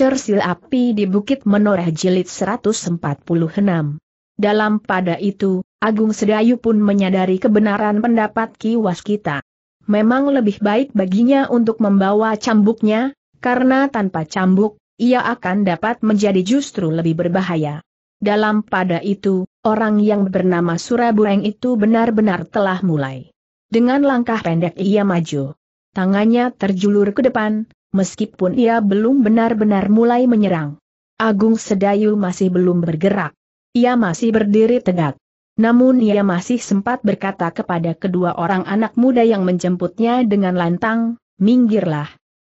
Cersil Api di Bukit Menoreh Jilid 146. Dalam pada itu, Agung Sedayu pun menyadari kebenaran pendapat Ki Waskita. Memang lebih baik baginya untuk membawa cambuknya, karena tanpa cambuk, ia akan dapat menjadi justru lebih berbahaya. Dalam pada itu, orang yang bernama Surabureng itu benar-benar telah mulai. Dengan langkah pendek ia maju. Tangannya terjulur ke depan. Meskipun ia belum benar-benar mulai menyerang, Agung Sedayu masih belum bergerak. Ia masih berdiri tegak. Namun ia masih sempat berkata kepada kedua orang anak muda yang menjemputnya dengan lantang, "Minggirlah.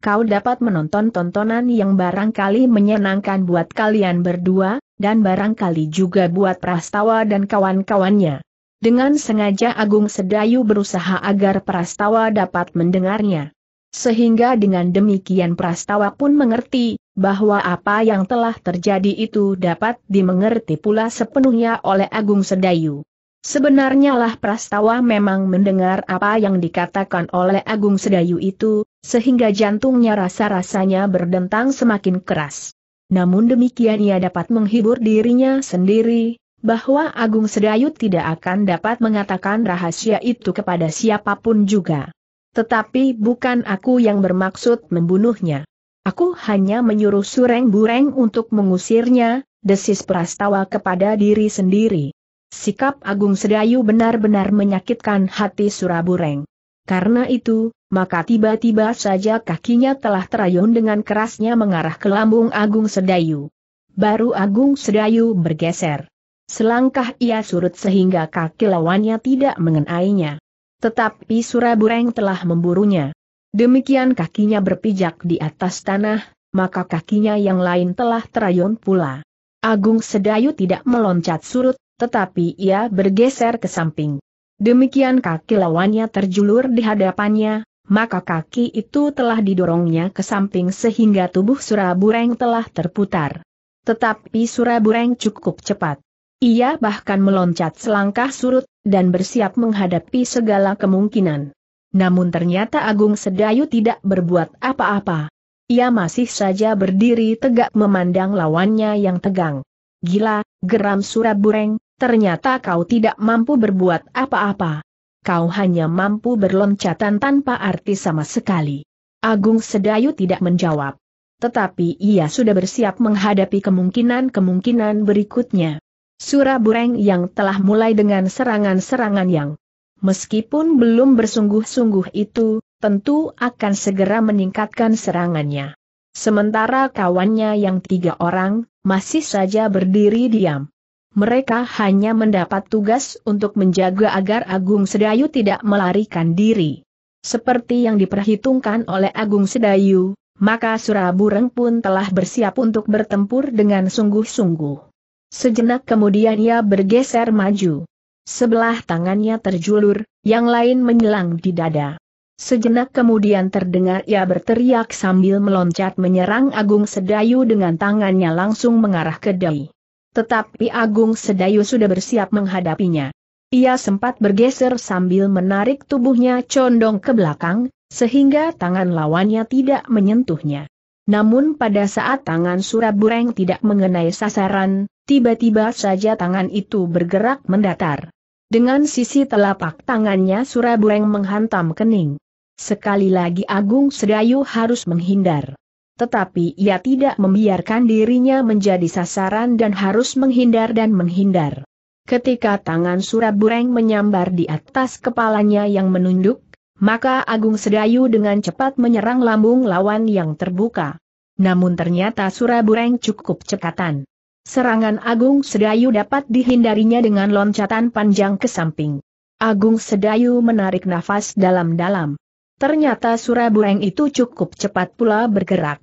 Kau dapat menonton tontonan yang barangkali menyenangkan buat kalian berdua, dan barangkali juga buat Prastawa dan kawan-kawannya." Dengan sengaja Agung Sedayu berusaha agar Prastawa dapat mendengarnya. Sehingga dengan demikian Prastawa pun mengerti, bahwa apa yang telah terjadi itu dapat dimengerti pula sepenuhnya oleh Agung Sedayu. Sebenarnya lah Prastawa memang mendengar apa yang dikatakan oleh Agung Sedayu itu, sehingga jantungnya rasa-rasanya berdentang semakin keras. Namun demikian ia dapat menghibur dirinya sendiri, bahwa Agung Sedayu tidak akan dapat mengatakan rahasia itu kepada siapapun juga. Tetapi bukan aku yang bermaksud membunuhnya. Aku hanya menyuruh Surabureng untuk mengusirnya, desis Prastawa kepada diri sendiri. Sikap Agung Sedayu benar-benar menyakitkan hati Surabureng. Karena itu, maka tiba-tiba saja kakinya telah terayun dengan kerasnya mengarah ke lambung Agung Sedayu. Baru Agung Sedayu bergeser. Selangkah ia surut sehingga kaki lawannya tidak mengenainya. Tetapi Surabureng telah memburunya. Demikian kakinya berpijak di atas tanah, maka kakinya yang lain telah terayun pula. Agung Sedayu tidak meloncat surut, tetapi ia bergeser ke samping. Demikian kaki lawannya terjulur di hadapannya, maka kaki itu telah didorongnya ke samping sehingga tubuh Surabureng telah terputar. Tetapi Surabureng cukup cepat. Ia bahkan meloncat selangkah surut, dan bersiap menghadapi segala kemungkinan. Namun ternyata Agung Sedayu tidak berbuat apa-apa. Ia masih saja berdiri tegak memandang lawannya yang tegang. "Gila," geram Surabureng, "ternyata kau tidak mampu berbuat apa-apa. Kau hanya mampu berloncatan tanpa arti sama sekali." Agung Sedayu tidak menjawab. Tetapi ia sudah bersiap menghadapi kemungkinan-kemungkinan berikutnya. Surabureng yang telah mulai dengan serangan-serangan yang meskipun belum bersungguh-sungguh itu, tentu akan segera meningkatkan serangannya. Sementara kawannya yang tiga orang, masih saja berdiri diam. Mereka hanya mendapat tugas untuk menjaga agar Agung Sedayu tidak melarikan diri. Seperti yang diperhitungkan oleh Agung Sedayu, maka Surabureng pun telah bersiap untuk bertempur dengan sungguh-sungguh. Sejenak kemudian ia bergeser maju. Sebelah tangannya terjulur, yang lain menyelang di dada. Sejenak kemudian terdengar ia berteriak sambil meloncat menyerang Agung Sedayu dengan tangannya langsung mengarah ke dahi. Tetapi Agung Sedayu sudah bersiap menghadapinya. Ia sempat bergeser sambil menarik tubuhnya condong ke belakang, sehingga tangan lawannya tidak menyentuhnya. Namun pada saat tangan Surabureng tidak mengenai sasaran, tiba-tiba saja tangan itu bergerak mendatar. Dengan sisi telapak tangannya Surabureng menghantam kening. Sekali lagi Agung Sedayu harus menghindar. Tetapi ia tidak membiarkan dirinya menjadi sasaran dan harus menghindar dan menghindar. Ketika tangan Surabureng menyambar di atas kepalanya yang menunduk, maka Agung Sedayu dengan cepat menyerang lambung lawan yang terbuka. Namun ternyata Surabureng cukup cekatan. Serangan Agung Sedayu dapat dihindarinya dengan loncatan panjang ke samping. Agung Sedayu menarik nafas dalam-dalam. Ternyata Surabureng itu cukup cepat pula bergerak.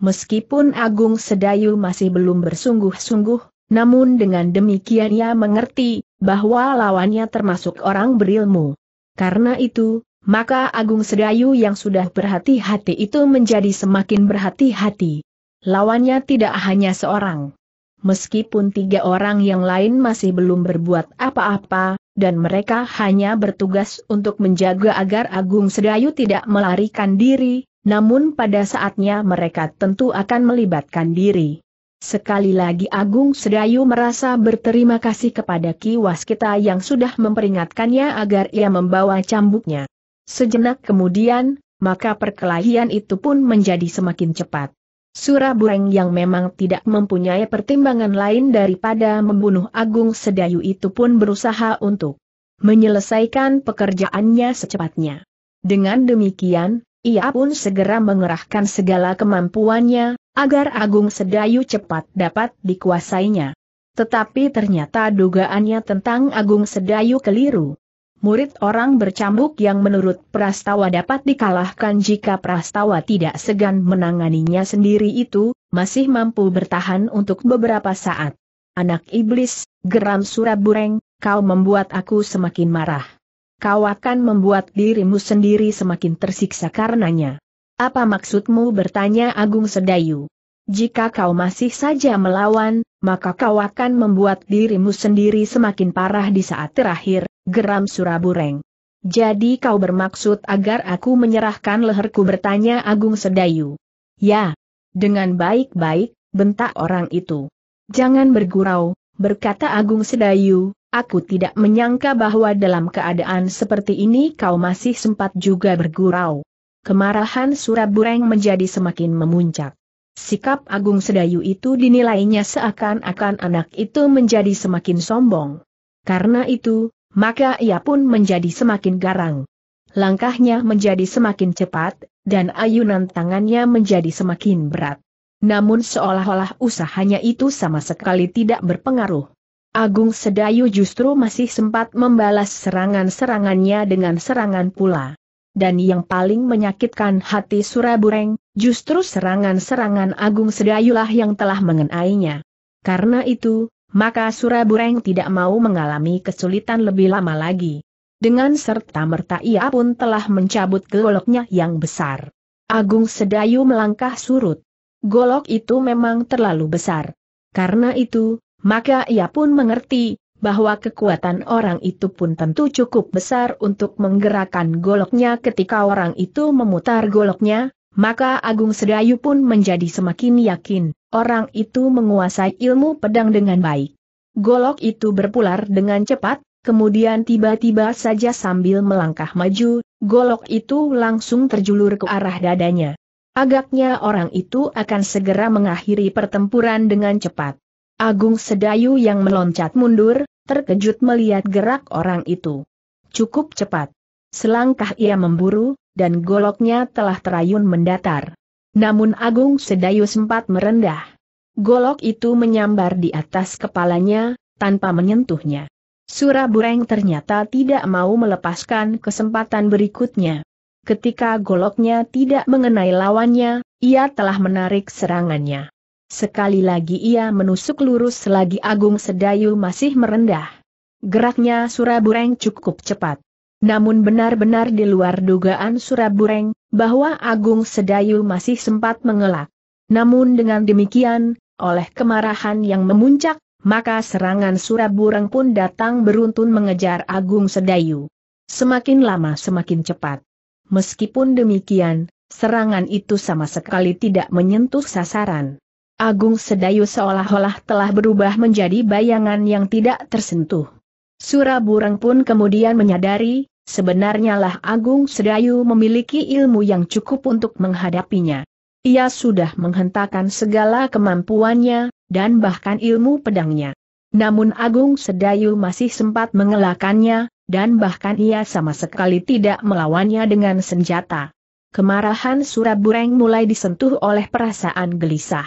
Meskipun Agung Sedayu masih belum bersungguh-sungguh, namun dengan demikian ia mengerti bahwa lawannya termasuk orang berilmu. Karena itu, maka Agung Sedayu yang sudah berhati-hati itu menjadi semakin berhati-hati. Lawannya tidak hanya seorang. Meskipun tiga orang yang lain masih belum berbuat apa-apa, dan mereka hanya bertugas untuk menjaga agar Agung Sedayu tidak melarikan diri, Namun pada saatnya mereka tentu akan melibatkan diri. Sekali lagi Agung Sedayu merasa berterima kasih kepada Ki Waskita yang sudah memperingatkannya agar ia membawa cambuknya. Sejenak kemudian, maka perkelahian itu pun menjadi semakin cepat. Surabureng yang memang tidak mempunyai pertimbangan lain daripada membunuh Agung Sedayu itu pun berusaha untuk menyelesaikan pekerjaannya secepatnya. Dengan demikian, ia pun segera mengerahkan segala kemampuannya, agar Agung Sedayu cepat dapat dikuasainya. Tetapi ternyata dugaannya tentang Agung Sedayu keliru. Murid orang bercambuk yang menurut Prastawa dapat dikalahkan jika Prastawa tidak segan menanganinya sendiri itu, masih mampu bertahan untuk beberapa saat. "Anak iblis," geram Surabureng, "kau membuat aku semakin marah. Kau akan membuat dirimu sendiri semakin tersiksa karenanya." "Apa maksudmu?" bertanya Agung Sedayu. "Jika kau masih saja melawan, maka kau akan membuat dirimu sendiri semakin parah di saat terakhir," geram Surabureng. "Jadi kau bermaksud agar aku menyerahkan leherku?" bertanya Agung Sedayu. "Ya, dengan baik-baik," bentak orang itu. "Jangan bergurau," berkata Agung Sedayu, "aku tidak menyangka bahwa dalam keadaan seperti ini kau masih sempat juga bergurau." Kemarahan Surabureng menjadi semakin memuncak. Sikap Agung Sedayu itu dinilainya seakan-akan anak itu menjadi semakin sombong. Karena itu, maka ia pun menjadi semakin garang. Langkahnya menjadi semakin cepat, dan ayunan tangannya menjadi semakin berat. Namun seolah-olah usahanya itu sama sekali tidak berpengaruh. Agung Sedayu justru masih sempat membalas serangan-serangannya dengan serangan pula. Dan yang paling menyakitkan hati Surabureng, justru serangan-serangan Agung Sedayulah yang telah mengenainya. Karena itu, maka Surabureng tidak mau mengalami kesulitan lebih lama lagi. Dengan serta-merta ia pun telah mencabut goloknya yang besar. Agung Sedayu melangkah surut. Golok itu memang terlalu besar. Karena itu, maka ia pun mengerti bahwa kekuatan orang itu pun tentu cukup besar untuk menggerakkan goloknya. Ketika orang itu memutar goloknya, maka Agung Sedayu pun menjadi semakin yakin, orang itu menguasai ilmu pedang dengan baik. Golok itu berpular dengan cepat, kemudian tiba-tiba saja sambil melangkah maju, golok itu langsung terjulur ke arah dadanya. Agaknya orang itu akan segera mengakhiri pertempuran dengan cepat. Agung Sedayu yang meloncat mundur, terkejut melihat gerak orang itu. Cukup cepat. Selangkah ia memburu, dan goloknya telah terayun mendatar. Namun Agung Sedayu sempat merendah. Golok itu menyambar di atas kepalanya, tanpa menyentuhnya. Surabureng ternyata tidak mau melepaskan kesempatan berikutnya. Ketika goloknya tidak mengenai lawannya, ia telah menarik serangannya. Sekali lagi ia menusuk lurus selagi Agung Sedayu masih merendah. Geraknya Surabureng cukup cepat. Namun benar-benar di luar dugaan Surabureng, bahwa Agung Sedayu masih sempat mengelak. Namun dengan demikian, oleh kemarahan yang memuncak, maka serangan Surabureng pun datang beruntun mengejar Agung Sedayu. Semakin lama semakin cepat. Meskipun demikian, serangan itu sama sekali tidak menyentuh sasaran. Agung Sedayu seolah-olah telah berubah menjadi bayangan yang tidak tersentuh. Surabureng pun kemudian menyadari, sebenarnya lah Agung Sedayu memiliki ilmu yang cukup untuk menghadapinya. Ia sudah menghentakkan segala kemampuannya, dan bahkan ilmu pedangnya. Namun Agung Sedayu masih sempat mengelakkannya, dan bahkan ia sama sekali tidak melawannya dengan senjata. Kemarahan Surabureng mulai disentuh oleh perasaan gelisah.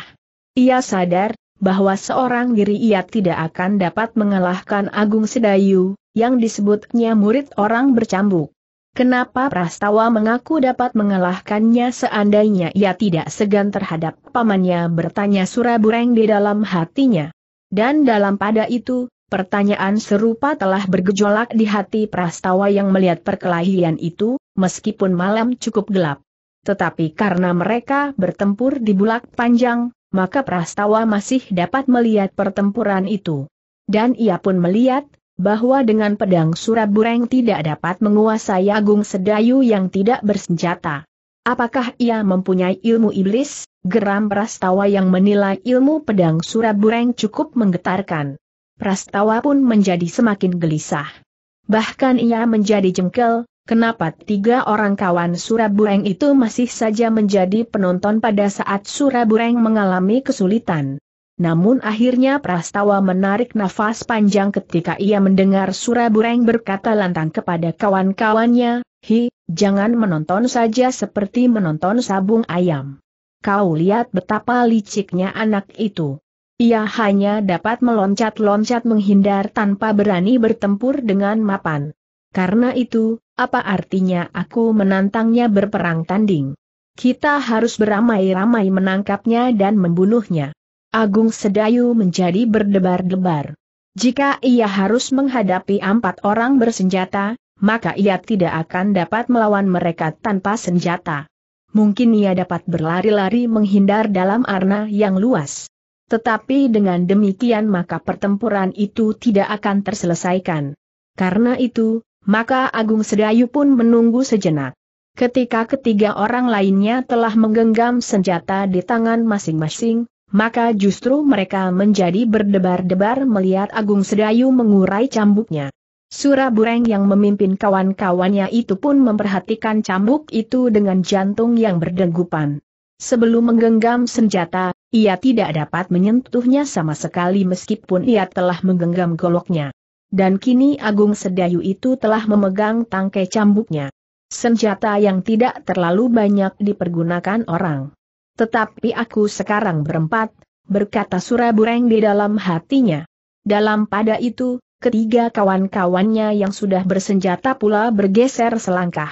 Ia sadar bahwa seorang diri ia tidak akan dapat mengalahkan Agung Sedayu, yang disebutnya murid orang bercambuk. Kenapa Prastawa mengaku dapat mengalahkannya seandainya ia tidak segan terhadap pamannya? bertanya Surabureng di dalam hatinya. Dan dalam pada itu, pertanyaan serupa telah bergejolak di hati Prastawa yang melihat perkelahian itu, meskipun malam cukup gelap. Tetapi karena mereka bertempur di bulak panjang, maka Prastawa masih dapat melihat pertempuran itu. Dan ia pun melihat bahwa dengan pedang Surabureng tidak dapat menguasai Agung Sedayu yang tidak bersenjata. Apakah ia mempunyai ilmu iblis? Geram Prastawa yang menilai ilmu pedang Surabureng cukup menggetarkan. Prastawa pun menjadi semakin gelisah. Bahkan ia menjadi jengkel, kenapa tiga orang kawan Surabureng itu masih saja menjadi penonton pada saat Surabureng mengalami kesulitan. Namun akhirnya Prastawa menarik nafas panjang ketika ia mendengar Surabureng berkata lantang kepada kawan-kawannya, "Hi, jangan menonton saja seperti menonton sabung ayam. Kau lihat betapa liciknya anak itu. Ia hanya dapat meloncat-loncat menghindar tanpa berani bertempur dengan mapan. Karena itu, apa artinya aku menantangnya berperang tanding? Kita harus beramai-ramai menangkapnya dan membunuhnya." Agung Sedayu menjadi berdebar-debar. Jika ia harus menghadapi empat orang bersenjata, maka ia tidak akan dapat melawan mereka tanpa senjata. Mungkin ia dapat berlari-lari menghindar dalam arena yang luas. Tetapi dengan demikian maka pertempuran itu tidak akan terselesaikan. Karena itu, maka Agung Sedayu pun menunggu sejenak. Ketika ketiga orang lainnya telah menggenggam senjata di tangan masing-masing, maka justru mereka menjadi berdebar-debar melihat Agung Sedayu mengurai cambuknya. Surabureng yang memimpin kawan-kawannya itu pun memperhatikan cambuk itu dengan jantung yang berdegupan. Sebelum menggenggam senjata, ia tidak dapat menyentuhnya sama sekali meskipun ia telah menggenggam goloknya. Dan kini Agung Sedayu itu telah memegang tangkai cambuknya. Senjata yang tidak terlalu banyak dipergunakan orang. "Tetapi aku sekarang berempat," berkata Surabureng di dalam hatinya. Dalam pada itu, ketiga kawan-kawannya yang sudah bersenjata pula bergeser selangkah.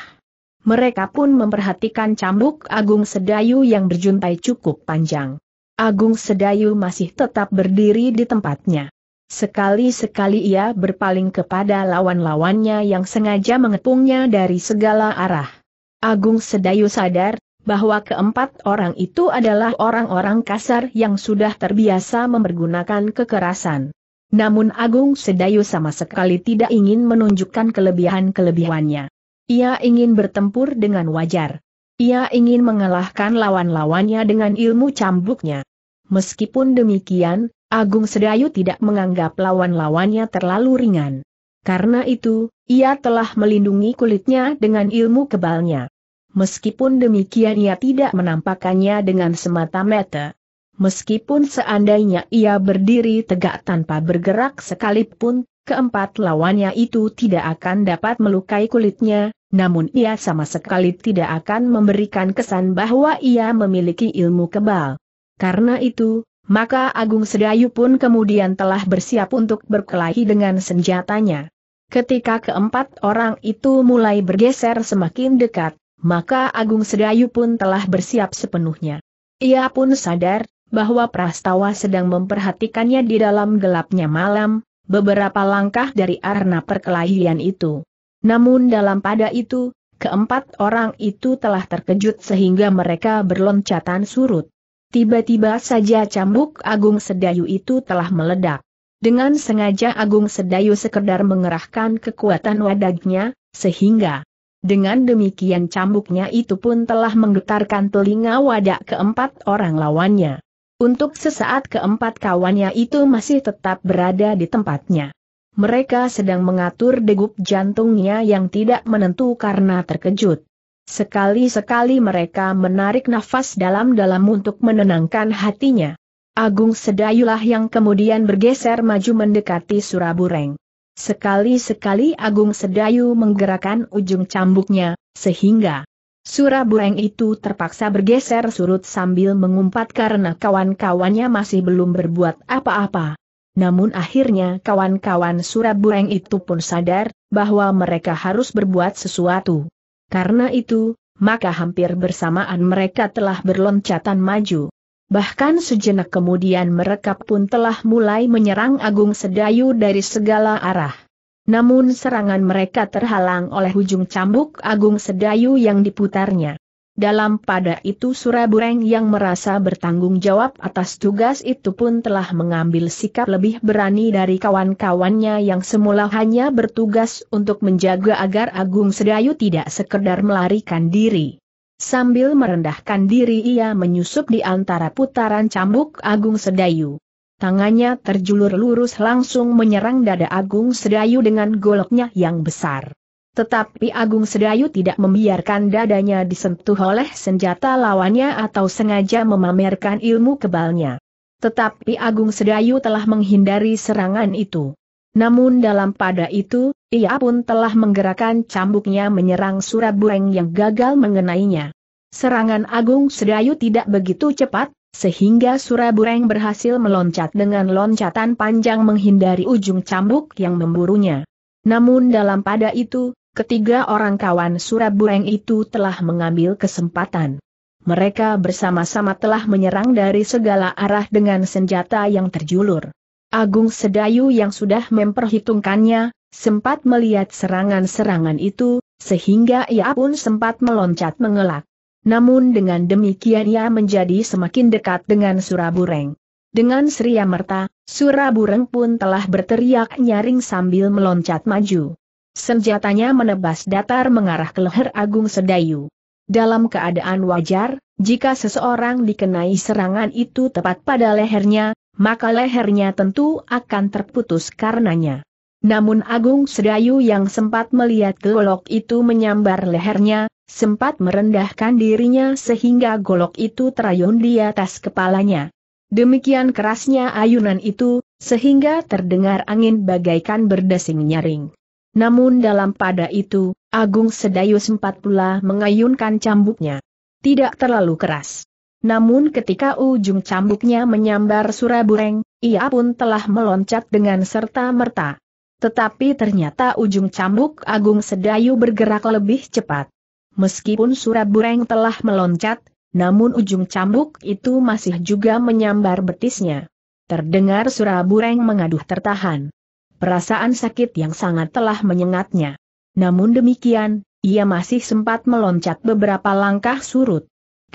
Mereka pun memperhatikan cambuk Agung Sedayu yang berjuntai cukup panjang. Agung Sedayu masih tetap berdiri di tempatnya. Sekali-sekali ia berpaling kepada lawan-lawannya yang sengaja mengepungnya dari segala arah. Agung Sedayu sadar bahwa keempat orang itu adalah orang-orang kasar yang sudah terbiasa mempergunakan kekerasan. Namun Agung Sedayu sama sekali tidak ingin menunjukkan kelebihan-kelebihannya. Ia ingin bertempur dengan wajar. Ia ingin mengalahkan lawan-lawannya dengan ilmu cambuknya. Meskipun demikian, Agung Sedayu tidak menganggap lawan-lawannya terlalu ringan. Karena itu, ia telah melindungi kulitnya dengan ilmu kebalnya. Meskipun demikian ia tidak menampakkannya dengan semata mata. Meskipun seandainya ia berdiri tegak tanpa bergerak sekalipun, keempat lawannya itu tidak akan dapat melukai kulitnya, namun ia sama sekali tidak akan memberikan kesan bahwa ia memiliki ilmu kebal. Karena itu, maka Agung Sedayu pun kemudian telah bersiap untuk berkelahi dengan senjatanya. Ketika keempat orang itu mulai bergeser semakin dekat, maka Agung Sedayu pun telah bersiap sepenuhnya. Ia pun sadar bahwa Prastawa sedang memperhatikannya di dalam gelapnya malam, beberapa langkah dari arena perkelahian itu. Namun dalam pada itu, keempat orang itu telah terkejut sehingga mereka berloncatan surut. Tiba-tiba saja cambuk Agung Sedayu itu telah meledak. Dengan sengaja Agung Sedayu sekedar mengerahkan kekuatan wadagnya, sehingga dengan demikian cambuknya itu pun telah menggetarkan telinga wadah keempat orang lawannya. Untuk sesaat keempat kawannya itu masih tetap berada di tempatnya. Mereka sedang mengatur degup jantungnya yang tidak menentu karena terkejut. Sekali-sekali mereka menarik nafas dalam-dalam untuk menenangkan hatinya. Agung Sedayulah yang kemudian bergeser maju mendekati Surabureng. Sekali-sekali Agung Sedayu menggerakkan ujung cambuknya, sehingga Surabureng itu terpaksa bergeser surut sambil mengumpat karena kawan-kawannya masih belum berbuat apa-apa. Namun akhirnya kawan-kawan Surabureng itu pun sadar bahwa mereka harus berbuat sesuatu. Karena itu, maka hampir bersamaan mereka telah berloncatan maju. Bahkan sejenak kemudian mereka pun telah mulai menyerang Agung Sedayu dari segala arah. Namun serangan mereka terhalang oleh ujung cambuk Agung Sedayu yang diputarnya. Dalam pada itu Surabureng yang merasa bertanggung jawab atas tugas itu pun telah mengambil sikap lebih berani dari kawan-kawannya yang semula hanya bertugas untuk menjaga agar Agung Sedayu tidak sekedar melarikan diri. Sambil merendahkan diri ia menyusup di antara putaran cambuk Agung Sedayu. Tangannya terjulur lurus langsung menyerang dada Agung Sedayu dengan goloknya yang besar. Tetapi Agung Sedayu tidak membiarkan dadanya disentuh oleh senjata lawannya atau sengaja memamerkan ilmu kebalnya. Tetapi Agung Sedayu telah menghindari serangan itu. Namun dalam pada itu, ia pun telah menggerakkan cambuknya menyerang Surabueng yang gagal mengenainya. Serangan Agung Sedayu tidak begitu cepat, sehingga Surabueng berhasil meloncat dengan loncatan panjang menghindari ujung cambuk yang memburunya. Namun dalam pada itu, ketiga orang kawan Surabueng itu telah mengambil kesempatan. Mereka bersama-sama telah menyerang dari segala arah dengan senjata yang terjulur. Agung Sedayu yang sudah memperhitungkannya, sempat melihat serangan-serangan itu, sehingga ia pun sempat meloncat mengelak. Namun dengan demikian ia menjadi semakin dekat dengan Surabueng. Dengan seria merta, Surabueng pun telah berteriak nyaring sambil meloncat maju. Senjatanya menebas datar mengarah ke leher Agung Sedayu. Dalam keadaan wajar, jika seseorang dikenai serangan itu tepat pada lehernya, maka lehernya tentu akan terputus karenanya. Namun Agung Sedayu yang sempat melihat golok itu menyambar lehernya, sempat merendahkan dirinya sehingga golok itu terayun di atas kepalanya. Demikian kerasnya ayunan itu, sehingga terdengar angin bagaikan berdesing nyaring. Namun dalam pada itu, Agung Sedayu sempat pula mengayunkan cambuknya. Tidak terlalu keras. Namun ketika ujung cambuknya menyambar Surabueng, ia pun telah meloncat dengan serta-merta. Tetapi ternyata ujung cambuk Agung Sedayu bergerak lebih cepat. Meskipun Surabueng telah meloncat, namun ujung cambuk itu masih juga menyambar betisnya. Terdengar Surabueng mengaduh tertahan. Perasaan sakit yang sangat telah menyengatnya. Namun demikian, ia masih sempat meloncat beberapa langkah surut.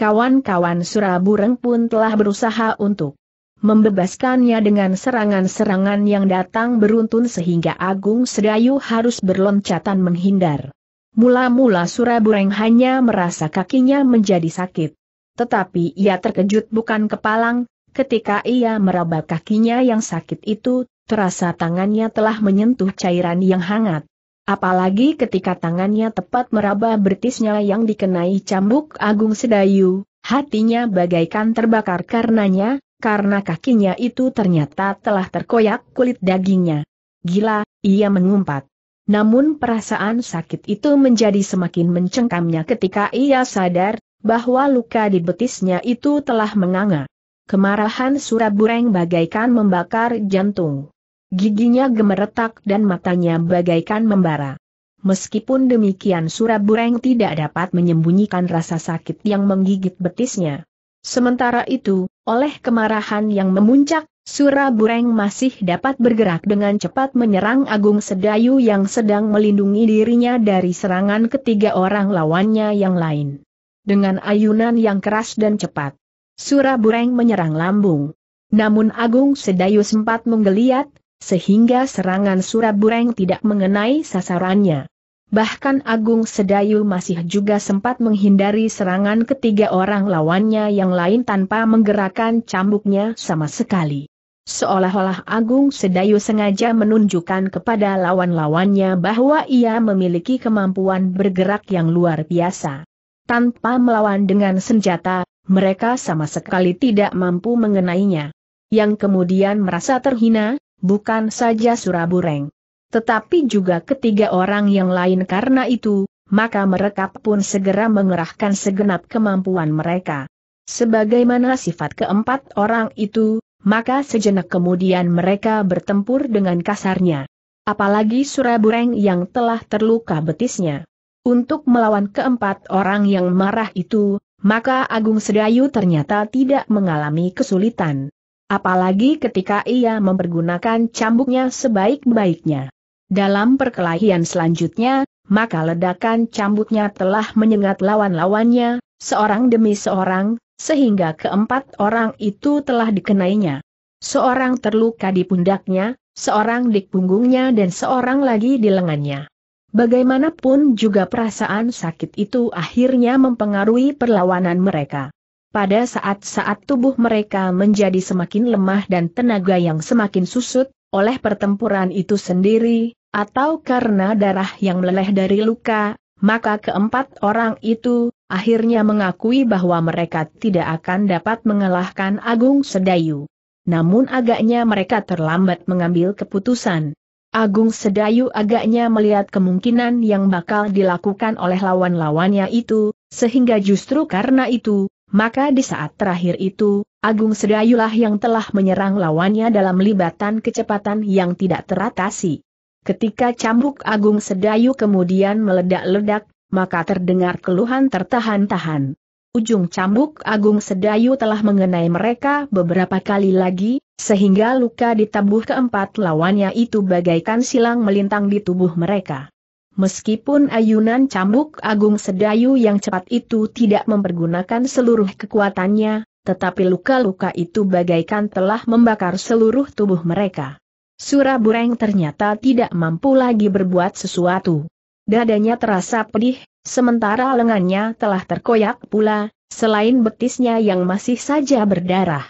Kawan-kawan Surabueng pun telah berusaha untuk membebaskannya dengan serangan-serangan yang datang beruntun sehingga Agung Sedayu harus berloncatan menghindar. Mula-mula Surabueng hanya merasa kakinya menjadi sakit. Tetapi ia terkejut bukan kepalang, ketika ia meraba kakinya yang sakit itu, terasa tangannya telah menyentuh cairan yang hangat. Apalagi ketika tangannya tepat meraba betisnya yang dikenai cambuk Agung Sedayu, hatinya bagaikan terbakar karenanya, karena kakinya itu ternyata telah terkoyak kulit dagingnya. Gila, ia mengumpat. Namun perasaan sakit itu menjadi semakin mencengkamnya ketika ia sadar bahwa luka di betisnya itu telah menganga. Kemarahan Surabueng bagaikan membakar jantung. Giginya gemeretak dan matanya bagaikan membara. Meskipun demikian Surabueng tidak dapat menyembunyikan rasa sakit yang menggigit betisnya. Sementara itu, oleh kemarahan yang memuncak, Surabueng masih dapat bergerak dengan cepat menyerang Agung Sedayu yang sedang melindungi dirinya dari serangan ketiga orang lawannya yang lain. Dengan ayunan yang keras dan cepat, Surabueng menyerang lambung. Namun Agung Sedayu sempat menggeliat, sehingga serangan Surabueng tidak mengenai sasarannya. Bahkan Agung Sedayu masih juga sempat menghindari serangan ketiga orang lawannya yang lain tanpa menggerakkan cambuknya sama sekali. Seolah-olah Agung Sedayu sengaja menunjukkan kepada lawan-lawannya bahwa ia memiliki kemampuan bergerak yang luar biasa. Tanpa melawan dengan senjata, mereka sama sekali tidak mampu mengenainya. Yang kemudian merasa terhina, bukan saja Surabueng, tetapi juga ketiga orang yang lain. Karena itu, maka mereka pun segera mengerahkan segenap kemampuan mereka. Sebagaimana sifat keempat orang itu, maka sejenak kemudian mereka bertempur dengan kasarnya. Apalagi Surabueng yang telah terluka betisnya. Untuk melawan keempat orang yang marah itu, maka Agung Sedayu ternyata tidak mengalami kesulitan. Apalagi ketika ia mempergunakan cambuknya sebaik-baiknya. Dalam perkelahian selanjutnya, maka ledakan cambuknya telah menyengat lawan-lawannya, seorang demi seorang, sehingga keempat orang itu telah dikenainya. Seorang terluka di pundaknya, seorang di punggungnya dan seorang lagi di lengannya. Bagaimanapun juga perasaan sakit itu akhirnya mempengaruhi perlawanan mereka. Pada saat-saat tubuh mereka menjadi semakin lemah dan tenaga yang semakin susut, oleh pertempuran itu sendiri, atau karena darah yang meleleh dari luka, maka keempat orang itu akhirnya mengakui bahwa mereka tidak akan dapat mengalahkan Agung Sedayu. Namun agaknya mereka terlambat mengambil keputusan. Agung Sedayu agaknya melihat kemungkinan yang bakal dilakukan oleh lawan-lawannya itu, sehingga justru karena itu, maka di saat terakhir itu, Agung Sedayulah yang telah menyerang lawannya dalam libatan kecepatan yang tidak teratasi. Ketika cambuk Agung Sedayu kemudian meledak-ledak, maka terdengar keluhan tertahan-tahan. Ujung cambuk Agung Sedayu telah mengenai mereka beberapa kali lagi, sehingga luka di tubuh keempat lawannya itu bagaikan silang melintang di tubuh mereka. Meskipun ayunan cambuk Agung Sedayu yang cepat itu tidak mempergunakan seluruh kekuatannya, tetapi luka-luka itu bagaikan telah membakar seluruh tubuh mereka. Surabureng ternyata tidak mampu lagi berbuat sesuatu. Dadanya terasa pedih, sementara lengannya telah terkoyak pula, selain betisnya yang masih saja berdarah.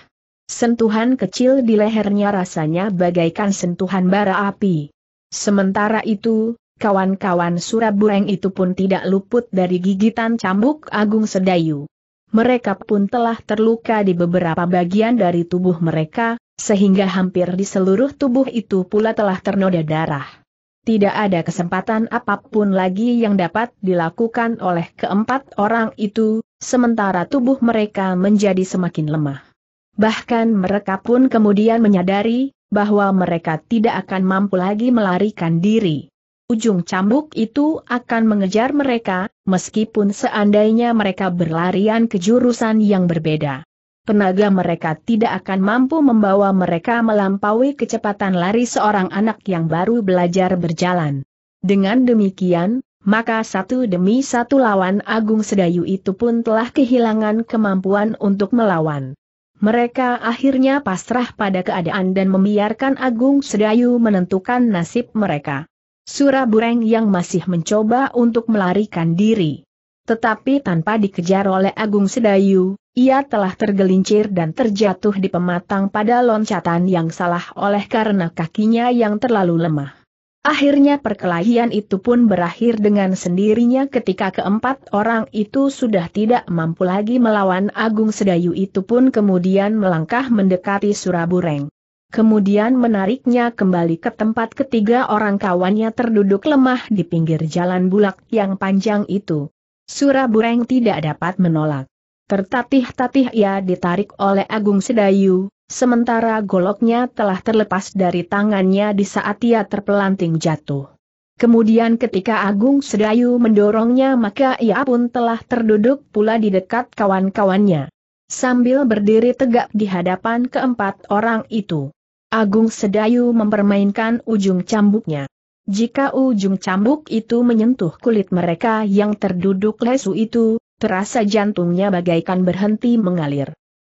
Sentuhan kecil di lehernya rasanya bagaikan sentuhan bara api. Sementara itu, kawan-kawan Surabureng itu pun tidak luput dari gigitan cambuk Agung Sedayu. Mereka pun telah terluka di beberapa bagian dari tubuh mereka, sehingga hampir di seluruh tubuh itu pula telah ternoda darah. Tidak ada kesempatan apapun lagi yang dapat dilakukan oleh keempat orang itu, sementara tubuh mereka menjadi semakin lemah. Bahkan mereka pun kemudian menyadari bahwa mereka tidak akan mampu lagi melarikan diri. Ujung cambuk itu akan mengejar mereka, meskipun seandainya mereka berlarian ke jurusan yang berbeda. Tenaga mereka tidak akan mampu membawa mereka melampaui kecepatan lari seorang anak yang baru belajar berjalan. Dengan demikian, maka satu demi satu lawan Agung Sedayu itu pun telah kehilangan kemampuan untuk melawan. Mereka akhirnya pasrah pada keadaan dan membiarkan Agung Sedayu menentukan nasib mereka. Surabureng yang masih mencoba untuk melarikan diri, tetapi tanpa dikejar oleh Agung Sedayu, ia telah tergelincir dan terjatuh di pematang pada loncatan yang salah oleh karena kakinya yang terlalu lemah. Akhirnya perkelahian itu pun berakhir dengan sendirinya ketika keempat orang itu sudah tidak mampu lagi melawan Agung Sedayu itu pun kemudian melangkah mendekati Surabureng. Kemudian menariknya kembali ke tempat ketiga orang kawannya terduduk lemah di pinggir jalan bulak yang panjang itu. Surabureng tidak dapat menolak. Tertatih-tatih ia ditarik oleh Agung Sedayu, sementara goloknya telah terlepas dari tangannya di saat ia terpelanting jatuh. Kemudian ketika Agung Sedayu mendorongnya maka ia pun telah terduduk pula di dekat kawan-kawannya. Sambil berdiri tegak di hadapan keempat orang itu, Agung Sedayu mempermainkan ujung cambuknya. Jika ujung cambuk itu menyentuh kulit mereka yang terduduk lesu itu, terasa jantungnya bagaikan berhenti mengalir.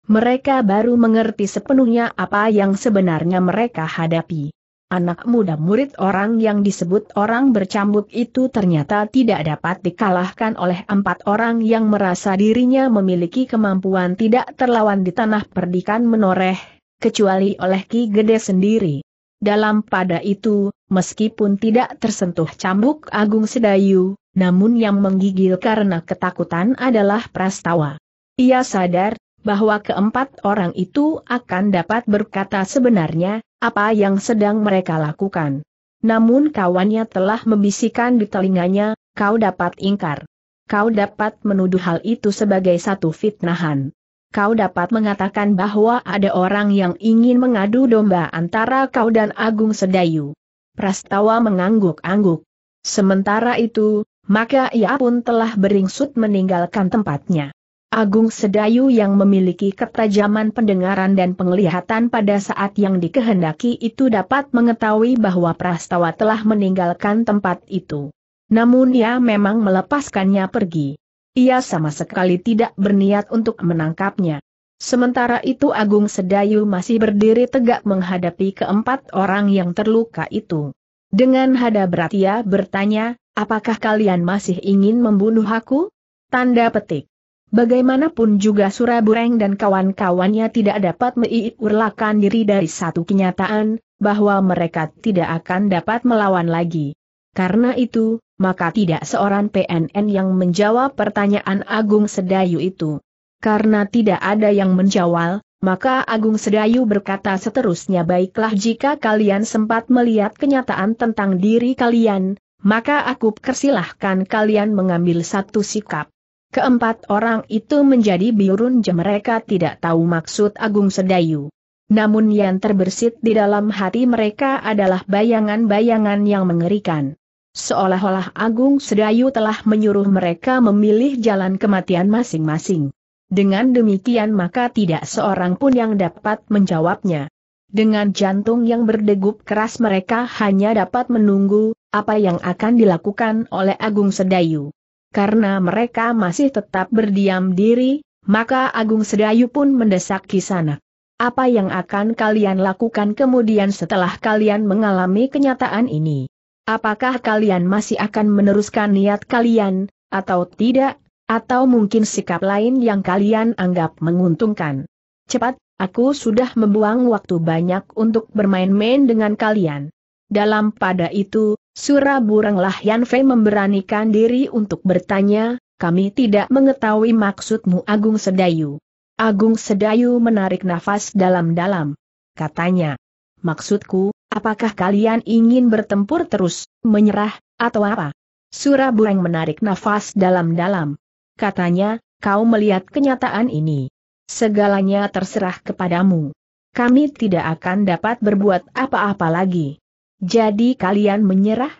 Mereka baru mengerti sepenuhnya apa yang sebenarnya mereka hadapi. Anak muda murid orang yang disebut orang bercambuk itu ternyata tidak dapat dikalahkan oleh empat orang yang merasa dirinya memiliki kemampuan tidak terlawan di tanah perdikan menoreh, kecuali oleh Ki Gede sendiri. Dalam pada itu, meskipun tidak tersentuh cambuk Agung Sedayu, namun yang menggigil karena ketakutan adalah Prastawa. Ia sadar bahwa keempat orang itu akan dapat berkata sebenarnya apa yang sedang mereka lakukan. Namun kawannya telah membisikkan di telinganya, kau dapat ingkar. Kau dapat menuduh hal itu sebagai satu fitnahan. Kau dapat mengatakan bahwa ada orang yang ingin mengadu domba antara kau dan Agung Sedayu. Prastawa mengangguk-angguk. Sementara itu, maka ia pun telah beringsut meninggalkan tempatnya. Agung Sedayu yang memiliki ketajaman pendengaran dan penglihatan pada saat yang dikehendaki itu dapat mengetahui bahwa Prastawa telah meninggalkan tempat itu. Namun ia memang melepaskannya pergi. Ia sama sekali tidak berniat untuk menangkapnya. Sementara itu Agung Sedayu masih berdiri tegak menghadapi keempat orang yang terluka itu. Dengan hada berat ia bertanya, Apakah kalian masih ingin membunuh aku? Tanda petik. Bagaimanapun juga Surabureng dan kawan-kawannya tidak dapat mengurlakan diri dari satu kenyataan, bahwa mereka tidak akan dapat melawan lagi. Karena itu, maka tidak seorang PNN yang menjawab pertanyaan Agung Sedayu itu. Karena tidak ada yang menjawab, maka Agung Sedayu berkata seterusnya, baiklah jika kalian sempat melihat kenyataan tentang diri kalian, maka aku persilahkan kalian mengambil satu sikap. Keempat orang itu menjadi biurun jam mereka tidak tahu maksud Agung Sedayu. Namun yang terbersit di dalam hati mereka adalah bayangan-bayangan yang mengerikan. Seolah-olah Agung Sedayu telah menyuruh mereka memilih jalan kematian masing-masing. Dengan demikian maka tidak seorang pun yang dapat menjawabnya. Dengan jantung yang berdegup keras mereka hanya dapat menunggu apa yang akan dilakukan oleh Agung Sedayu. Karena mereka masih tetap berdiam diri, maka Agung Sedayu pun mendesak Kisanak. Apa yang akan kalian lakukan kemudian setelah kalian mengalami kenyataan ini? Apakah kalian masih akan meneruskan niat kalian, atau tidak, atau mungkin sikap lain yang kalian anggap menguntungkan? Cepat, aku sudah membuang waktu banyak untuk bermain-main dengan kalian. Dalam pada itu, Surabureng Lahyan Fei memberanikan diri untuk bertanya, kami tidak mengetahui maksudmu Agung Sedayu. Agung Sedayu menarik nafas dalam-dalam. Katanya, maksudku, apakah kalian ingin bertempur terus, menyerah, atau apa? Surabureng menarik nafas dalam-dalam. Katanya, kau melihat kenyataan ini. Segalanya terserah kepadamu. Kami tidak akan dapat berbuat apa-apa lagi. Jadi kalian menyerah?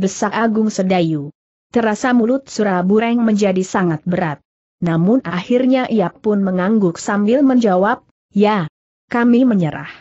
Desak Agung Sedayu. Terasa mulut Surabureng menjadi sangat berat. Namun akhirnya ia pun mengangguk sambil menjawab, ya, kami menyerah.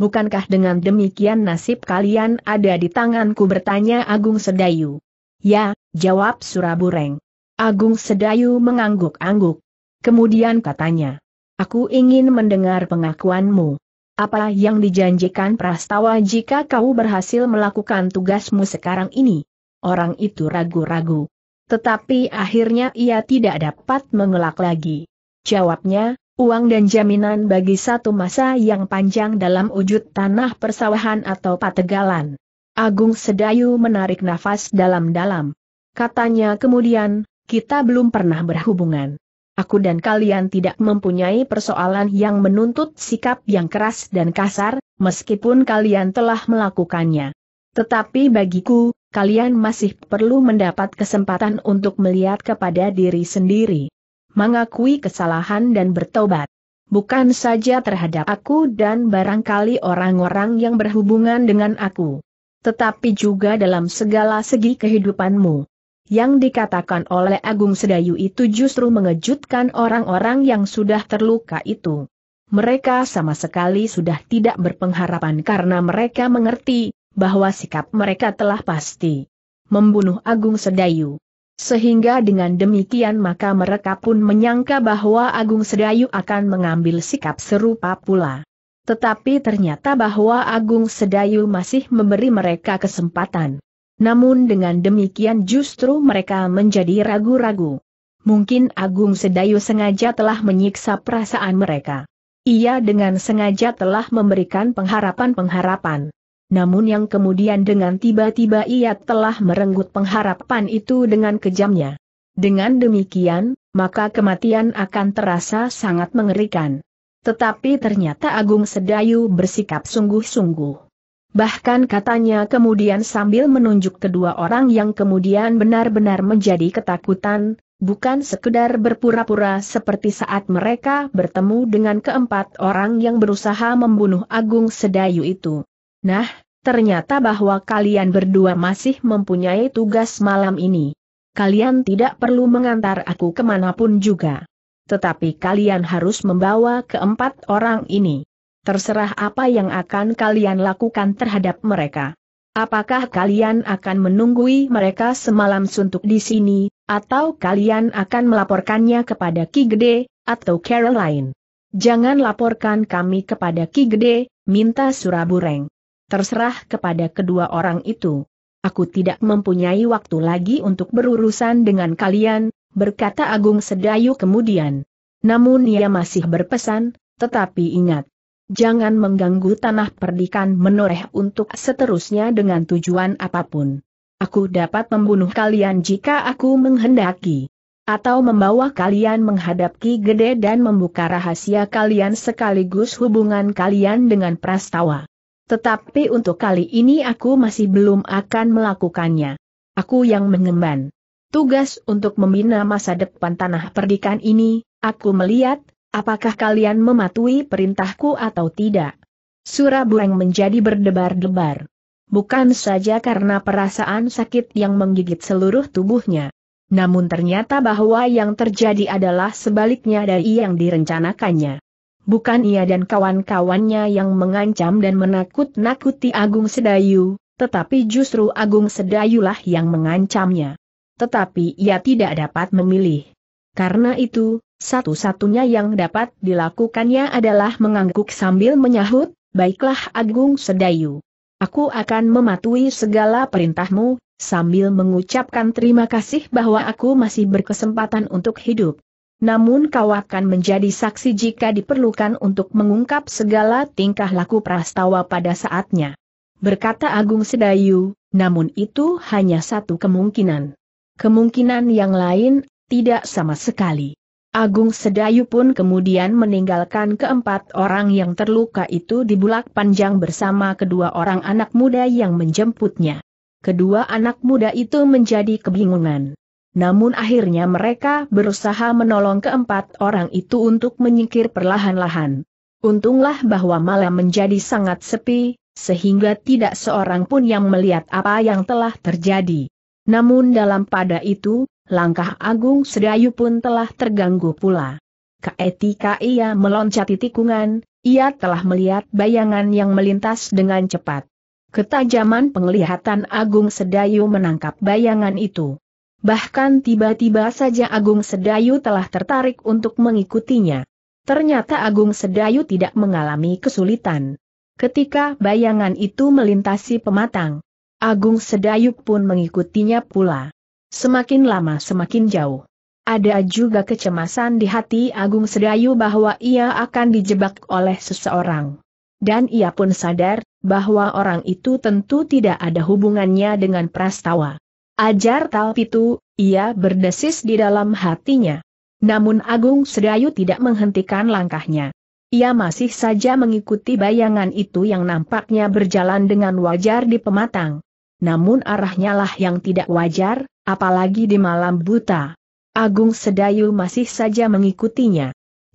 Bukankah dengan demikian nasib kalian ada di tanganku? Bertanya Agung Sedayu. Ya, jawab Surabureng. Agung Sedayu mengangguk-angguk. Kemudian katanya, aku ingin mendengar pengakuanmu. Apa yang dijanjikan Prastawa jika kau berhasil melakukan tugasmu sekarang ini? Orang itu ragu-ragu. Tetapi akhirnya ia tidak dapat mengelak lagi. Jawabnya, uang dan jaminan bagi satu masa yang panjang dalam wujud tanah persawahan atau pategalan. Agung Sedayu menarik nafas dalam-dalam. Katanya kemudian, kita belum pernah berhubungan. Aku dan kalian tidak mempunyai persoalan yang menuntut sikap yang keras dan kasar, meskipun kalian telah melakukannya. Tetapi bagiku, kalian masih perlu mendapat kesempatan untuk melihat kepada diri sendiri. Mengakui kesalahan dan bertobat. Bukan saja terhadap aku dan barangkali orang-orang yang berhubungan dengan aku. Tetapi juga dalam segala segi kehidupanmu. Yang dikatakan oleh Agung Sedayu itu justru mengejutkan orang-orang yang sudah terluka itu. Mereka sama sekali sudah tidak berpengharapan karena mereka mengerti bahwa sikap mereka telah pasti membunuh Agung Sedayu. Sehingga dengan demikian maka mereka pun menyangka bahwa Agung Sedayu akan mengambil sikap serupa pula. Tetapi ternyata bahwa Agung Sedayu masih memberi mereka kesempatan. Namun dengan demikian justru mereka menjadi ragu-ragu. Mungkin Agung Sedayu sengaja telah menyiksa perasaan mereka. Ia dengan sengaja telah memberikan pengharapan-pengharapan. Namun yang kemudian dengan tiba-tiba ia telah merenggut pengharapan itu dengan kejamnya. Dengan demikian, maka kematian akan terasa sangat mengerikan. Tetapi ternyata Agung Sedayu bersikap sungguh-sungguh. Bahkan katanya kemudian sambil menunjuk kedua orang yang kemudian benar-benar menjadi ketakutan, bukan sekedar berpura-pura seperti saat mereka bertemu dengan keempat orang yang berusaha membunuh Agung Sedayu itu. Nah, ternyata bahwa kalian berdua masih mempunyai tugas malam ini. Kalian tidak perlu mengantar aku kemanapun juga. Tetapi kalian harus membawa keempat orang ini. Terserah apa yang akan kalian lakukan terhadap mereka. Apakah kalian akan menunggui mereka semalam suntuk di sini, atau kalian akan melaporkannya kepada Ki Gede, atau Caroline? Jangan laporkan kami kepada Ki Gede, minta Surabureng. Terserah kepada kedua orang itu. aku tidak mempunyai waktu lagi untuk berurusan dengan kalian, berkata Agung Sedayu kemudian. Namun ia masih berpesan, tetapi ingat, jangan mengganggu tanah perdikan menoreh untuk seterusnya dengan tujuan apapun. Aku dapat membunuh kalian jika aku menghendaki, atau membawa kalian menghadap Ki Gede dan membuka rahasia kalian sekaligus hubungan kalian dengan Prastawa. Tetapi untuk kali ini aku masih belum akan melakukannya. Aku yang mengemban tugas untuk membina masa depan tanah perdikan ini, aku melihat, apakah kalian mematuhi perintahku atau tidak. Surabureng menjadi berdebar-debar. Bukan saja karena perasaan sakit yang menggigit seluruh tubuhnya. Namun ternyata bahwa yang terjadi adalah sebaliknya dari yang direncanakannya. Bukan ia dan kawan-kawannya yang mengancam dan menakut-nakuti Agung Sedayu, tetapi justru Agung Sedayulah yang mengancamnya. Tetapi ia tidak dapat memilih. Karena itu, satu-satunya yang dapat dilakukannya adalah mengangguk sambil menyahut, "Baiklah Agung Sedayu. Aku akan mematuhi segala perintahmu," sambil mengucapkan terima kasih bahwa aku masih berkesempatan untuk hidup. Namun kau akan menjadi saksi jika diperlukan untuk mengungkap segala tingkah laku Prastawa pada saatnya. Berkata Agung Sedayu, namun itu hanya satu kemungkinan. Kemungkinan yang lain, tidak sama sekali. Agung Sedayu pun kemudian meninggalkan keempat orang yang terluka itu di bulak panjang bersama kedua orang anak muda yang menjemputnya. Kedua anak muda itu menjadi kebingungan. Namun akhirnya mereka berusaha menolong keempat orang itu untuk menyingkir perlahan-lahan. Untunglah bahwa malam menjadi sangat sepi, sehingga tidak seorang pun yang melihat apa yang telah terjadi. Namun dalam pada itu, langkah Agung Sedayu pun telah terganggu pula. Ketika ia meloncati tikungan, ia telah melihat bayangan yang melintas dengan cepat. Ketajaman penglihatan Agung Sedayu menangkap bayangan itu. Bahkan tiba-tiba saja Agung Sedayu telah tertarik untuk mengikutinya. Ternyata Agung Sedayu tidak mengalami kesulitan. Ketika bayangan itu melintasi pematang, Agung Sedayu pun mengikutinya pula. Semakin lama semakin jauh. Ada juga kecemasan di hati Agung Sedayu bahwa ia akan dijebak oleh seseorang. Dan ia pun sadar bahwa orang itu tentu tidak ada hubungannya dengan Prastawa. Ajar Talpitu, ia berdesis di dalam hatinya. Namun Agung Sedayu tidak menghentikan langkahnya. Ia masih saja mengikuti bayangan itu yang nampaknya berjalan dengan wajar di pematang. Namun arahnya lah yang tidak wajar, apalagi di malam buta. Agung Sedayu masih saja mengikutinya.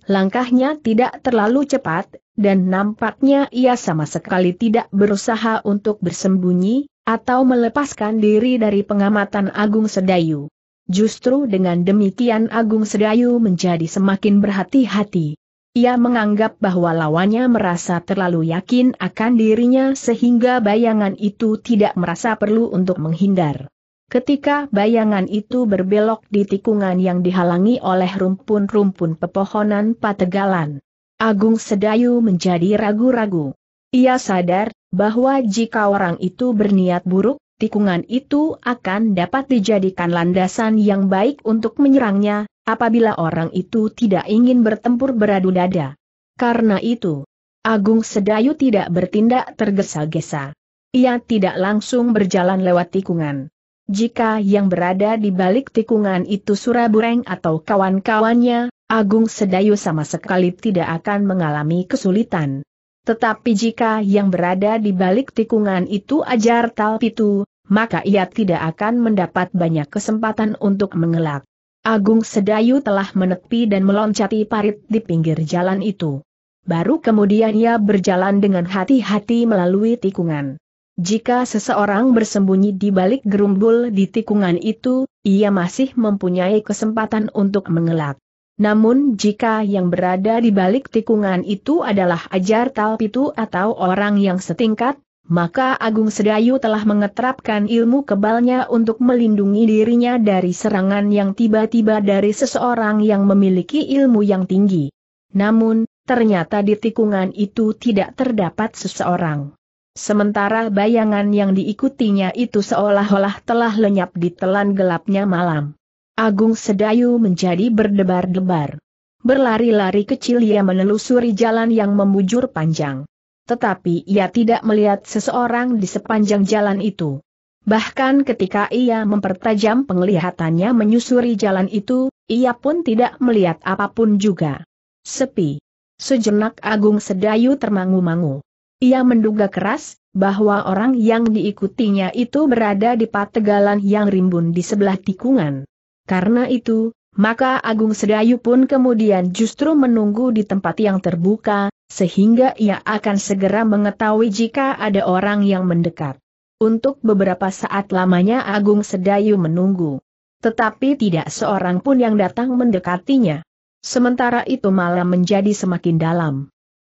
Langkahnya tidak terlalu cepat, dan nampaknya ia sama sekali tidak berusaha untuk bersembunyi, atau melepaskan diri dari pengamatan Agung Sedayu. Justru dengan demikian Agung Sedayu menjadi semakin berhati-hati. Ia menganggap bahwa lawannya merasa terlalu yakin akan dirinya sehingga bayangan itu tidak merasa perlu untuk menghindar. Ketika bayangan itu berbelok di tikungan yang dihalangi oleh rumpun-rumpun pepohonan pategalan, Agung Sedayu menjadi ragu-ragu. Ia sadar bahwa jika orang itu berniat buruk, tikungan itu akan dapat dijadikan landasan yang baik untuk menyerangnya, apabila orang itu tidak ingin bertempur beradu dada. Karena itu, Agung Sedayu tidak bertindak tergesa-gesa. Ia tidak langsung berjalan lewat tikungan. Jika yang berada di balik tikungan itu Surabureng atau kawan-kawannya, Agung Sedayu sama sekali tidak akan mengalami kesulitan. Tetapi jika yang berada di balik tikungan itu Ajar Talpitu, maka ia tidak akan mendapat banyak kesempatan untuk mengelak. Agung Sedayu telah menepi dan meloncati parit di pinggir jalan itu. Baru kemudian ia berjalan dengan hati-hati melalui tikungan. Jika seseorang bersembunyi di balik gerumbul di tikungan itu, ia masih mempunyai kesempatan untuk mengelak. Namun jika yang berada di balik tikungan itu adalah Ajar Talpitu atau orang yang setingkat, maka Agung Sedayu telah mengeterapkan ilmu kebalnya untuk melindungi dirinya dari serangan yang tiba-tiba dari seseorang yang memiliki ilmu yang tinggi. Namun, ternyata di tikungan itu tidak terdapat seseorang. sementara bayangan yang diikutinya itu seolah-olah telah lenyap di telan gelapnya malam. Agung Sedayu menjadi berdebar-debar. Berlari-lari kecil ia menelusuri jalan yang membujur panjang. Tetapi ia tidak melihat seseorang di sepanjang jalan itu. Bahkan ketika ia mempertajam penglihatannya menyusuri jalan itu, ia pun tidak melihat apapun juga. Sepi. Sejenak Agung Sedayu termangu-mangu. Ia menduga keras bahwa orang yang diikutinya itu berada di pategalan yang rimbun di sebelah tikungan. Karena itu, maka Agung Sedayu pun kemudian justru menunggu di tempat yang terbuka, sehingga ia akan segera mengetahui jika ada orang yang mendekat. Untuk beberapa saat lamanya Agung Sedayu menunggu. Tetapi tidak seorang pun yang datang mendekatinya. Sementara itu malam menjadi semakin dalam.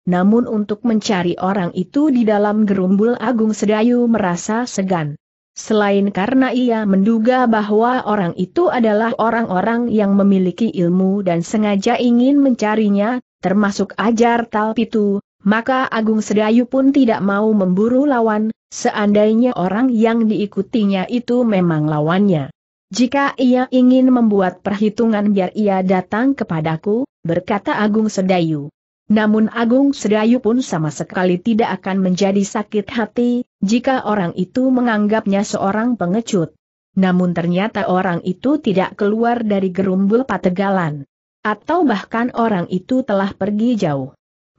Namun untuk mencari orang itu di dalam gerumbul Agung Sedayu merasa segan. Selain karena ia menduga bahwa orang itu adalah orang-orang yang memiliki ilmu dan sengaja ingin mencarinya, termasuk Ajar Talpitu, maka Agung Sedayu pun tidak mau memburu lawan. Seandainya orang yang diikutinya itu memang lawannya. Jika ia ingin membuat perhitungan biar ia datang kepadaku, berkata Agung Sedayu. Namun Agung Sedayu pun sama sekali tidak akan menjadi sakit hati, jika orang itu menganggapnya seorang pengecut. Namun ternyata orang itu tidak keluar dari gerumbul pategalan. Atau bahkan orang itu telah pergi jauh.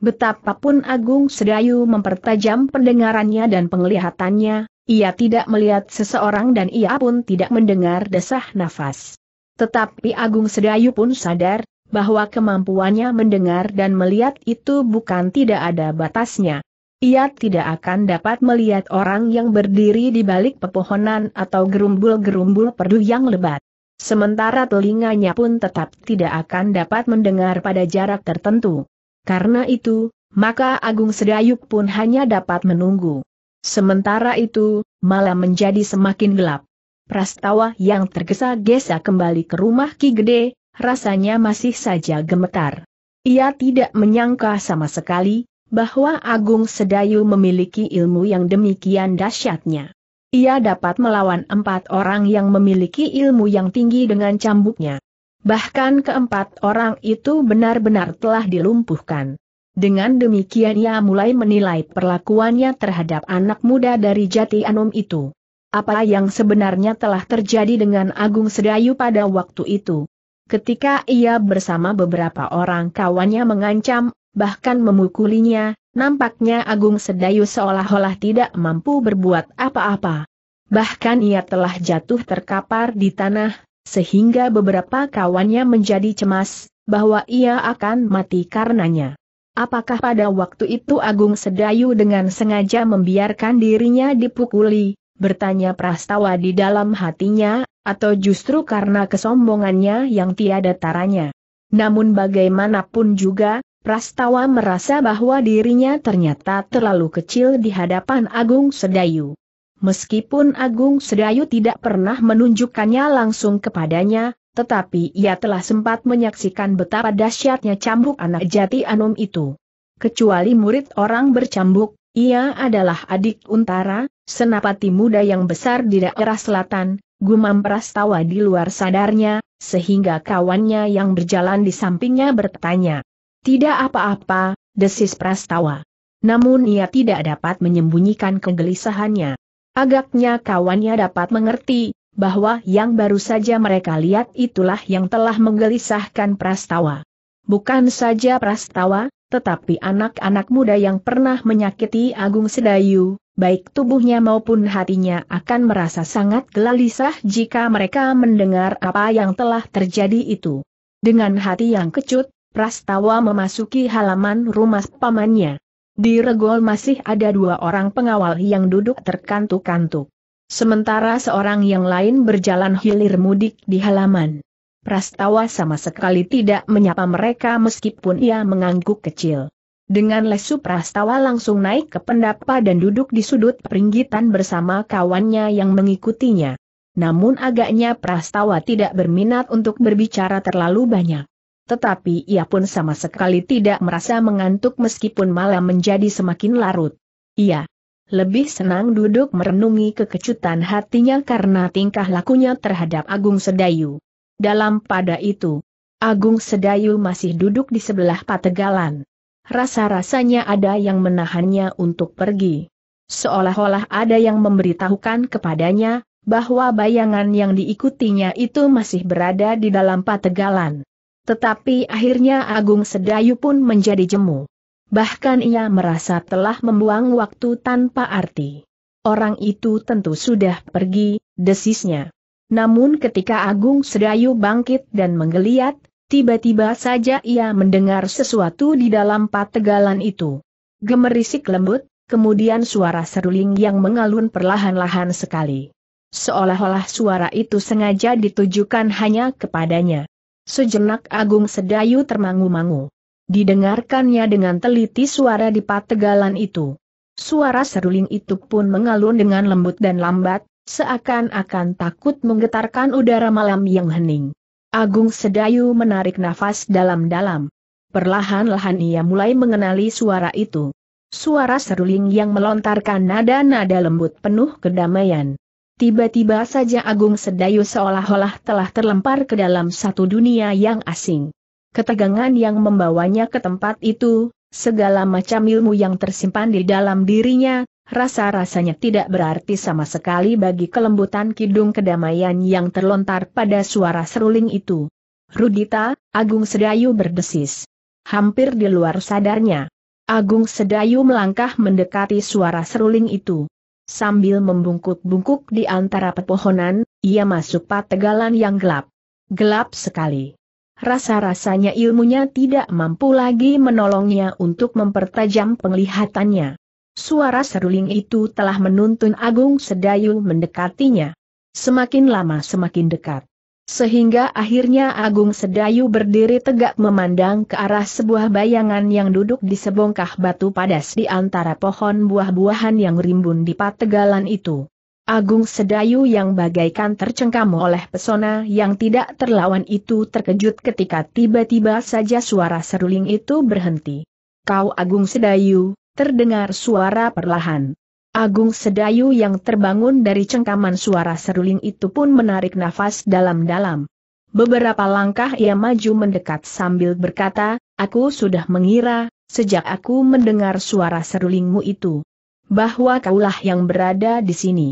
Betapapun Agung Sedayu mempertajam pendengarannya dan penglihatannya, ia tidak melihat seseorang dan ia pun tidak mendengar desah nafas. Tetapi Agung Sedayu pun sadar bahwa kemampuannya mendengar dan melihat itu bukan tidak ada batasnya. Ia tidak akan dapat melihat orang yang berdiri di balik pepohonan atau gerumbul-gerumbul perdu yang lebat. Sementara telinganya pun tetap tidak akan dapat mendengar pada jarak tertentu. Karena itu, maka Agung Sedayu pun hanya dapat menunggu. Sementara itu, malam menjadi semakin gelap. Prastawa yang tergesa-gesa kembali ke rumah Ki Gede, rasanya masih saja gemetar. Ia tidak menyangka sama sekali bahwa Agung Sedayu memiliki ilmu yang demikian dahsyatnya. Ia dapat melawan 4 orang yang memiliki ilmu yang tinggi dengan cambuknya. Bahkan keempat orang itu benar-benar telah dilumpuhkan. Dengan demikian ia mulai menilai perlakuannya terhadap anak muda dari Jati Anom itu. Apa yang sebenarnya telah terjadi dengan Agung Sedayu pada waktu itu? Ketika ia bersama beberapa orang kawannya mengancam, bahkan memukulinya, nampaknya Agung Sedayu seolah-olah tidak mampu berbuat apa-apa. Bahkan ia telah jatuh terkapar di tanah, sehingga beberapa kawannya menjadi cemas, bahwa ia akan mati karenanya. Apakah pada waktu itu Agung Sedayu dengan sengaja membiarkan dirinya dipukuli, bertanya Prastawa di dalam hatinya, atau justru karena kesombongannya yang tiada taranya. Namun bagaimanapun juga, Prastawa merasa bahwa dirinya ternyata terlalu kecil di hadapan Agung Sedayu. Meskipun Agung Sedayu tidak pernah menunjukkannya langsung kepadanya, tetapi ia telah sempat menyaksikan betapa dahsyatnya cambuk anak Jati Anom itu. Kecuali murid orang bercambuk, ia adalah adik Untara, senapati muda yang besar di daerah selatan, gumam Prastawa di luar sadarnya, sehingga kawannya yang berjalan di sampingnya bertanya. Tidak apa-apa, desis Prastawa. Namun ia tidak dapat menyembunyikan kegelisahannya. Agaknya kawannya dapat mengerti bahwa yang baru saja mereka lihat itulah yang telah menggelisahkan Prastawa. Bukan saja Prastawa, tetapi anak-anak muda yang pernah menyakiti Agung Sedayu, baik tubuhnya maupun hatinya akan merasa sangat gelisah jika mereka mendengar apa yang telah terjadi itu. Dengan hati yang kecut, Prastawa memasuki halaman rumah pamannya. Di regol masih ada 2 orang pengawal yang duduk terkantuk-kantuk. Sementara seorang yang lain berjalan hilir mudik di halaman. Prastawa sama sekali tidak menyapa mereka meskipun ia mengangguk kecil. Dengan lesu Prastawa langsung naik ke pendapa dan duduk di sudut peringgitan bersama kawannya yang mengikutinya. Namun agaknya Prastawa tidak berminat untuk berbicara terlalu banyak. Tetapi ia pun sama sekali tidak merasa mengantuk meskipun malam menjadi semakin larut. Ia lebih senang duduk merenungi kekecutan hatinya karena tingkah lakunya terhadap Agung Sedayu. Dalam pada itu, Agung Sedayu masih duduk di sebelah pategalan. Rasa-rasanya ada yang menahannya untuk pergi. Seolah-olah ada yang memberitahukan kepadanya bahwa bayangan yang diikutinya itu masih berada di dalam pategalan. Tetapi akhirnya Agung Sedayu pun menjadi jemu. Bahkan ia merasa telah membuang waktu tanpa arti. Orang itu tentu sudah pergi, desisnya. Namun ketika Agung Sedayu bangkit dan menggeliat, tiba-tiba saja ia mendengar sesuatu di dalam pategalan itu. Gemerisik lembut, kemudian suara seruling yang mengalun perlahan-lahan sekali. Seolah-olah suara itu sengaja ditujukan hanya kepadanya. Sejenak Agung Sedayu termangu-mangu. Didengarkannya dengan teliti suara di pategalan itu. Suara seruling itu pun mengalun dengan lembut dan lambat, seakan-akan takut menggetarkan udara malam yang hening. Agung Sedayu menarik nafas dalam-dalam. Perlahan-lahan ia mulai mengenali suara itu. Suara seruling yang melontarkan nada-nada lembut penuh kedamaian. Tiba-tiba saja Agung Sedayu seolah-olah telah terlempar ke dalam satu dunia yang asing. Ketegangan yang membawanya ke tempat itu, segala macam ilmu yang tersimpan di dalam dirinya, rasa-rasanya tidak berarti sama sekali bagi kelembutan kidung kedamaian yang terlontar pada suara seruling itu. "Rudita," Agung Sedayu berdesis. Hampir di luar sadarnya, Agung Sedayu melangkah mendekati suara seruling itu. Sambil membungkuk-bungkuk di antara pepohonan, ia masuk pategalan yang gelap. Gelap sekali. Rasa-rasanya ilmunya tidak mampu lagi menolongnya untuk mempertajam penglihatannya. Suara seruling itu telah menuntun Agung Sedayu mendekatinya. Semakin lama semakin dekat. Sehingga akhirnya Agung Sedayu berdiri tegak memandang ke arah sebuah bayangan yang duduk di sebongkah batu padas di antara pohon buah-buahan yang rimbun di pategalan itu. Agung Sedayu yang bagaikan tercengkam oleh pesona yang tidak terlawan itu terkejut ketika tiba-tiba saja suara seruling itu berhenti. "Kau Agung Sedayu," terdengar suara perlahan. Agung Sedayu yang terbangun dari cengkaman suara seruling itu pun menarik nafas dalam-dalam. Beberapa langkah ia maju mendekat sambil berkata, "Aku sudah mengira, sejak aku mendengar suara serulingmu itu, bahwa kaulah yang berada di sini."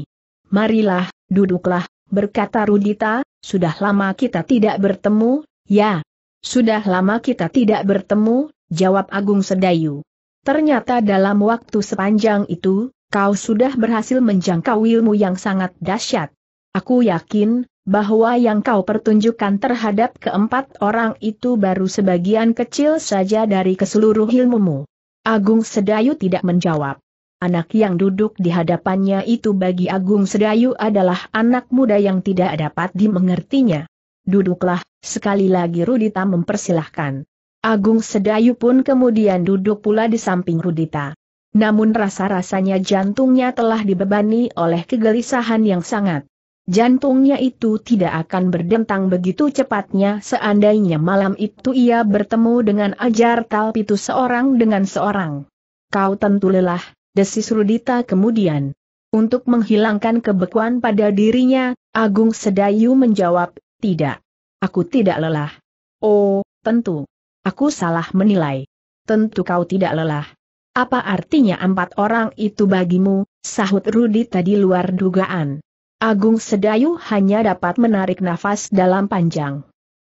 "Marilah, duduklah," berkata Rudita, "sudah lama kita tidak bertemu." "Ya, sudah lama kita tidak bertemu," jawab Agung Sedayu. "Ternyata dalam waktu sepanjang itu, kau sudah berhasil menjangkau ilmu yang sangat dahsyat. Aku yakin, bahwa yang kau pertunjukkan terhadap keempat orang itu baru sebagian kecil saja dari keseluruh ilmumu." Agung Sedayu tidak menjawab. Anak yang duduk di hadapannya itu bagi Agung Sedayu adalah anak muda yang tidak dapat dimengertinya. "Duduklah," sekali lagi Rudita mempersilahkan. Agung Sedayu pun kemudian duduk pula di samping Rudita. Namun rasa-rasanya jantungnya telah dibebani oleh kegelisahan yang sangat. Jantungnya itu tidak akan berdentang begitu cepatnya seandainya malam itu ia bertemu dengan Ajar Talpitu seorang dengan seorang. "Kau tentu lelah," desis Rudita kemudian. Untuk menghilangkan kebekuan pada dirinya, Agung Sedayu menjawab, "Tidak. Aku tidak lelah." "Oh, tentu. Aku salah menilai." "Tentu kau tidak lelah. Apa artinya empat orang itu bagimu?" sahut Rudita di luar dugaan. Agung Sedayu hanya dapat menarik nafas dalam panjang.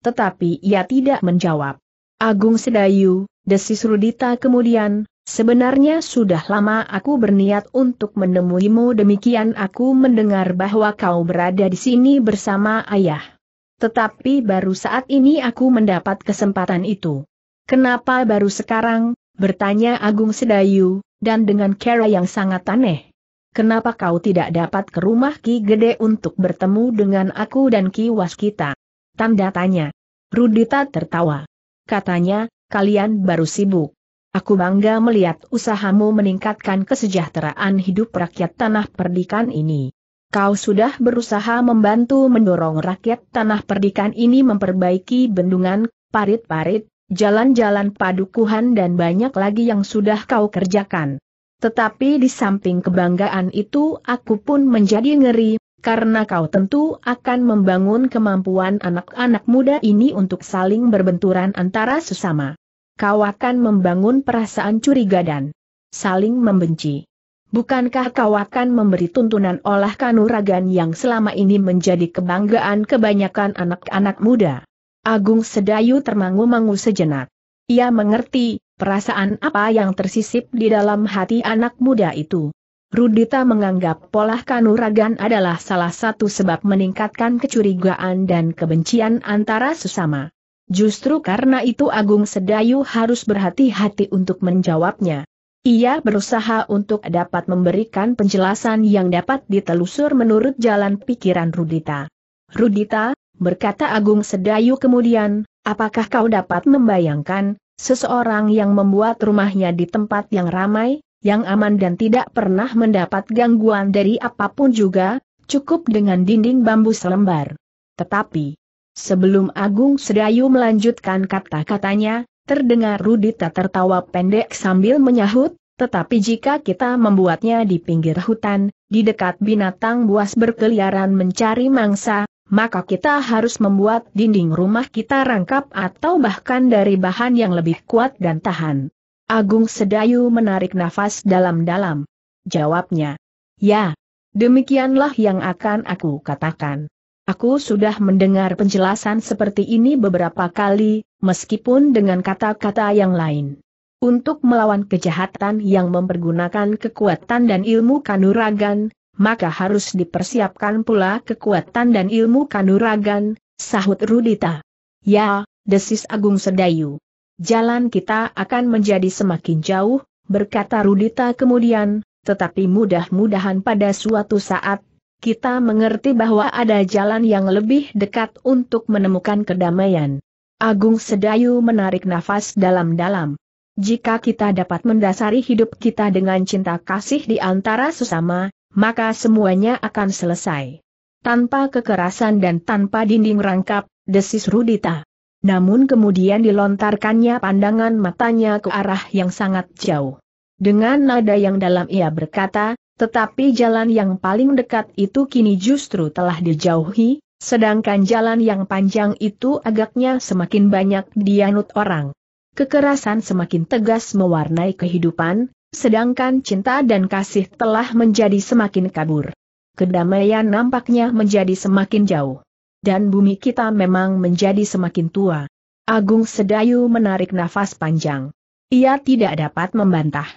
Tetapi ia tidak menjawab. "Agung Sedayu," desis Rudita kemudian, "sebenarnya sudah lama aku berniat untuk menemuimu. Demikian aku mendengar bahwa kau berada di sini bersama ayah. Tetapi baru saat ini aku mendapat kesempatan itu." "Kenapa baru sekarang?" bertanya Agung Sedayu, dan dengan cara yang sangat aneh. "Kenapa kau tidak dapat ke rumah Ki Gede untuk bertemu dengan aku dan Ki Waskita?" Tanda tanya. Rudita tertawa. Katanya, "Kalian baru sibuk. Aku bangga melihat usahamu meningkatkan kesejahteraan hidup rakyat tanah perdikan ini. Kau sudah berusaha membantu mendorong rakyat tanah perdikan ini memperbaiki bendungan, parit-parit, jalan-jalan padukuhan dan banyak lagi yang sudah kau kerjakan. Tetapi di samping kebanggaan itu aku pun menjadi ngeri, karena kau tentu akan membangun kemampuan anak-anak muda ini untuk saling berbenturan antara sesama. Kau akan membangun perasaan curiga dan saling membenci. Bukankah kau akan memberi tuntunan olah kanuragan yang selama ini menjadi kebanggaan kebanyakan anak-anak muda? Agung Sedayu termangu-mangu sejenak. Ia mengerti perasaan apa yang tersisip di dalam hati anak muda itu. Rudita menganggap pola kanuragan adalah salah satu sebab meningkatkan kecurigaan dan kebencian antara sesama. Justru karena itu Agung Sedayu harus berhati-hati untuk menjawabnya. Ia berusaha untuk dapat memberikan penjelasan yang dapat ditelusur menurut jalan pikiran Rudita. "Rudita," berkata Agung Sedayu kemudian, "apakah kau dapat membayangkan seseorang yang membuat rumahnya di tempat yang ramai, yang aman dan tidak pernah mendapat gangguan dari apapun juga, cukup dengan dinding bambu selembar?" Tetapi, sebelum Agung Sedayu melanjutkan kata-katanya, terdengar Rudita tertawa pendek sambil menyahut, "Tetapi jika kita membuatnya di pinggir hutan, di dekat binatang buas berkeliaran mencari mangsa, maka kita harus membuat dinding rumah kita rangkap atau bahkan dari bahan yang lebih kuat dan tahan." Agung Sedayu menarik nafas dalam-dalam. Jawabnya, "Ya, demikianlah yang akan aku katakan. Aku sudah mendengar penjelasan seperti ini beberapa kali, meskipun dengan kata-kata yang lain. Untuk melawan kejahatan yang mempergunakan kekuatan dan ilmu kanuragan, maka harus dipersiapkan pula kekuatan dan ilmu kanuragan," sahut Rudita. "Ya," desis Agung Sedayu. "Jalan kita akan menjadi semakin jauh," berkata Rudita kemudian, "tetapi mudah-mudahan pada suatu saat, kita mengerti bahwa ada jalan yang lebih dekat untuk menemukan kedamaian." Agung Sedayu menarik nafas dalam-dalam. "Jika kita dapat mendasari hidup kita dengan cinta kasih di antara sesama, maka semuanya akan selesai. Tanpa kekerasan dan tanpa dinding rangkap," desis Rudita. Namun kemudian dilontarkannya pandangan matanya ke arah yang sangat jauh. Dengan nada yang dalam ia berkata, "Tetapi jalan yang paling dekat itu kini justru telah dijauhi, sedangkan jalan yang panjang itu agaknya semakin banyak dianut orang. Kekerasan semakin tegas mewarnai kehidupan, sedangkan cinta dan kasih telah menjadi semakin kabur. Kedamaian nampaknya menjadi semakin jauh. Dan bumi kita memang menjadi semakin tua." Agung Sedayu menarik nafas panjang. Ia tidak dapat membantah.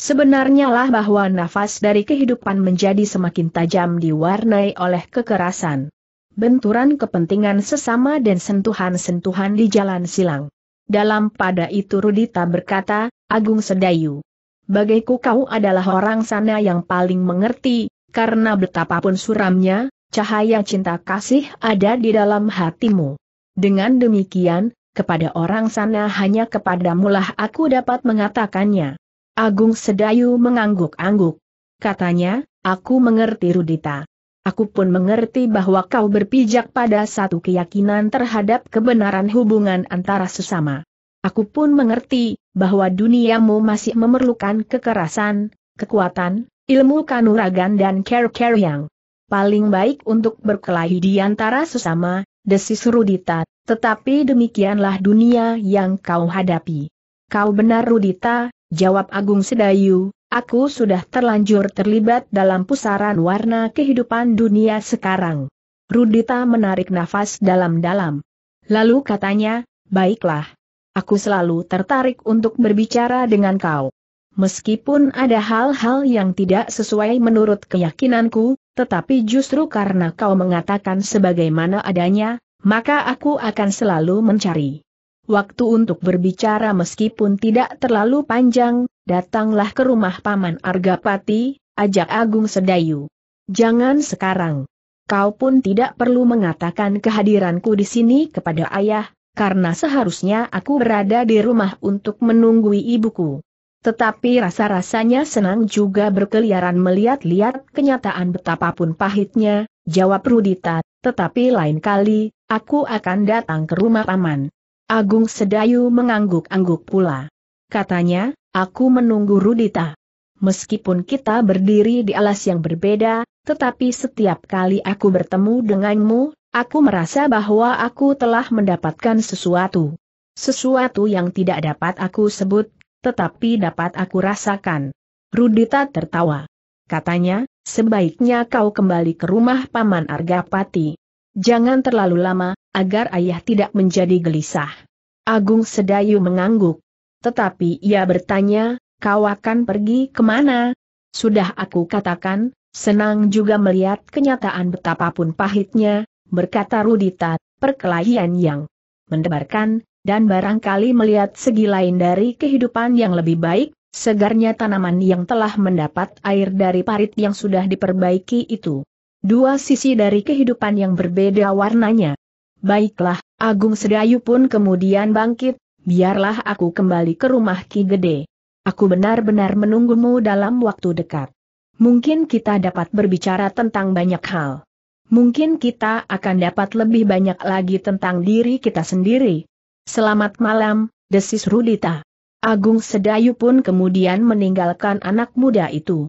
Sebenarnya lah bahwa nafas dari kehidupan menjadi semakin tajam diwarnai oleh kekerasan. Benturan kepentingan sesama dan sentuhan-sentuhan di jalan silang. Dalam pada itu Rudita berkata, "Agung Sedayu, bagiku kau adalah orang sana yang paling mengerti, karena betapapun suramnya, cahaya cinta kasih ada di dalam hatimu. Dengan demikian, kepada orang sana hanya kepadamulah aku dapat mengatakannya." Agung Sedayu mengangguk-angguk. Katanya, "Aku mengerti Rudita. Aku pun mengerti bahwa kau berpijak pada satu keyakinan terhadap kebenaran hubungan antara sesama. Aku pun mengerti bahwa duniamu masih memerlukan kekerasan, kekuatan, ilmu kanuragan dan care-care yang paling baik untuk berkelahi di antara sesama," desis Rudita, "tetapi demikianlah dunia yang kau hadapi." "Kau benar Rudita," jawab Agung Sedayu, "aku sudah terlanjur terlibat dalam pusaran warna kehidupan dunia sekarang." Rudita menarik nafas dalam-dalam. Lalu katanya, "Baiklah. Aku selalu tertarik untuk berbicara dengan kau. Meskipun ada hal-hal yang tidak sesuai menurut keyakinanku, tetapi justru karena kau mengatakan sebagaimana adanya, maka aku akan selalu mencari waktu untuk berbicara meskipun tidak terlalu panjang. Datanglah ke rumah Paman Argapati," ajak Agung Sedayu. "Jangan sekarang. Kau pun tidak perlu mengatakan kehadiranku di sini kepada ayah, karena seharusnya aku berada di rumah untuk menunggui ibuku. Tetapi rasa-rasanya senang juga berkeliaran melihat-lihat kenyataan betapapun pahitnya," jawab Rudita, "tetapi lain kali, aku akan datang ke rumah Paman." Agung Sedayu mengangguk-angguk pula. Katanya, "Aku menunggu Rudita. meskipun kita berdiri di alas yang berbeda, tetapi setiap kali aku bertemu denganmu, aku merasa bahwa aku telah mendapatkan sesuatu. Sesuatu yang tidak dapat aku sebut, tetapi dapat aku rasakan." Rudita tertawa. Katanya, "Sebaiknya kau kembali ke rumah Paman Argapati. Jangan terlalu lama, agar ayah tidak menjadi gelisah." Agung Sedayu mengangguk. Tetapi ia bertanya, "Kau akan pergi kemana?" "Sudah aku katakan, senang juga melihat kenyataan betapapun pahitnya," berkata Rudita, "perkelahian yang mendebarkan, dan barangkali melihat segi lain dari kehidupan yang lebih baik, segarnya tanaman yang telah mendapat air dari parit yang sudah diperbaiki itu. Dua sisi dari kehidupan yang berbeda warnanya." "Baiklah," Agung Sedayu pun kemudian bangkit, "biarlah aku kembali ke rumah Ki Gede. Aku benar-benar menunggumu dalam waktu dekat. Mungkin kita dapat berbicara tentang banyak hal. Mungkin kita akan dapat lebih banyak lagi tentang diri kita sendiri." "Selamat malam," desis Rudita. Agung Sedayu pun kemudian meninggalkan anak muda itu.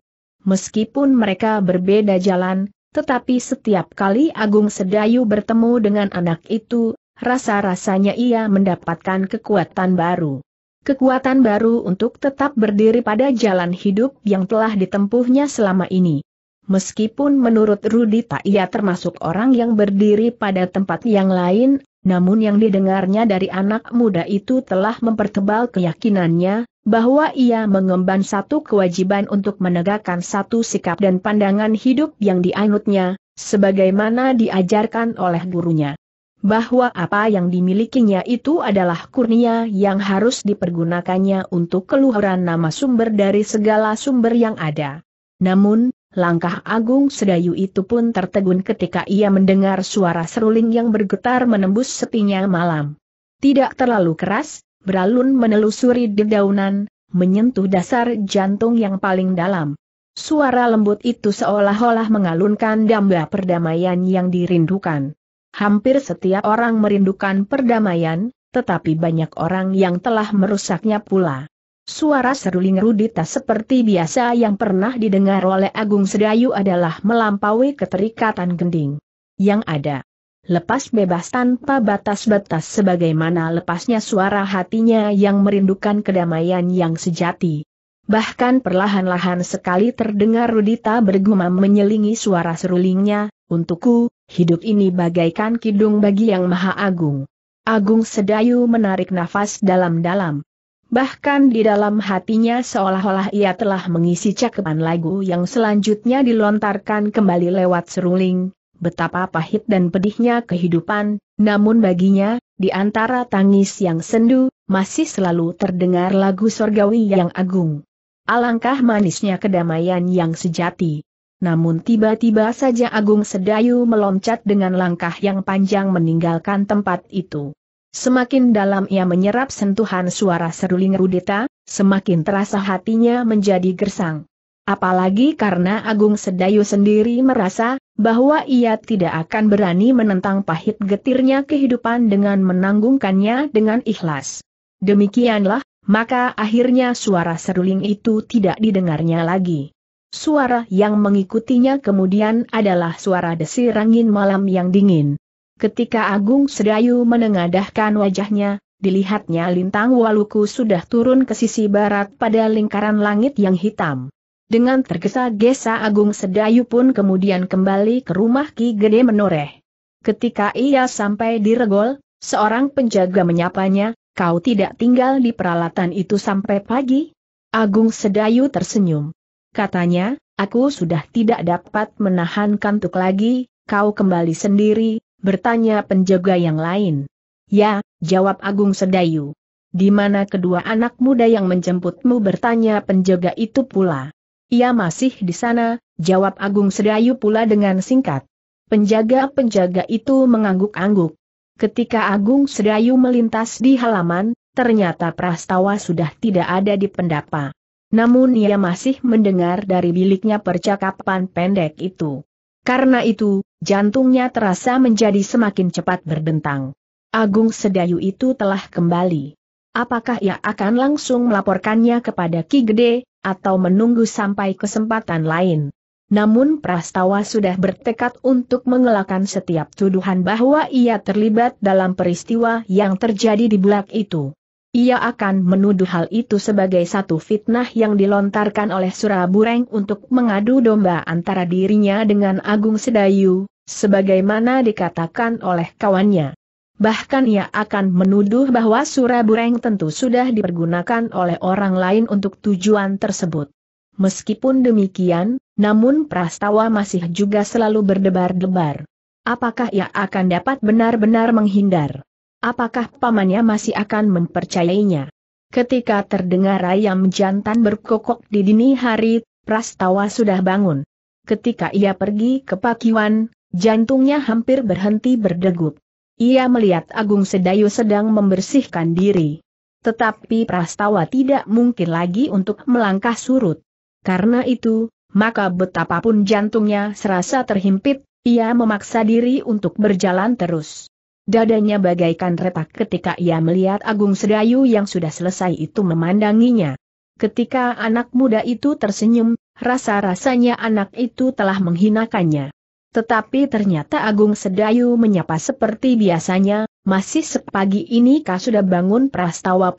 Meskipun mereka berbeda jalan, tetapi setiap kali Agung Sedayu bertemu dengan anak itu, rasa-rasanya ia mendapatkan kekuatan baru. Kekuatan baru untuk tetap berdiri pada jalan hidup yang telah ditempuhnya selama ini. Meskipun menurut Rudita ia termasuk orang yang berdiri pada tempat yang lain, namun yang didengarnya dari anak muda itu telah mempertebal keyakinannya, bahwa ia mengemban satu kewajiban untuk menegakkan satu sikap dan pandangan hidup yang dianutnya, sebagaimana diajarkan oleh gurunya. Bahwa apa yang dimilikinya itu adalah kurnia yang harus dipergunakannya untuk keluhuran nama sumber dari segala sumber yang ada. Namun, langkah Agung Sedayu itu pun tertegun ketika ia mendengar suara seruling yang bergetar menembus sepinya malam. Tidak terlalu keras, beralun menelusuri dedaunan, menyentuh dasar jantung yang paling dalam. Suara lembut itu seolah-olah mengalunkan damba perdamaian yang dirindukan. Hampir setiap orang merindukan perdamaian, tetapi banyak orang yang telah merusaknya pula. Suara seruling Rudita seperti biasa yang pernah didengar oleh Agung Sedayu adalah melampaui keterikatan gending. Yang ada lepas bebas tanpa batas-batas sebagaimana lepasnya suara hatinya yang merindukan kedamaian yang sejati. Bahkan perlahan-lahan sekali terdengar Rudita bergumam menyelingi suara serulingnya, "Untukku, hidup ini bagaikan kidung bagi Yang Maha Agung." Agung Sedayu menarik nafas dalam-dalam. Bahkan di dalam hatinya seolah-olah ia telah mengisi cakupan lagu yang selanjutnya dilontarkan kembali lewat seruling. Betapa pahit dan pedihnya kehidupan, namun baginya, di antara tangis yang sendu, masih selalu terdengar lagu sorgawi yang agung. Alangkah manisnya kedamaian yang sejati. Namun tiba-tiba saja Agung Sedayu meloncat dengan langkah yang panjang meninggalkan tempat itu. Semakin dalam ia menyerap sentuhan suara seruling Rudita, semakin terasa hatinya menjadi gersang. Apalagi karena Agung Sedayu sendiri merasa bahwa ia tidak akan berani menentang pahit getirnya kehidupan dengan menanggungkannya dengan ikhlas. Demikianlah, maka akhirnya suara seruling itu tidak didengarnya lagi. Suara yang mengikutinya kemudian adalah suara desir angin malam yang dingin. Ketika Agung Sedayu menengadahkan wajahnya, dilihatnya lintang Waluku sudah turun ke sisi barat pada lingkaran langit yang hitam. Dengan tergesa-gesa Agung Sedayu pun kemudian kembali ke rumah Ki Gede menoreh. Ketika ia sampai di regol, seorang penjaga menyapanya, "Kau tidak tinggal di peralatan itu sampai pagi?" Agung Sedayu tersenyum. Katanya, "Aku sudah tidak dapat menahan kantuk lagi, kau kembali sendiri?" bertanya penjaga yang lain. "Ya," jawab Agung Sedayu. "Di mana kedua anak muda yang menjemputmu?" bertanya penjaga itu pula. "Ia masih di sana," jawab Agung Sedayu pula dengan singkat. Penjaga-penjaga itu mengangguk-angguk. Ketika Agung Sedayu melintas di halaman, ternyata prastawa sudah tidak ada di pendapa. Namun ia masih mendengar dari biliknya percakapan pendek itu. Karena itu, jantungnya terasa menjadi semakin cepat berdentang. Agung Sedayu itu telah kembali. Apakah ia akan langsung melaporkannya kepada Ki Gede, atau menunggu sampai kesempatan lain? Namun Prastawa sudah bertekad untuk mengelakkan setiap tuduhan bahwa ia terlibat dalam peristiwa yang terjadi di Bulak itu. Ia akan menuduh hal itu sebagai satu fitnah yang dilontarkan oleh Surabureng untuk mengadu domba antara dirinya dengan Agung Sedayu, sebagaimana dikatakan oleh kawannya. Bahkan ia akan menuduh bahwa Surabureng tentu sudah dipergunakan oleh orang lain untuk tujuan tersebut. Meskipun demikian, namun Prastawa masih juga selalu berdebar-debar. Apakah ia akan dapat benar-benar menghindar? Apakah pamannya masih akan mempercayainya? Ketika terdengar ayam jantan berkokok di dini hari, Prastawa sudah bangun. Ketika ia pergi ke Pakiwan, jantungnya hampir berhenti berdegup. Ia melihat Agung Sedayu sedang membersihkan diri. Tetapi Prastawa tidak mungkin lagi untuk melangkah surut. Karena itu, maka betapapun jantungnya serasa terhimpit, ia memaksa diri untuk berjalan terus. Dadanya bagaikan retak ketika ia melihat Agung Sedayu yang sudah selesai itu memandanginya. Ketika anak muda itu tersenyum, rasa-rasanya anak itu telah menghinakannya. Tetapi ternyata Agung Sedayu menyapa seperti biasanya, masih sepagi ini kah sudah bangun? Prastawa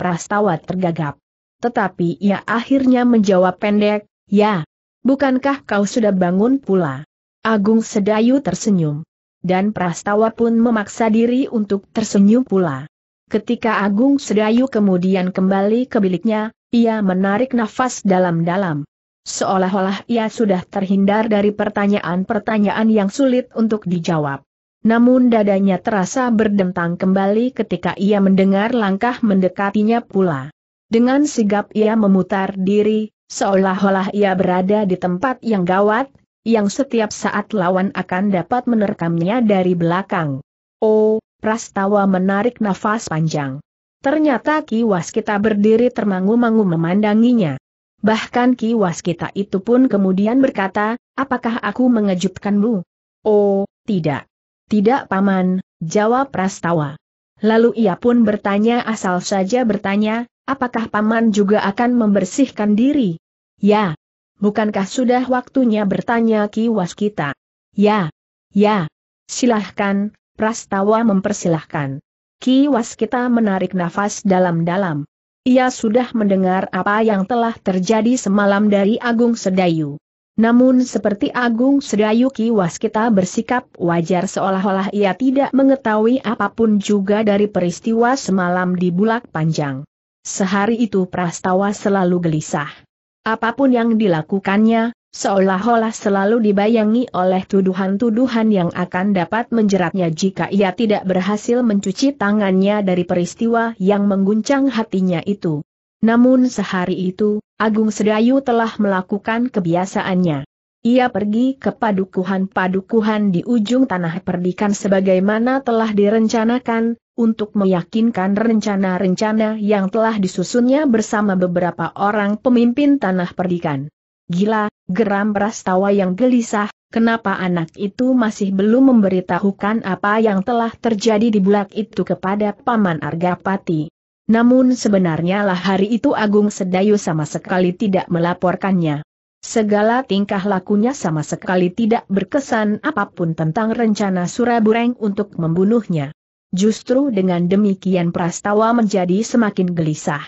tergagap. Tetapi ia akhirnya menjawab pendek, ya, bukankah kau sudah bangun pula? Agung Sedayu tersenyum. Dan Prastawa pun memaksa diri untuk tersenyum pula. Ketika Agung Sedayu kemudian kembali ke biliknya, ia menarik nafas dalam-dalam. Seolah-olah ia sudah terhindar dari pertanyaan-pertanyaan yang sulit untuk dijawab. Namun dadanya terasa berdentang kembali ketika ia mendengar langkah mendekatinya pula. Dengan sigap ia memutar diri, seolah-olah ia berada di tempat yang gawat, yang setiap saat lawan akan dapat menerkamnya dari belakang. Oh, Prastawa menarik nafas panjang. Ternyata Ki Waskita berdiri termangu-mangu memandanginya. Bahkan Ki Waskita itu pun kemudian berkata, apakah aku mengejutkanmu? Oh, tidak. Tidak paman, jawab Prastawa. Lalu ia pun bertanya asal saja bertanya, apakah paman juga akan membersihkan diri? Ya. Bukankah sudah waktunya? bertanya Ki Waskita. Ya. Ya. Silahkan, Prastawa mempersilahkan. Ki Waskita menarik nafas dalam-dalam. Ia sudah mendengar apa yang telah terjadi semalam dari Agung Sedayu. Namun seperti Agung Sedayu, Ki Waskita bersikap wajar seolah-olah ia tidak mengetahui apapun juga dari peristiwa semalam di Bulak Panjang. Sehari itu Prastawa selalu gelisah. Apapun yang dilakukannya, seolah-olah selalu dibayangi oleh tuduhan-tuduhan yang akan dapat menjeratnya jika ia tidak berhasil mencuci tangannya dari peristiwa yang mengguncang hatinya itu. Namun sehari itu, Agung Sedayu telah melakukan kebiasaannya. Ia pergi ke padukuhan-padukuhan di ujung tanah perdikan sebagaimana telah direncanakan, untuk meyakinkan rencana-rencana yang telah disusunnya bersama beberapa orang pemimpin tanah perdikan. Gila, geram Prastawa yang gelisah, kenapa anak itu masih belum memberitahukan apa yang telah terjadi di Bulak itu kepada Paman Argapati. Namun sebenarnya lah hari itu Agung Sedayu sama sekali tidak melaporkannya. Segala tingkah lakunya sama sekali tidak berkesan apapun tentang rencana Surabureng untuk membunuhnya. Justru dengan demikian Prastawa menjadi semakin gelisah.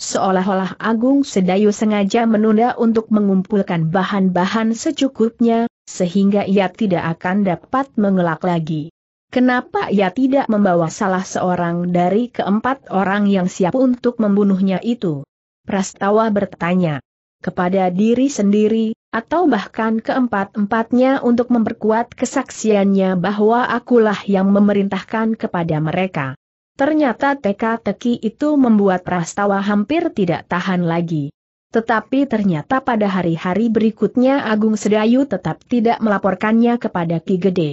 Seolah-olah Agung Sedayu sengaja menunda untuk mengumpulkan bahan-bahan secukupnya, sehingga ia tidak akan dapat mengelak lagi. Kenapa ia tidak membawa salah seorang dari keempat orang yang siap untuk membunuhnya itu? Prastawa bertanya kepada diri sendiri, atau bahkan keempat-empatnya untuk memperkuat kesaksiannya bahwa akulah yang memerintahkan kepada mereka. Ternyata teka-teki itu membuat Prastawa hampir tidak tahan lagi. Tetapi ternyata pada hari-hari berikutnya Agung Sedayu tetap tidak melaporkannya kepada Ki Gede.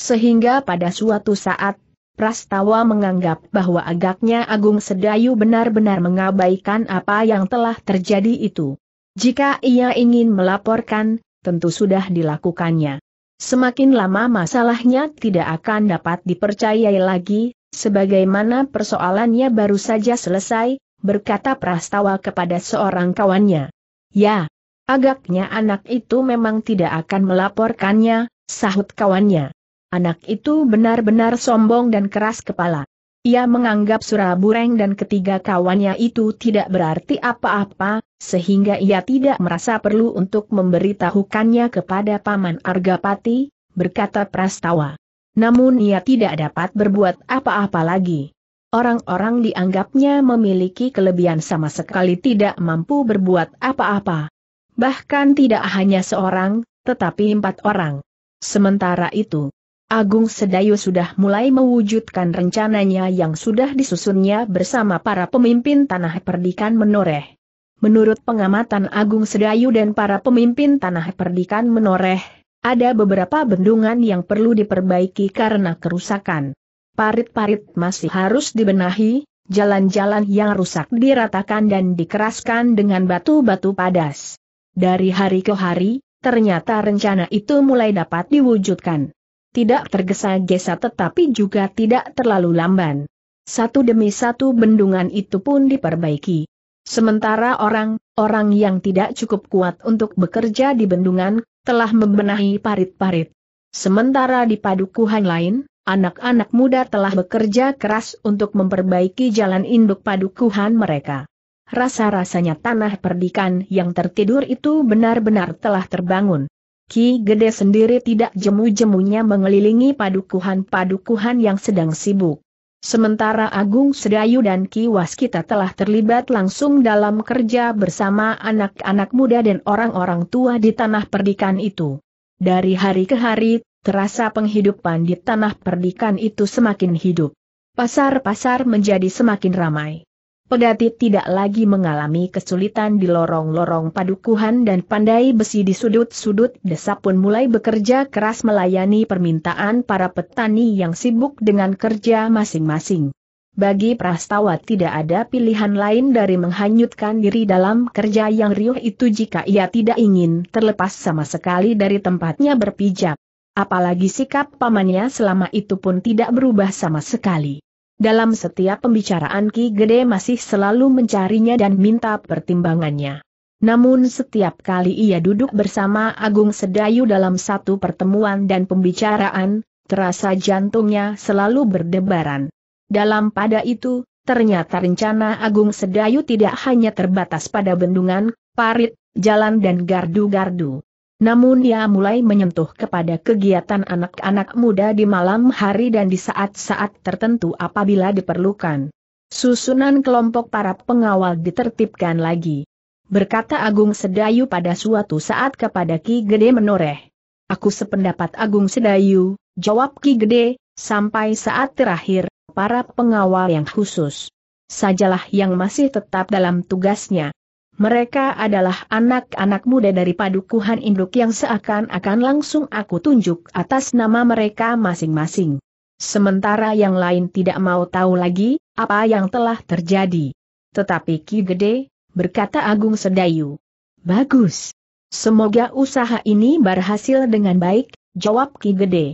Sehingga pada suatu saat, Prastawa menganggap bahwa agaknya Agung Sedayu benar-benar mengabaikan apa yang telah terjadi itu. Jika ia ingin melaporkan, tentu sudah dilakukannya. Semakin lama masalahnya tidak akan dapat dipercayai lagi, Sebagaimana persoalannya baru saja selesai, berkata Prastawa kepada seorang kawannya. Ya, agaknya anak itu memang tidak akan melaporkannya, sahut kawannya. Anak itu benar-benar sombong dan keras kepala. Ia menganggap Surabureng dan ketiga kawannya itu tidak berarti apa-apa, sehingga ia tidak merasa perlu untuk memberitahukannya kepada Paman Argapati, berkata Prastawa. Namun ia tidak dapat berbuat apa-apa lagi. Orang-orang dianggapnya memiliki kelebihan sama sekali tidak mampu berbuat apa-apa. Bahkan tidak hanya seorang, tetapi 4 orang. Sementara itu, Agung Sedayu sudah mulai mewujudkan rencananya yang sudah disusunnya bersama para pemimpin Tanah Perdikan Menoreh. Menurut pengamatan Agung Sedayu dan para pemimpin Tanah Perdikan Menoreh, ada beberapa bendungan yang perlu diperbaiki karena kerusakan. Parit-parit masih harus dibenahi, jalan-jalan yang rusak diratakan dan dikeraskan dengan batu-batu padas. Dari hari ke hari, ternyata rencana itu mulai dapat diwujudkan. Tidak tergesa-gesa tetapi juga tidak terlalu lamban. Satu demi satu bendungan itu pun diperbaiki. Sementara orang-orang yang tidak cukup kuat untuk bekerja di bendungan telah membenahi parit-parit. Sementara di padukuhan lain, anak-anak muda telah bekerja keras untuk memperbaiki jalan induk padukuhan mereka. Rasa-rasanya tanah perdikan yang tertidur itu benar-benar telah terbangun. Ki Gede sendiri tidak jemu-jemunya mengelilingi padukuhan-padukuhan yang sedang sibuk. Sementara Agung Sedayu dan Ki Waskita telah terlibat langsung dalam kerja bersama anak-anak muda dan orang-orang tua di tanah perdikan itu. Dari hari ke hari, terasa penghidupan di tanah perdikan itu semakin hidup. Pasar-pasar menjadi semakin ramai. Pedati tidak lagi mengalami kesulitan di lorong-lorong padukuhan dan pandai besi di sudut-sudut desa pun mulai bekerja keras melayani permintaan para petani yang sibuk dengan kerja masing-masing. Bagi Prastawa tidak ada pilihan lain dari menghanyutkan diri dalam kerja yang riuh itu jika ia tidak ingin terlepas sama sekali dari tempatnya berpijak. Apalagi sikap pamannya selama itu pun tidak berubah sama sekali. Dalam setiap pembicaraan Ki Gede masih selalu mencarinya dan minta pertimbangannya. Namun setiap kali ia duduk bersama Agung Sedayu dalam satu pertemuan dan pembicaraan, terasa jantungnya selalu berdebaran. Dalam pada itu, ternyata rencana Agung Sedayu tidak hanya terbatas pada bendungan, parit, jalan dan gardu-gardu. Namun ia mulai menyentuh kepada kegiatan anak-anak muda di malam hari dan di saat-saat tertentu apabila diperlukan. Susunan kelompok para pengawal ditertibkan lagi. Berkata Agung Sedayu pada suatu saat kepada Ki Gede Menoreh. Aku sependapat Agung Sedayu, jawab Ki Gede, sampai saat terakhir, para pengawal yang khusus sajalah yang masih tetap dalam tugasnya. Mereka adalah anak-anak muda dari padukuhan induk yang seakan-akan langsung aku tunjuk atas nama mereka masing-masing. Sementara yang lain tidak mau tahu lagi, apa yang telah terjadi. Tetapi Ki Gede, berkata Agung Sedayu. Bagus. Semoga usaha ini berhasil dengan baik, jawab Ki Gede.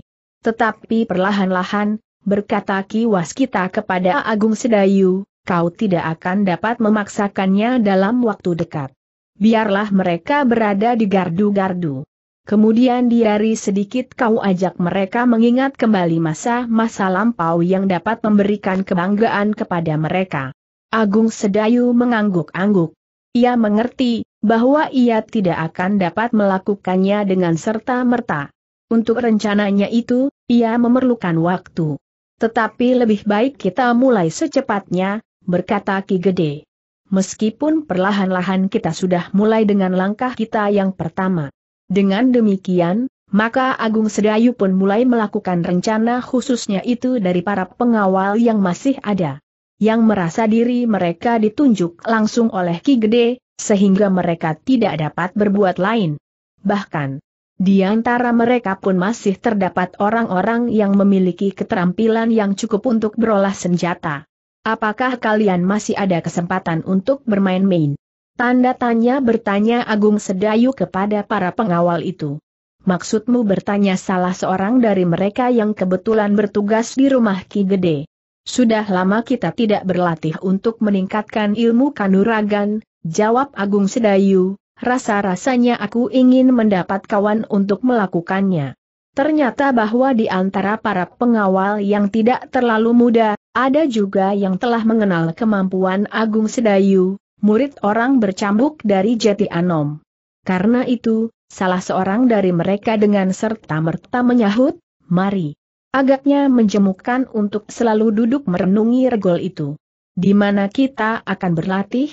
Tetapi perlahan-lahan, berkata Ki Waskita kepada Agung Sedayu. Kau tidak akan dapat memaksakannya dalam waktu dekat. Biarlah mereka berada di gardu-gardu. Kemudian diari sedikit kau ajak mereka mengingat kembali masa-masa lampau yang dapat memberikan kebanggaan kepada mereka. Agung Sedayu mengangguk-angguk. Ia mengerti bahwa ia tidak akan dapat melakukannya dengan serta-merta. Untuk rencananya itu, ia memerlukan waktu. Tetapi lebih baik kita mulai secepatnya. Berkata Ki Gede. Meskipun perlahan-lahan kita sudah mulai dengan langkah kita yang pertama. Dengan demikian, maka Agung Sedayu pun mulai melakukan rencana khususnya itu dari para pengawal yang masih ada. Yang merasa diri mereka ditunjuk langsung oleh Ki Gede, sehingga mereka tidak dapat berbuat lain. Bahkan, di antara mereka pun masih terdapat orang-orang yang memiliki keterampilan yang cukup untuk berolah senjata. Apakah kalian masih ada kesempatan untuk bermain-main? Tanda tanya bertanya Agung Sedayu kepada para pengawal itu. Maksudmu bertanya salah seorang dari mereka yang kebetulan bertugas di rumah Ki Gede. Sudah lama kita tidak berlatih untuk meningkatkan ilmu kanuragan, jawab Agung Sedayu, rasa-rasanya aku ingin mendapat kawan untuk melakukannya. Ternyata bahwa di antara para pengawal yang tidak terlalu muda, ada juga yang telah mengenal kemampuan Agung Sedayu, murid orang bercambuk dari Jati Anom. Karena itu, salah seorang dari mereka dengan serta-merta menyahut, mari. Agaknya menjemukan untuk selalu duduk merenungi regol itu. Di mana kita akan berlatih?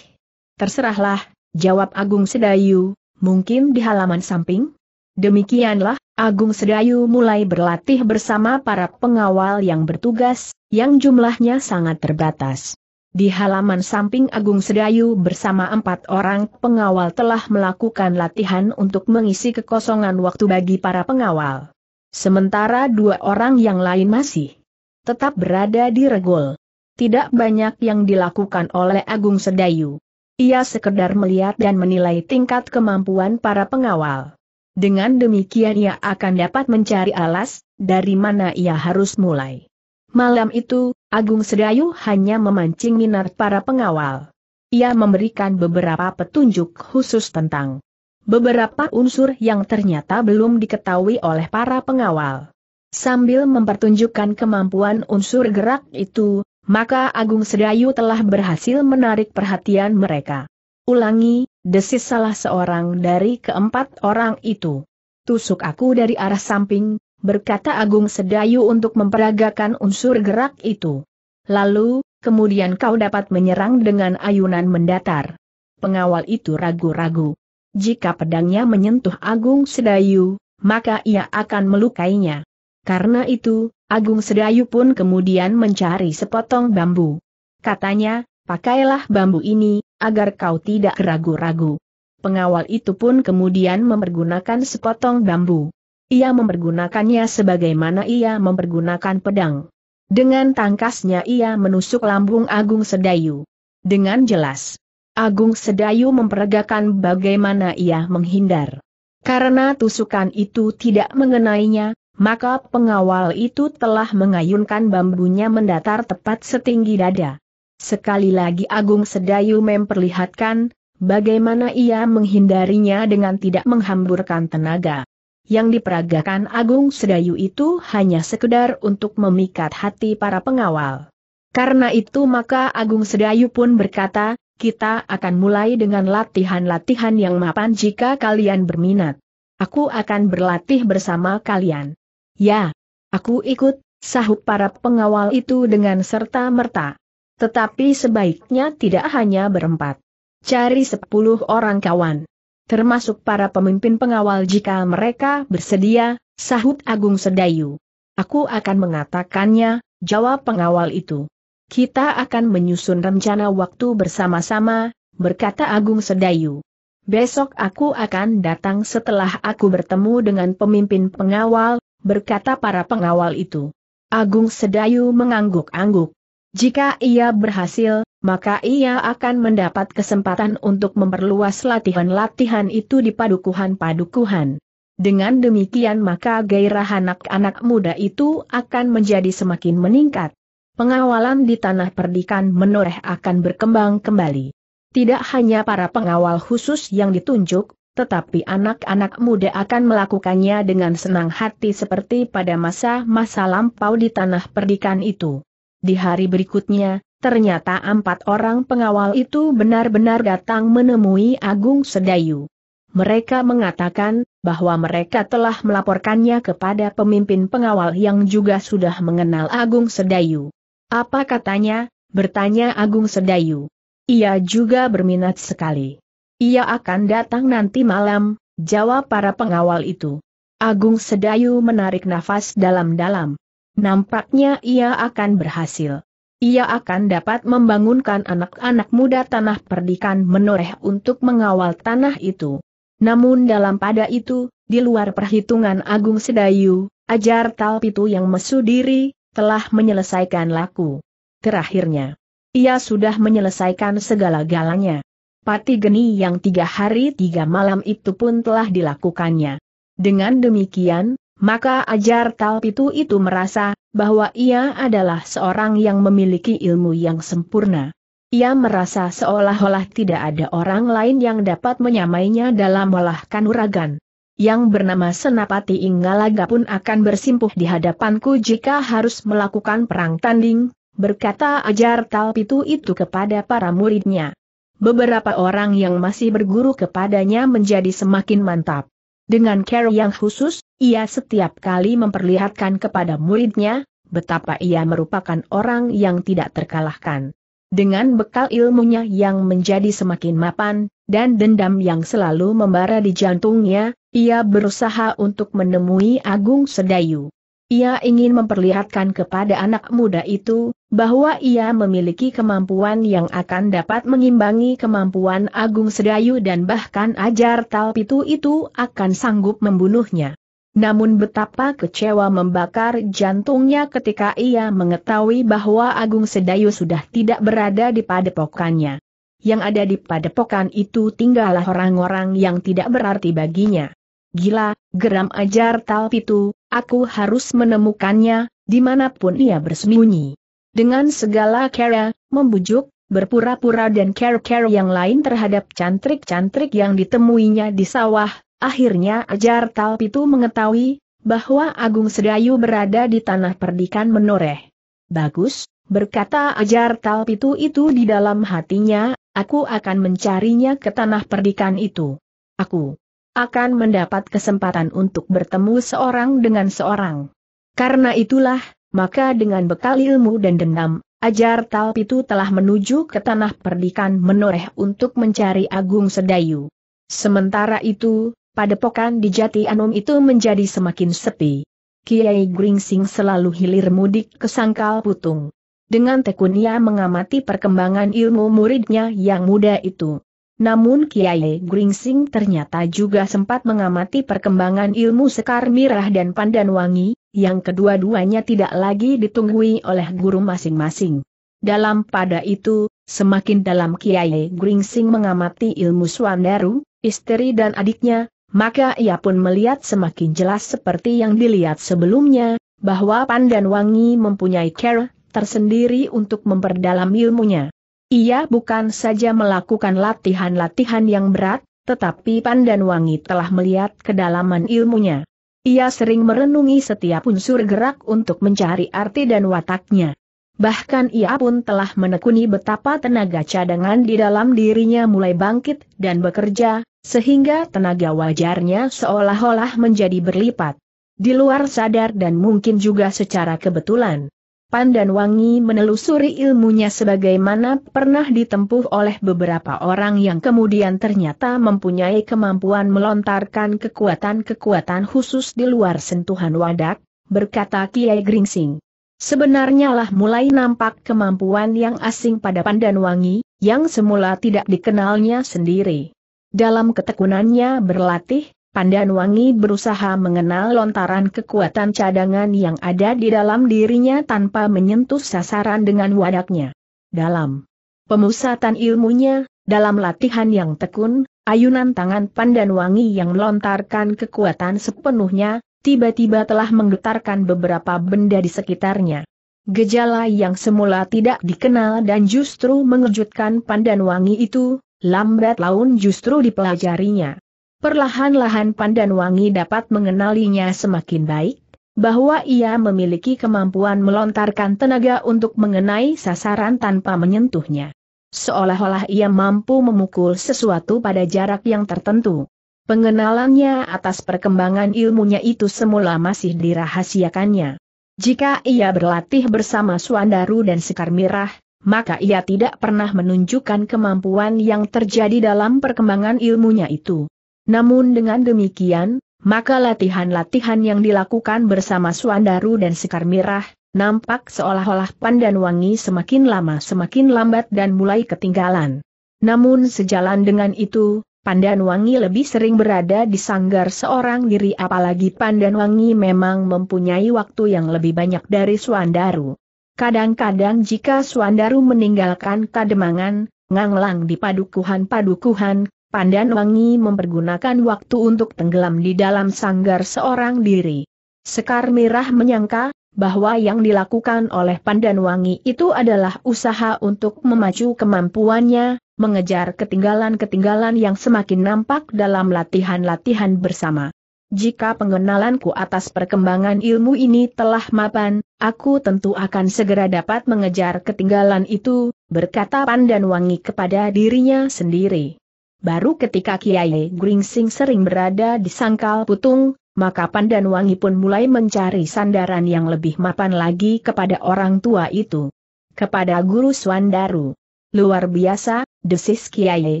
Terserahlah, jawab Agung Sedayu, mungkin di halaman samping? Demikianlah, Agung Sedayu mulai berlatih bersama para pengawal yang bertugas, yang jumlahnya sangat terbatas. Di halaman samping Agung Sedayu bersama 4 orang pengawal telah melakukan latihan untuk mengisi kekosongan waktu bagi para pengawal. Sementara 2 orang yang lain masih tetap berada di regol. Tidak banyak yang dilakukan oleh Agung Sedayu. Ia sekedar melihat dan menilai tingkat kemampuan para pengawal. Dengan demikian ia akan dapat mencari alas, dari mana ia harus mulai. Malam itu, Agung Sedayu hanya memancing minat para pengawal. Ia memberikan beberapa petunjuk khusus tentang beberapa unsur yang ternyata belum diketahui oleh para pengawal. Sambil mempertunjukkan kemampuan unsur gerak itu, maka Agung Sedayu telah berhasil menarik perhatian mereka. Ulangi, desis salah seorang dari keempat orang itu. Tusuk aku dari arah samping, berkata Agung Sedayu untuk memperagakan unsur gerak itu. Lalu, kemudian kau dapat menyerang dengan ayunan mendatar. Pengawal itu ragu-ragu. Jika pedangnya menyentuh Agung Sedayu, maka ia akan melukainya. Karena itu, Agung Sedayu pun kemudian mencari sepotong bambu. Katanya, pakailah bambu ini, agar kau tidak ragu-ragu. Pengawal itu pun kemudian mempergunakan sepotong bambu. Ia mempergunakannya sebagaimana ia mempergunakan pedang. Dengan tangkasnya ia menusuk lambung Agung Sedayu. Dengan jelas, Agung Sedayu memperagakan bagaimana ia menghindar. Karena tusukan itu tidak mengenainya, maka pengawal itu telah mengayunkan bambunya mendatar tepat setinggi dada. Sekali lagi Agung Sedayu memperlihatkan bagaimana ia menghindarinya dengan tidak menghamburkan tenaga. Yang diperagakan Agung Sedayu itu hanya sekedar untuk memikat hati para pengawal. Karena itu maka Agung Sedayu pun berkata, kita akan mulai dengan latihan-latihan yang mapan jika kalian berminat. Aku akan berlatih bersama kalian. Ya, aku ikut, sahut para pengawal itu dengan serta-merta. Tetapi sebaiknya tidak hanya berempat. Cari 10 orang kawan. Termasuk para pemimpin pengawal jika mereka bersedia, sahut Agung Sedayu. Aku akan mengatakannya, jawab pengawal itu. Kita akan menyusun rencana waktu bersama-sama, berkata Agung Sedayu. Besok aku akan datang setelah aku bertemu dengan pemimpin pengawal, berkata para pengawal itu. Agung Sedayu mengangguk-angguk. Jika ia berhasil, maka ia akan mendapat kesempatan untuk memperluas latihan-latihan itu di padukuhan-padukuhan. Dengan demikian maka gairah anak-anak muda itu akan menjadi semakin meningkat. Pengawalan di tanah perdikan menoreh akan berkembang kembali. Tidak hanya para pengawal khusus yang ditunjuk, tetapi anak-anak muda akan melakukannya dengan senang hati seperti pada masa-masa lampau di tanah perdikan itu. Di hari berikutnya, ternyata 4 orang pengawal itu benar-benar datang menemui Agung Sedayu. Mereka mengatakan bahwa mereka telah melaporkannya kepada pemimpin pengawal yang juga sudah mengenal Agung Sedayu. Apa katanya? Bertanya Agung Sedayu. Ia juga berminat sekali. Ia akan datang nanti malam, jawab para pengawal itu. Agung Sedayu menarik nafas dalam-dalam. Nampaknya ia akan berhasil. Ia akan dapat membangunkan anak-anak muda tanah perdikan menoreh untuk mengawal tanah itu. Namun dalam pada itu, di luar perhitungan Agung Sedayu, Ajar Talpitu yang mesu diri, telah menyelesaikan laku. Terakhirnya, ia sudah menyelesaikan segala-galanya. Pati geni yang 3 hari 3 malam itu pun telah dilakukannya. Dengan demikian, Maka ajar Talpitu itu merasa bahwa ia adalah seorang yang memiliki ilmu yang sempurna. Ia merasa seolah-olah tidak ada orang lain yang dapat menyamainya dalam olah kanuragan. Yang bernama Senapati Inggalaga pun akan bersimpuh di hadapanku jika harus melakukan perang tanding, berkata ajar Talpitu itu kepada para muridnya. Beberapa orang yang masih berguru kepadanya menjadi semakin mantap. Dengan cara yang khusus, ia setiap kali memperlihatkan kepada muridnya betapa ia merupakan orang yang tidak terkalahkan. Dengan bekal ilmunya yang menjadi semakin mapan, dan dendam yang selalu membara di jantungnya, ia berusaha untuk menemui Agung Sedayu. Ia ingin memperlihatkan kepada anak muda itu, bahwa ia memiliki kemampuan yang akan dapat mengimbangi kemampuan Agung Sedayu dan bahkan ajar Talpitu itu akan sanggup membunuhnya. Namun betapa kecewa membakar jantungnya ketika ia mengetahui bahwa Agung Sedayu sudah tidak berada di padepokannya. Yang ada di padepokan itu tinggallah orang-orang yang tidak berarti baginya. Gila, geram ajar Talpitu, aku harus menemukannya, dimanapun ia bersembunyi. Dengan segala cara, membujuk, berpura-pura dan care-care yang lain terhadap cantrik-cantrik yang ditemuinya di sawah. Akhirnya ajar Talpitu mengetahui bahwa Agung Sedayu berada di tanah perdikan Menoreh. Bagus, berkata ajar Talpitu itu di dalam hatinya, aku akan mencarinya ke tanah perdikan itu. Aku akan mendapat kesempatan untuk bertemu seorang dengan seorang. Karena itulah, maka dengan bekal ilmu dan dendam, ajar Talpitu telah menuju ke tanah perdikan Menoreh untuk mencari Agung Sedayu. Sementara itu, padepokan di Jati Anom itu menjadi semakin sepi. Kiai Gringsing selalu hilir mudik ke Sangkal Putung. Dengan tekun ia mengamati perkembangan ilmu muridnya yang muda itu. Namun Kiai Gringsing ternyata juga sempat mengamati perkembangan ilmu Sekar Mirah dan Pandanwangi, yang kedua-duanya tidak lagi ditunggui oleh guru masing-masing. Dalam pada itu, semakin dalam Kiai Gringsing mengamati ilmu Swandaru, istri dan adiknya, maka ia pun melihat semakin jelas seperti yang dilihat sebelumnya, bahwa Pandanwangi mempunyai cara tersendiri untuk memperdalam ilmunya. Ia bukan saja melakukan latihan-latihan yang berat, tetapi Pandanwangi telah melihat kedalaman ilmunya. Ia sering merenungi setiap unsur gerak untuk mencari arti dan wataknya. Bahkan ia pun telah menekuni betapa tenaga cadangan di dalam dirinya mulai bangkit dan bekerja, sehingga tenaga wajarnya seolah-olah menjadi berlipat. Di luar sadar dan mungkin juga secara kebetulan, Pandanwangi menelusuri ilmunya sebagaimana pernah ditempuh oleh beberapa orang yang kemudian ternyata mempunyai kemampuan melontarkan kekuatan-kekuatan khusus di luar sentuhan wadak, berkata Kiai Gringsing. Sebenarnya lah mulai nampak kemampuan yang asing pada Pandanwangi, yang semula tidak dikenalnya sendiri. Dalam ketekunannya berlatih, Pandanwangi berusaha mengenal lontaran kekuatan cadangan yang ada di dalam dirinya tanpa menyentuh sasaran dengan wadaknya. Dalam pemusatan ilmunya, dalam latihan yang tekun, ayunan tangan Pandanwangi yang melontarkan kekuatan sepenuhnya, tiba-tiba telah menggetarkan beberapa benda di sekitarnya. Gejala yang semula tidak dikenal dan justru mengejutkan Pandanwangi itu, lambat laun justru dipelajarinya. Perlahan-lahan Pandanwangi dapat mengenalinya semakin baik, bahwa ia memiliki kemampuan melontarkan tenaga untuk mengenai sasaran tanpa menyentuhnya. Seolah-olah ia mampu memukul sesuatu pada jarak yang tertentu. Pengenalannya atas perkembangan ilmunya itu semula masih dirahasiakannya. Jika ia berlatih bersama Swandaru dan Sekar Mirah, maka ia tidak pernah menunjukkan kemampuan yang terjadi dalam perkembangan ilmunya itu. Namun dengan demikian, maka latihan-latihan yang dilakukan bersama Swandaru dan Sekar Mirah, nampak seolah-olah Pandanwangi semakin lama semakin lambat dan mulai ketinggalan. Namun sejalan dengan itu, Pandanwangi lebih sering berada di sanggar seorang diri, apalagi Pandanwangi memang mempunyai waktu yang lebih banyak dari Swandaru. Kadang-kadang jika Swandaru meninggalkan Kademangan, nganglang di padukuhan-padukuhan, Pandanwangi mempergunakan waktu untuk tenggelam di dalam sanggar seorang diri. Sekar Mirah menyangka bahwa yang dilakukan oleh Pandanwangi itu adalah usaha untuk memacu kemampuannya, mengejar ketinggalan-ketinggalan yang semakin nampak dalam latihan-latihan bersama. Jika pengenalanku atas perkembangan ilmu ini telah mapan, aku tentu akan segera dapat mengejar ketinggalan itu, berkata Pandanwangi kepada dirinya sendiri. Baru ketika Kiai Gringsing sering berada di Sangkal Putung, maka Pandanwangi pun mulai mencari sandaran yang lebih mapan lagi kepada orang tua itu. Kepada Guru Swandaru. Luar biasa, desis Kiai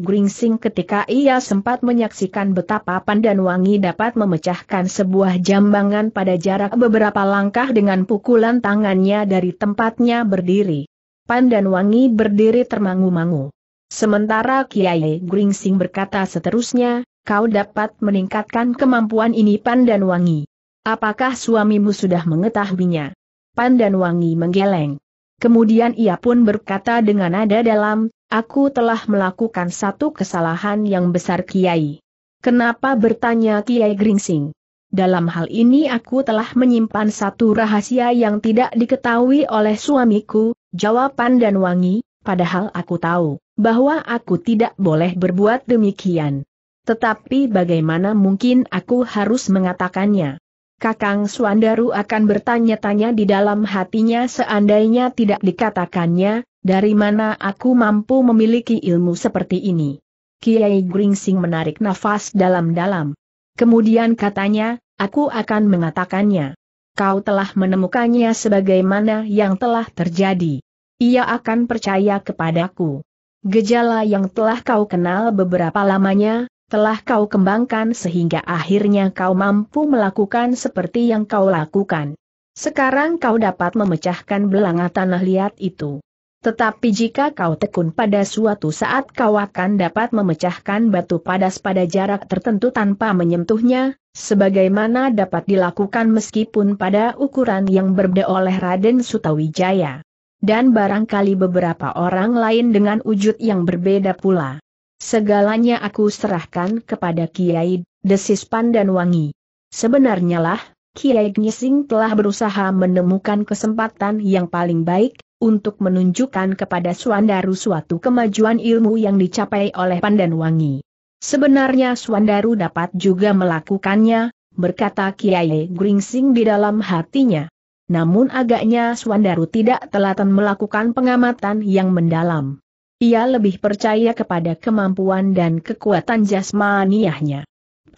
Gringsing ketika ia sempat menyaksikan betapa Pandanwangi dapat memecahkan sebuah jambangan pada jarak beberapa langkah dengan pukulan tangannya dari tempatnya berdiri. Pandanwangi berdiri termangu-mangu. Sementara Kiai Gringsing berkata seterusnya, "Kau dapat meningkatkan kemampuan ini Pandanwangi. Apakah suamimu sudah mengetahuinya?" Pandanwangi menggeleng. Kemudian ia pun berkata dengan nada dalam, "Aku telah melakukan satu kesalahan yang besar Kiai." "Kenapa?" bertanya Kiai Gringsing. "Dalam hal ini aku telah menyimpan satu rahasia yang tidak diketahui oleh suamiku," jawab Pandanwangi, "padahal aku tahu bahwa aku tidak boleh berbuat demikian. Tetapi bagaimana mungkin aku harus mengatakannya? Kakang Swandaru akan bertanya-tanya di dalam hatinya seandainya tidak dikatakannya, dari mana aku mampu memiliki ilmu seperti ini." Kiai Gringsing menarik nafas dalam-dalam. Kemudian katanya, "Aku akan mengatakannya. Kau telah menemukannya sebagaimana yang telah terjadi. Ia akan percaya kepadaku. Gejala yang telah kau kenal beberapa lamanya telah kau kembangkan sehingga akhirnya kau mampu melakukan seperti yang kau lakukan. Sekarang kau dapat memecahkan belanga tanah liat itu. Tetapi jika kau tekun pada suatu saat kau akan dapat memecahkan batu padas pada jarak tertentu tanpa menyentuhnya, sebagaimana dapat dilakukan meskipun pada ukuran yang berbeda oleh Raden Sutawijaya. Dan barangkali beberapa orang lain dengan wujud yang berbeda pula. Segalanya aku serahkan kepada Kiai," desis Pandanwangi. Sebenarnya lah, Kiai Gringsing telah berusaha menemukan kesempatan yang paling baik untuk menunjukkan kepada Swandaru suatu kemajuan ilmu yang dicapai oleh Pandanwangi. "Sebenarnya Swandaru dapat juga melakukannya," berkata Kiai Gringsing di dalam hatinya. "Namun agaknya Swandaru tidak telaten melakukan pengamatan yang mendalam. Ia lebih percaya kepada kemampuan dan kekuatan jasmaniahnya.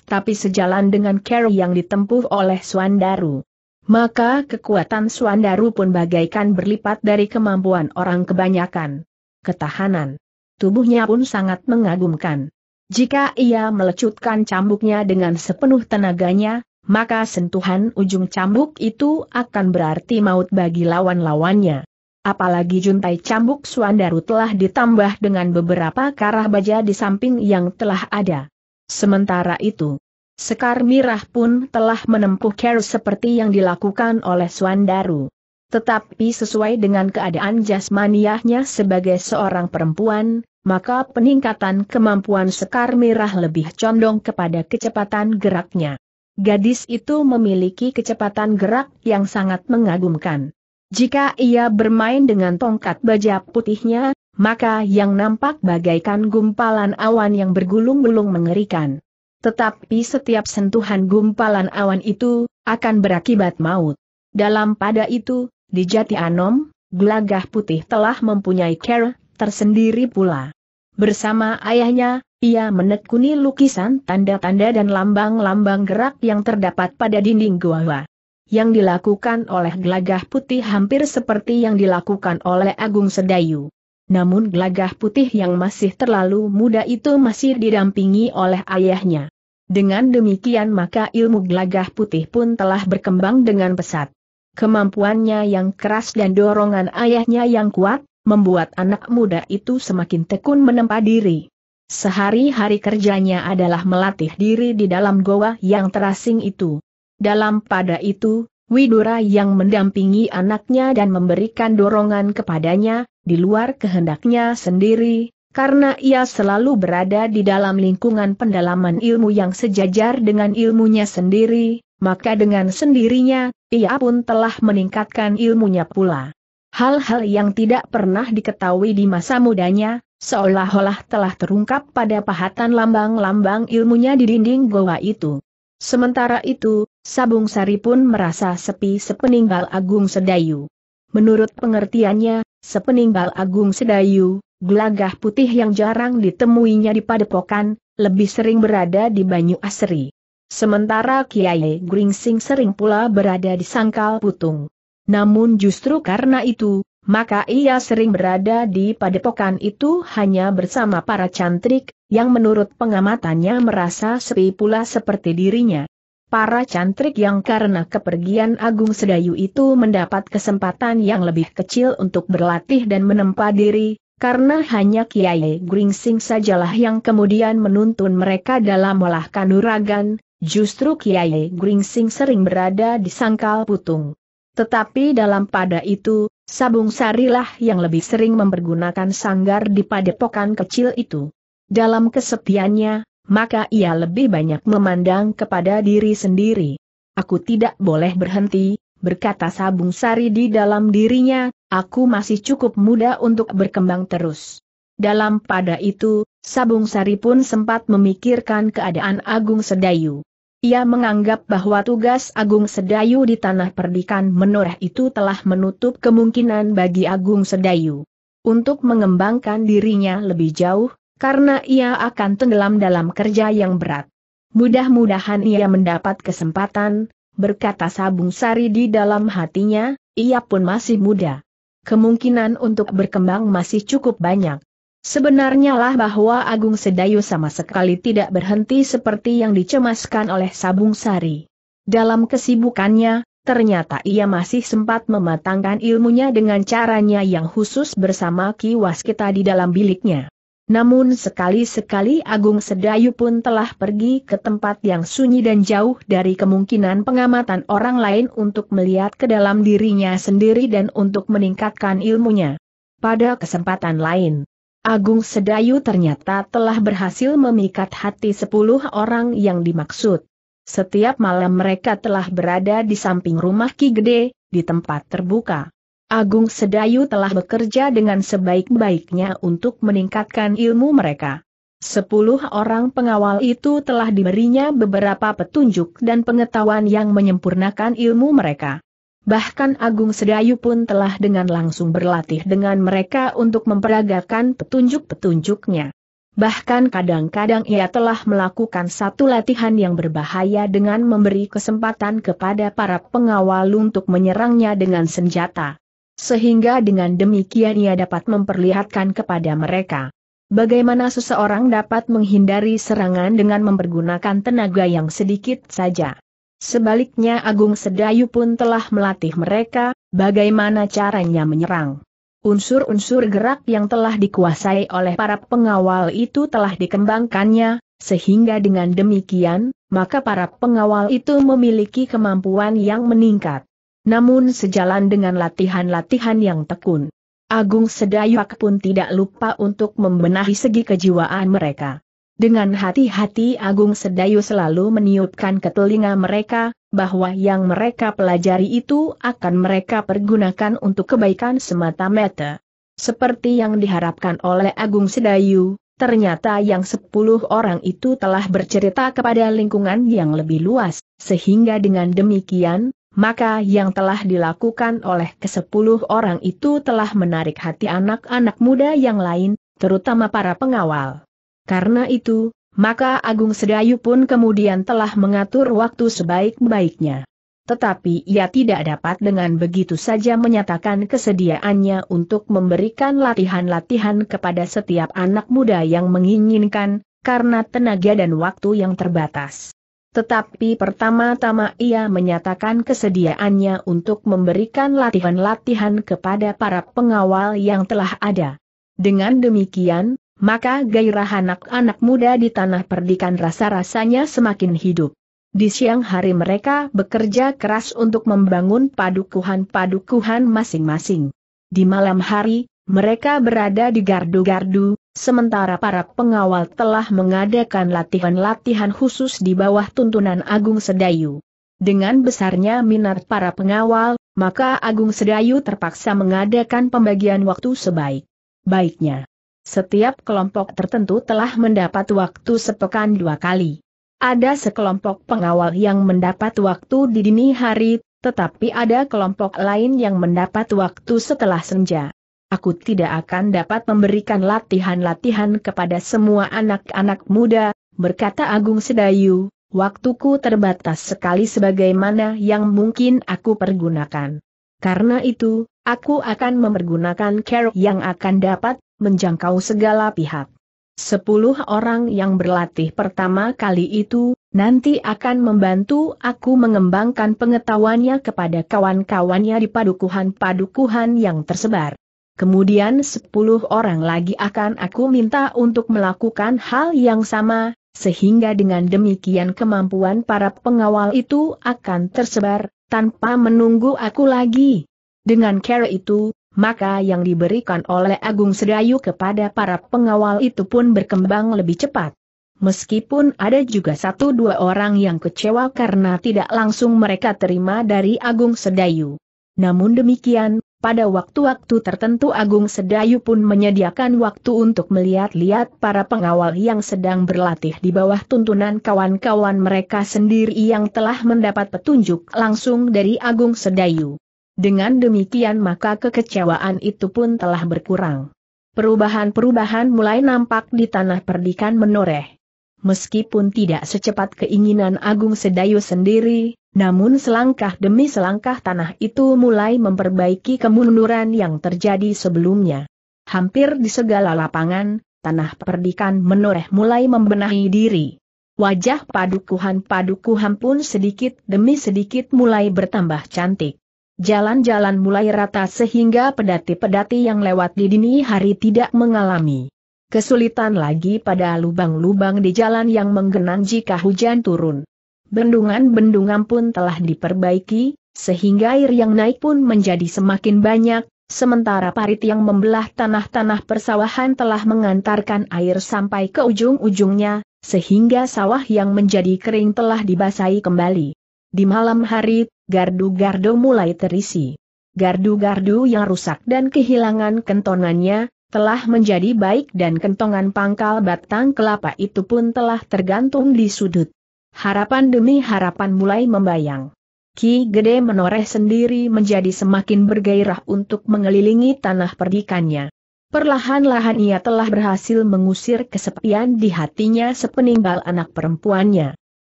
Tapi sejalan dengan cara yang ditempuh oleh Swandaru, maka kekuatan Swandaru pun bagaikan berlipat dari kemampuan orang kebanyakan. Ketahanan tubuhnya pun sangat mengagumkan. Jika ia melecutkan cambuknya dengan sepenuh tenaganya, maka sentuhan ujung cambuk itu akan berarti maut bagi lawan-lawannya. Apalagi juntai cambuk Swandaru telah ditambah dengan beberapa karah baja di samping yang telah ada." Sementara itu, Sekar Mirah pun telah menempuh cara seperti yang dilakukan oleh Swandaru. Tetapi sesuai dengan keadaan jasmaniahnya sebagai seorang perempuan, maka peningkatan kemampuan Sekar Mirah lebih condong kepada kecepatan geraknya. Gadis itu memiliki kecepatan gerak yang sangat mengagumkan. Jika ia bermain dengan tongkat baja putihnya, maka yang nampak bagaikan gumpalan awan yang bergulung-gulung mengerikan. Tetapi setiap sentuhan gumpalan awan itu akan berakibat maut. Dalam pada itu, di Jati Anom, Gelagah Putih telah mempunyai cara tersendiri pula. Bersama ayahnya, ia menekuni lukisan tanda-tanda dan lambang-lambang gerak yang terdapat pada dinding gua. Yang dilakukan oleh Gelagah Putih hampir seperti yang dilakukan oleh Agung Sedayu. Namun Gelagah Putih yang masih terlalu muda itu masih didampingi oleh ayahnya. Dengan demikian maka ilmu Gelagah Putih pun telah berkembang dengan pesat. Kemampuannya yang keras dan dorongan ayahnya yang kuat, membuat anak muda itu semakin tekun menempa diri. Sehari-hari kerjanya adalah melatih diri di dalam goa yang terasing itu. Dalam pada itu, Widura yang mendampingi anaknya dan memberikan dorongan kepadanya, di luar kehendaknya sendiri, karena ia selalu berada di dalam lingkungan pendalaman ilmu yang sejajar dengan ilmunya sendiri, maka dengan sendirinya, ia pun telah meningkatkan ilmunya pula. Hal-hal yang tidak pernah diketahui di masa mudanya, seolah-olah telah terungkap pada pahatan lambang-lambang ilmunya di dinding goa itu. Sementara itu, Sabung Sari pun merasa sepi sepeninggal Agung Sedayu. Menurut pengertiannya, sepeninggal Agung Sedayu, gelagah putih yang jarang ditemuinya di padepokan, lebih sering berada di Banyu Asri. Sementara Kiai Gringsing sering pula berada di Sangkal Putung. Namun justru karena itu, maka ia sering berada di padepokan itu hanya bersama para cantrik, yang menurut pengamatannya merasa sepi pula seperti dirinya. Para cantrik yang karena kepergian Agung Sedayu itu mendapat kesempatan yang lebih kecil untuk berlatih dan menempa diri, karena hanya Kiai Gringsing sajalah yang kemudian menuntun mereka dalam olah kanuragan, justru Kiai Gringsing sering berada di Sangkal Putung. Tetapi dalam pada itu, Sabung Sarilah yang lebih sering mempergunakan sanggar di padepokan kecil itu. Dalam kesepiannya, maka ia lebih banyak memandang kepada diri sendiri. Aku tidak boleh berhenti, berkata Sabung Sari di dalam dirinya, aku masih cukup muda untuk berkembang terus. Dalam pada itu, Sabung Sari pun sempat memikirkan keadaan Agung Sedayu. Ia menganggap bahwa tugas Agung Sedayu di Tanah Perdikan Menoreh itu telah menutup kemungkinan bagi Agung Sedayu untuk mengembangkan dirinya lebih jauh, karena ia akan tenggelam dalam kerja yang berat. Mudah-mudahan ia mendapat kesempatan, berkata Sabung Sari di dalam hatinya, ia pun masih muda. Kemungkinan untuk berkembang masih cukup banyak. Sebenarnya lah bahwa Agung Sedayu sama sekali tidak berhenti seperti yang dicemaskan oleh Sabung Sari. Dalam kesibukannya, ternyata ia masih sempat mematangkan ilmunya dengan caranya yang khusus bersama Ki Waskita di dalam biliknya. Namun sekali-sekali Agung Sedayu pun telah pergi ke tempat yang sunyi dan jauh dari kemungkinan pengamatan orang lain untuk melihat ke dalam dirinya sendiri dan untuk meningkatkan ilmunya. Pada kesempatan lain, Agung Sedayu ternyata telah berhasil memikat hati 10 orang yang dimaksud. Setiap malam mereka telah berada di samping rumah Ki Gede, di tempat terbuka. Agung Sedayu telah bekerja dengan sebaik-baiknya untuk meningkatkan ilmu mereka. 10 orang pengawal itu telah diberinya beberapa petunjuk dan pengetahuan yang menyempurnakan ilmu mereka. Bahkan Agung Sedayu pun telah dengan langsung berlatih dengan mereka untuk memperagakan petunjuk-petunjuknya. Bahkan kadang-kadang ia telah melakukan satu latihan yang berbahaya dengan memberi kesempatan kepada para pengawal untuk menyerangnya dengan senjata. Sehingga dengan demikian ia dapat memperlihatkan kepada mereka bagaimana seseorang dapat menghindari serangan dengan mempergunakan tenaga yang sedikit saja. Sebaliknya Agung Sedayu pun telah melatih mereka, bagaimana caranya menyerang. Unsur-unsur gerak yang telah dikuasai oleh para pengawal itu telah dikembangkannya, sehingga dengan demikian, maka para pengawal itu memiliki kemampuan yang meningkat. Namun sejalan dengan latihan-latihan yang tekun, Agung Sedayu pun tidak lupa untuk membenahi segi kejiwaan mereka. Dengan hati-hati Agung Sedayu selalu meniupkan ke telinga mereka, bahwa yang mereka pelajari itu akan mereka pergunakan untuk kebaikan semata-mata. Seperti yang diharapkan oleh Agung Sedayu, ternyata yang 10 orang itu telah bercerita kepada lingkungan yang lebih luas, sehingga dengan demikian, maka yang telah dilakukan oleh ke-10 orang itu telah menarik hati anak-anak muda yang lain, terutama para pengawal. Karena itu, maka Agung Sedayu pun kemudian telah mengatur waktu sebaik-baiknya. Tetapi ia tidak dapat dengan begitu saja menyatakan kesediaannya untuk memberikan latihan-latihan kepada setiap anak muda yang menginginkan, karena tenaga dan waktu yang terbatas. Tetapi pertama-tama ia menyatakan kesediaannya untuk memberikan latihan-latihan kepada para pengawal yang telah ada. Dengan demikian, maka gairah anak-anak muda di Tanah Perdikan rasa-rasanya semakin hidup. Di siang hari mereka bekerja keras untuk membangun padukuhan-padukuhan masing-masing. Di malam hari, mereka berada di gardu-gardu, sementara para pengawal telah mengadakan latihan-latihan khusus di bawah tuntunan Agung Sedayu. Dengan besarnya minat para pengawal, maka Agung Sedayu terpaksa mengadakan pembagian waktu sebaik-baiknya. Setiap kelompok tertentu telah mendapat waktu sepekan 2 kali. Ada sekelompok pengawal yang mendapat waktu di dini hari, tetapi ada kelompok lain yang mendapat waktu setelah senja. Aku tidak akan dapat memberikan latihan-latihan kepada semua anak-anak muda, berkata Agung Sedayu. Waktuku terbatas sekali sebagaimana yang mungkin aku pergunakan. Karena itu, aku akan mempergunakan cara yang akan dapat menjangkau segala pihak. 10 orang yang berlatih pertama kali itu, nanti akan membantu aku mengembangkan pengetahuannya kepada kawan-kawannya di padukuhan-padukuhan yang tersebar. Kemudian 10 orang lagi akan aku minta untuk melakukan hal yang sama, sehingga dengan demikian kemampuan para pengawal itu akan tersebar, tanpa menunggu aku lagi. Dengan cara itu, maka yang diberikan oleh Agung Sedayu kepada para pengawal itu pun berkembang lebih cepat. Meskipun ada juga 1-2 orang yang kecewa karena tidak langsung mereka terima dari Agung Sedayu. Namun demikian, pada waktu-waktu tertentu Agung Sedayu pun menyediakan waktu untuk melihat-lihat para pengawal yang sedang berlatih di bawah tuntunan kawan-kawan mereka sendiri yang telah mendapat petunjuk langsung dari Agung Sedayu. Dengan demikian maka kekecewaan itu pun telah berkurang. Perubahan-perubahan mulai nampak di tanah perdikan menoreh. Meskipun tidak secepat keinginan Agung Sedayu sendiri, namun selangkah demi selangkah tanah itu mulai memperbaiki kemunduran yang terjadi sebelumnya. Hampir di segala lapangan, tanah perdikan menoreh mulai membenahi diri. Wajah padukuhan-padukuhan pun sedikit demi sedikit mulai bertambah cantik. Jalan-jalan mulai rata sehingga pedati-pedati yang lewat di dini hari tidak mengalami kesulitan lagi pada lubang-lubang di jalan yang menggenang jika hujan turun. Bendungan-bendungan pun telah diperbaiki, sehingga air yang naik pun menjadi semakin banyak, sementara parit yang membelah tanah-tanah persawahan telah mengantarkan air sampai ke ujung-ujungnya, sehingga sawah yang menjadi kering telah dibasahi kembali. Di malam hari, gardu-gardu mulai terisi. Gardu-gardu yang rusak dan kehilangan kentongannya, telah menjadi baik dan kentongan pangkal batang kelapa itu pun telah tergantung di sudut. Harapan demi harapan mulai membayang. Ki Gede Menoreh sendiri menjadi semakin bergairah untuk mengelilingi tanah perdikannya. Perlahan-lahan ia telah berhasil mengusir kesepian di hatinya sepeninggal anak perempuannya.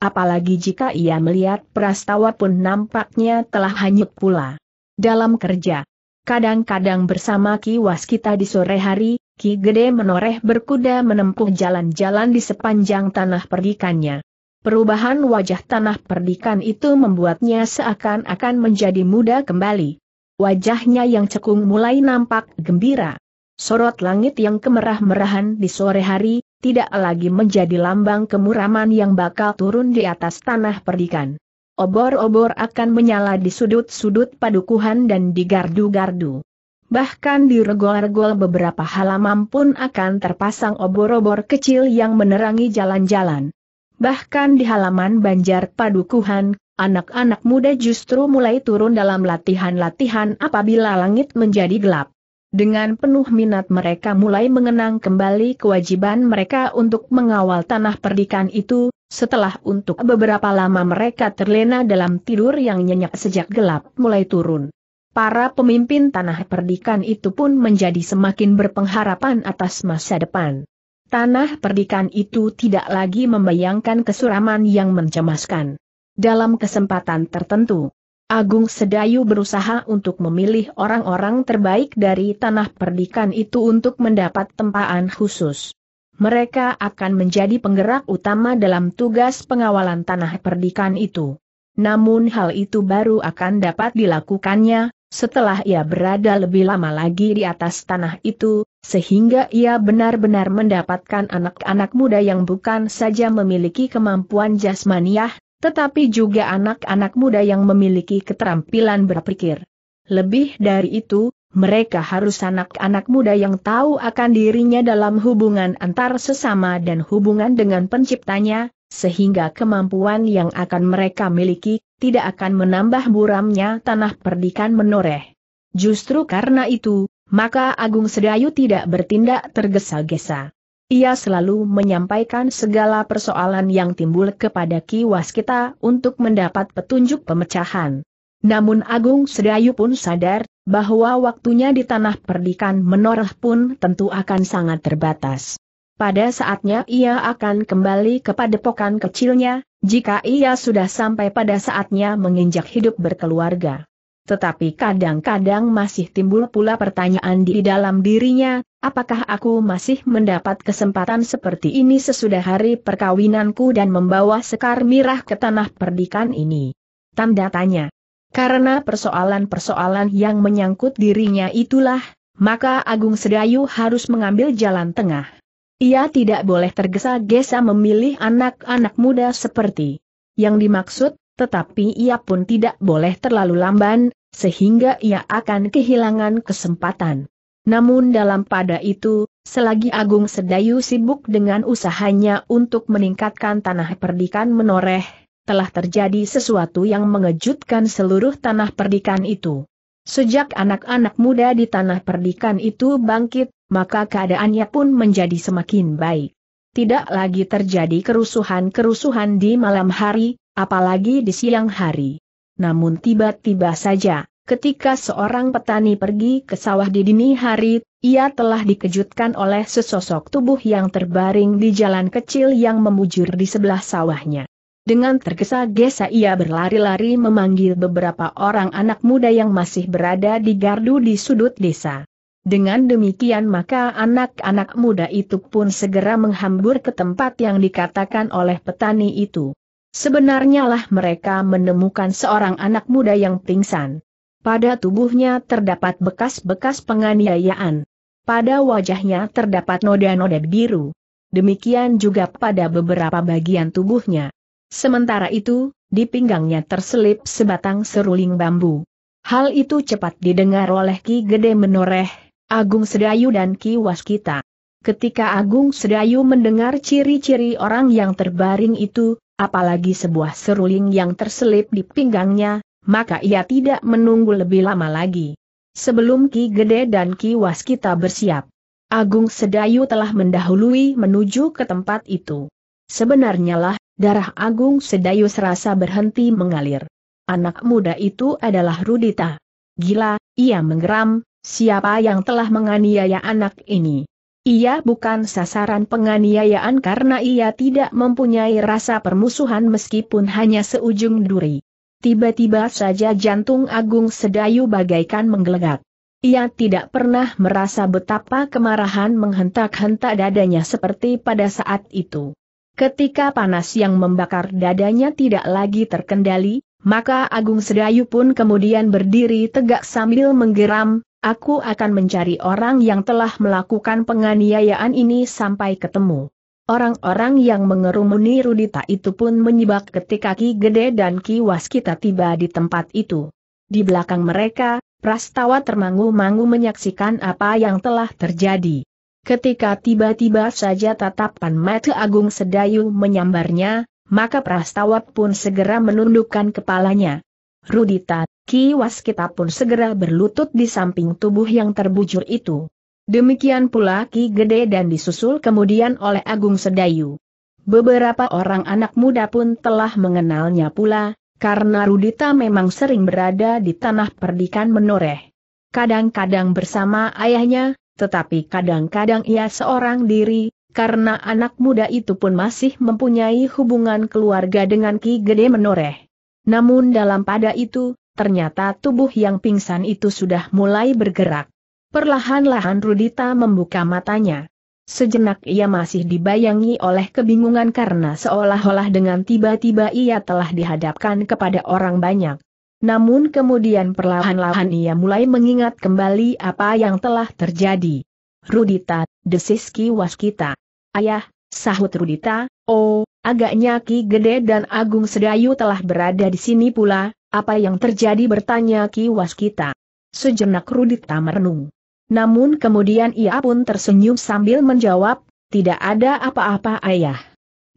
Apalagi jika ia melihat prastawa pun nampaknya telah hanyut pula. Dalam kerja, kadang-kadang bersama Ki Waskita di sore hari, Ki Gede Menoreh berkuda menempuh jalan-jalan di sepanjang tanah perdikannya. Perubahan wajah tanah perdikan itu membuatnya seakan-akan menjadi muda kembali. Wajahnya yang cekung mulai nampak gembira. Sorot langit yang kemerah-merahan di sore hari, tidak lagi menjadi lambang kemuraman yang bakal turun di atas tanah perdikan. Obor-obor akan menyala di sudut-sudut padukuhan dan di gardu-gardu. Bahkan di regol-regol beberapa halaman pun akan terpasang obor-obor kecil yang menerangi jalan-jalan. Bahkan di halaman banjar padukuhan, anak-anak muda justru mulai turun dalam latihan-latihan apabila langit menjadi gelap. Dengan penuh minat mereka mulai mengenang kembali kewajiban mereka untuk mengawal tanah perdikan itu, setelah untuk beberapa lama mereka terlena dalam tidur yang nyenyak sejak gelap mulai turun. Para pemimpin tanah perdikan itu pun menjadi semakin berpengharapan atas masa depan. Tanah perdikan itu tidak lagi membayangkan kesuraman yang mencemaskan. Dalam kesempatan tertentu, Agung Sedayu berusaha untuk memilih orang-orang terbaik dari tanah perdikan itu untuk mendapat tempaan khusus. Mereka akan menjadi penggerak utama dalam tugas pengawalan tanah perdikan itu. Namun hal itu baru akan dapat dilakukannya setelah ia berada lebih lama lagi di atas tanah itu, sehingga ia benar-benar mendapatkan anak-anak muda yang bukan saja memiliki kemampuan jasmaniah, tetapi juga anak-anak muda yang memiliki keterampilan berpikir. Lebih dari itu, mereka harus anak-anak muda yang tahu akan dirinya dalam hubungan antar sesama dan hubungan dengan penciptanya, sehingga kemampuan yang akan mereka miliki tidak akan menambah buramnya tanah perdikan menoreh. Justru karena itu, maka Agung Sedayu tidak bertindak tergesa-gesa. Ia selalu menyampaikan segala persoalan yang timbul kepada Ki Waskita untuk mendapat petunjuk pemecahan. Namun Agung Sedayu pun sadar bahwa waktunya di tanah perdikan menoreh pun tentu akan sangat terbatas. Pada saatnya ia akan kembali ke padepokan kecilnya, jika ia sudah sampai pada saatnya menginjak hidup berkeluarga. Tetapi kadang-kadang masih timbul pula pertanyaan di dalam dirinya, apakah aku masih mendapat kesempatan seperti ini sesudah hari perkawinanku dan membawa sekar mirah ke tanah perdikan ini? Tanda tanya. Karena persoalan-persoalan yang menyangkut dirinya itulah, maka Agung Sedayu harus mengambil jalan tengah. Ia tidak boleh tergesa-gesa memilih anak-anak muda seperti yang dimaksud, tetapi ia pun tidak boleh terlalu lamban, sehingga ia akan kehilangan kesempatan. Namun dalam pada itu, selagi Agung Sedayu sibuk dengan usahanya untuk meningkatkan tanah perdikan menoreh, telah terjadi sesuatu yang mengejutkan seluruh tanah perdikan itu. Sejak anak-anak muda di tanah perdikan itu bangkit, maka keadaannya pun menjadi semakin baik. Tidak lagi terjadi kerusuhan-kerusuhan di malam hari, apalagi di siang hari. Namun tiba-tiba saja, ketika seorang petani pergi ke sawah di dini hari, ia telah dikejutkan oleh sesosok tubuh yang terbaring di jalan kecil yang membujur di sebelah sawahnya. Dengan tergesa-gesa ia berlari-lari memanggil beberapa orang anak muda yang masih berada di gardu di sudut desa. Dengan demikian maka anak-anak muda itu pun segera menghambur ke tempat yang dikatakan oleh petani itu. Sebenarnya lah mereka menemukan seorang anak muda yang pingsan. Pada tubuhnya terdapat bekas-bekas penganiayaan. Pada wajahnya terdapat noda-noda biru. Demikian juga pada beberapa bagian tubuhnya. Sementara itu, di pinggangnya terselip sebatang seruling bambu. Hal itu cepat didengar oleh Ki Gede Menoreh, Agung Sedayu dan Ki Waskita. Ketika Agung Sedayu mendengar ciri-ciri orang yang terbaring itu, apalagi sebuah seruling yang terselip di pinggangnya, maka ia tidak menunggu lebih lama lagi. Sebelum Ki Gede dan Ki Waskita bersiap, Agung Sedayu telah mendahului menuju ke tempat itu. Sebenarnya lah, darah Agung Sedayu serasa berhenti mengalir. Anak muda itu adalah Rudita. Gila, ia menggeram, siapa yang telah menganiaya anak ini? Ia bukan sasaran penganiayaan karena ia tidak mempunyai rasa permusuhan meskipun hanya seujung duri. Tiba-tiba saja jantung Agung Sedayu bagaikan menggelegak. Ia tidak pernah merasa betapa kemarahan menghentak-hentak dadanya seperti pada saat itu. Ketika panas yang membakar dadanya tidak lagi terkendali, maka Agung Sedayu pun kemudian berdiri tegak sambil menggeram, aku akan mencari orang yang telah melakukan penganiayaan ini sampai ketemu. Orang-orang yang mengerumuni Rudita itu pun menyibak ketika Ki Gede dan Ki Waskita tiba di tempat itu. Di belakang mereka, prastawa termangu-mangu menyaksikan apa yang telah terjadi. Ketika tiba-tiba saja tatapan mata Agung Sedayu menyambarnya, maka prastawa pun segera menundukkan kepalanya. Rudita, Ki Waskita pun segera berlutut di samping tubuh yang terbujur itu. Demikian pula Ki Gede dan disusul kemudian oleh Agung Sedayu. Beberapa orang anak muda pun telah mengenalnya pula, karena Rudita memang sering berada di tanah perdikan menoreh. Kadang-kadang bersama ayahnya, tetapi kadang-kadang ia seorang diri, karena anak muda itu pun masih mempunyai hubungan keluarga dengan Ki Gede Menoreh. Namun dalam pada itu, ternyata tubuh yang pingsan itu sudah mulai bergerak. Perlahan-lahan Rudita membuka matanya. Sejenak ia masih dibayangi oleh kebingungan karena seolah-olah dengan tiba-tiba ia telah dihadapkan kepada orang banyak. Namun kemudian perlahan-lahan ia mulai mengingat kembali apa yang telah terjadi. Rudita, desis Ki Waskita. Ayah, sahut Rudita, oh, agaknya Ki Gede dan Agung Sedayu telah berada di sini pula, apa yang terjadi bertanya Ki Waskita. Sejenak Rudita merenung. Namun kemudian ia pun tersenyum sambil menjawab, tidak ada apa-apa ayah.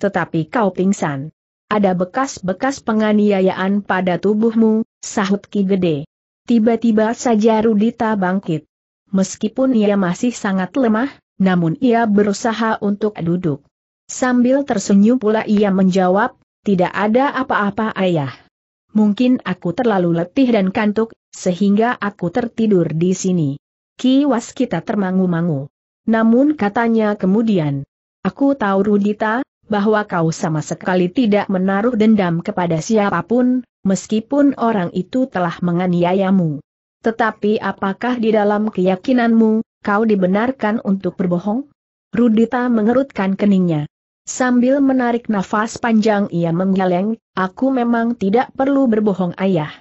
tetapi kau pingsan. Ada bekas-bekas penganiayaan pada tubuhmu, sahut Ki Gede. Tiba-tiba saja Rudita bangkit. Meskipun ia masih sangat lemah, namun ia berusaha untuk duduk. Sambil tersenyum pula ia menjawab, "Tidak ada apa-apa ayah. Mungkin aku terlalu letih dan kantuk, sehingga aku tertidur di sini." Ki Waskita termangu-mangu. Namun katanya kemudian, "Aku tahu Rudita, bahwa kau sama sekali tidak menaruh dendam kepada siapapun, meskipun orang itu telah menganiayamu. Tetapi apakah di dalam keyakinanmu, kau dibenarkan untuk berbohong?" Rudita mengerutkan keningnya. Sambil menarik nafas panjang ia menggeleng, "Aku memang tidak perlu berbohong ayah."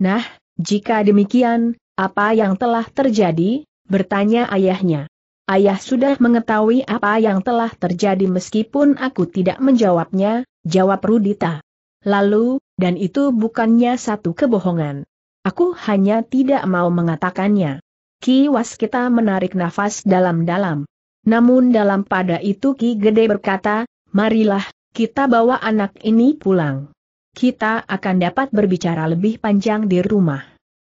"Nah, jika demikian, apa yang telah terjadi?" bertanya ayahnya. "Ayah sudah mengetahui apa yang telah terjadi meskipun aku tidak menjawabnya," jawab Rudita. "Lalu, dan itu bukannya satu kebohongan. Aku hanya tidak mau mengatakannya." Ki Waskita menarik nafas dalam-dalam. Namun dalam pada itu Ki Gede berkata, "Marilah, kita bawa anak ini pulang. Kita akan dapat berbicara lebih panjang di rumah."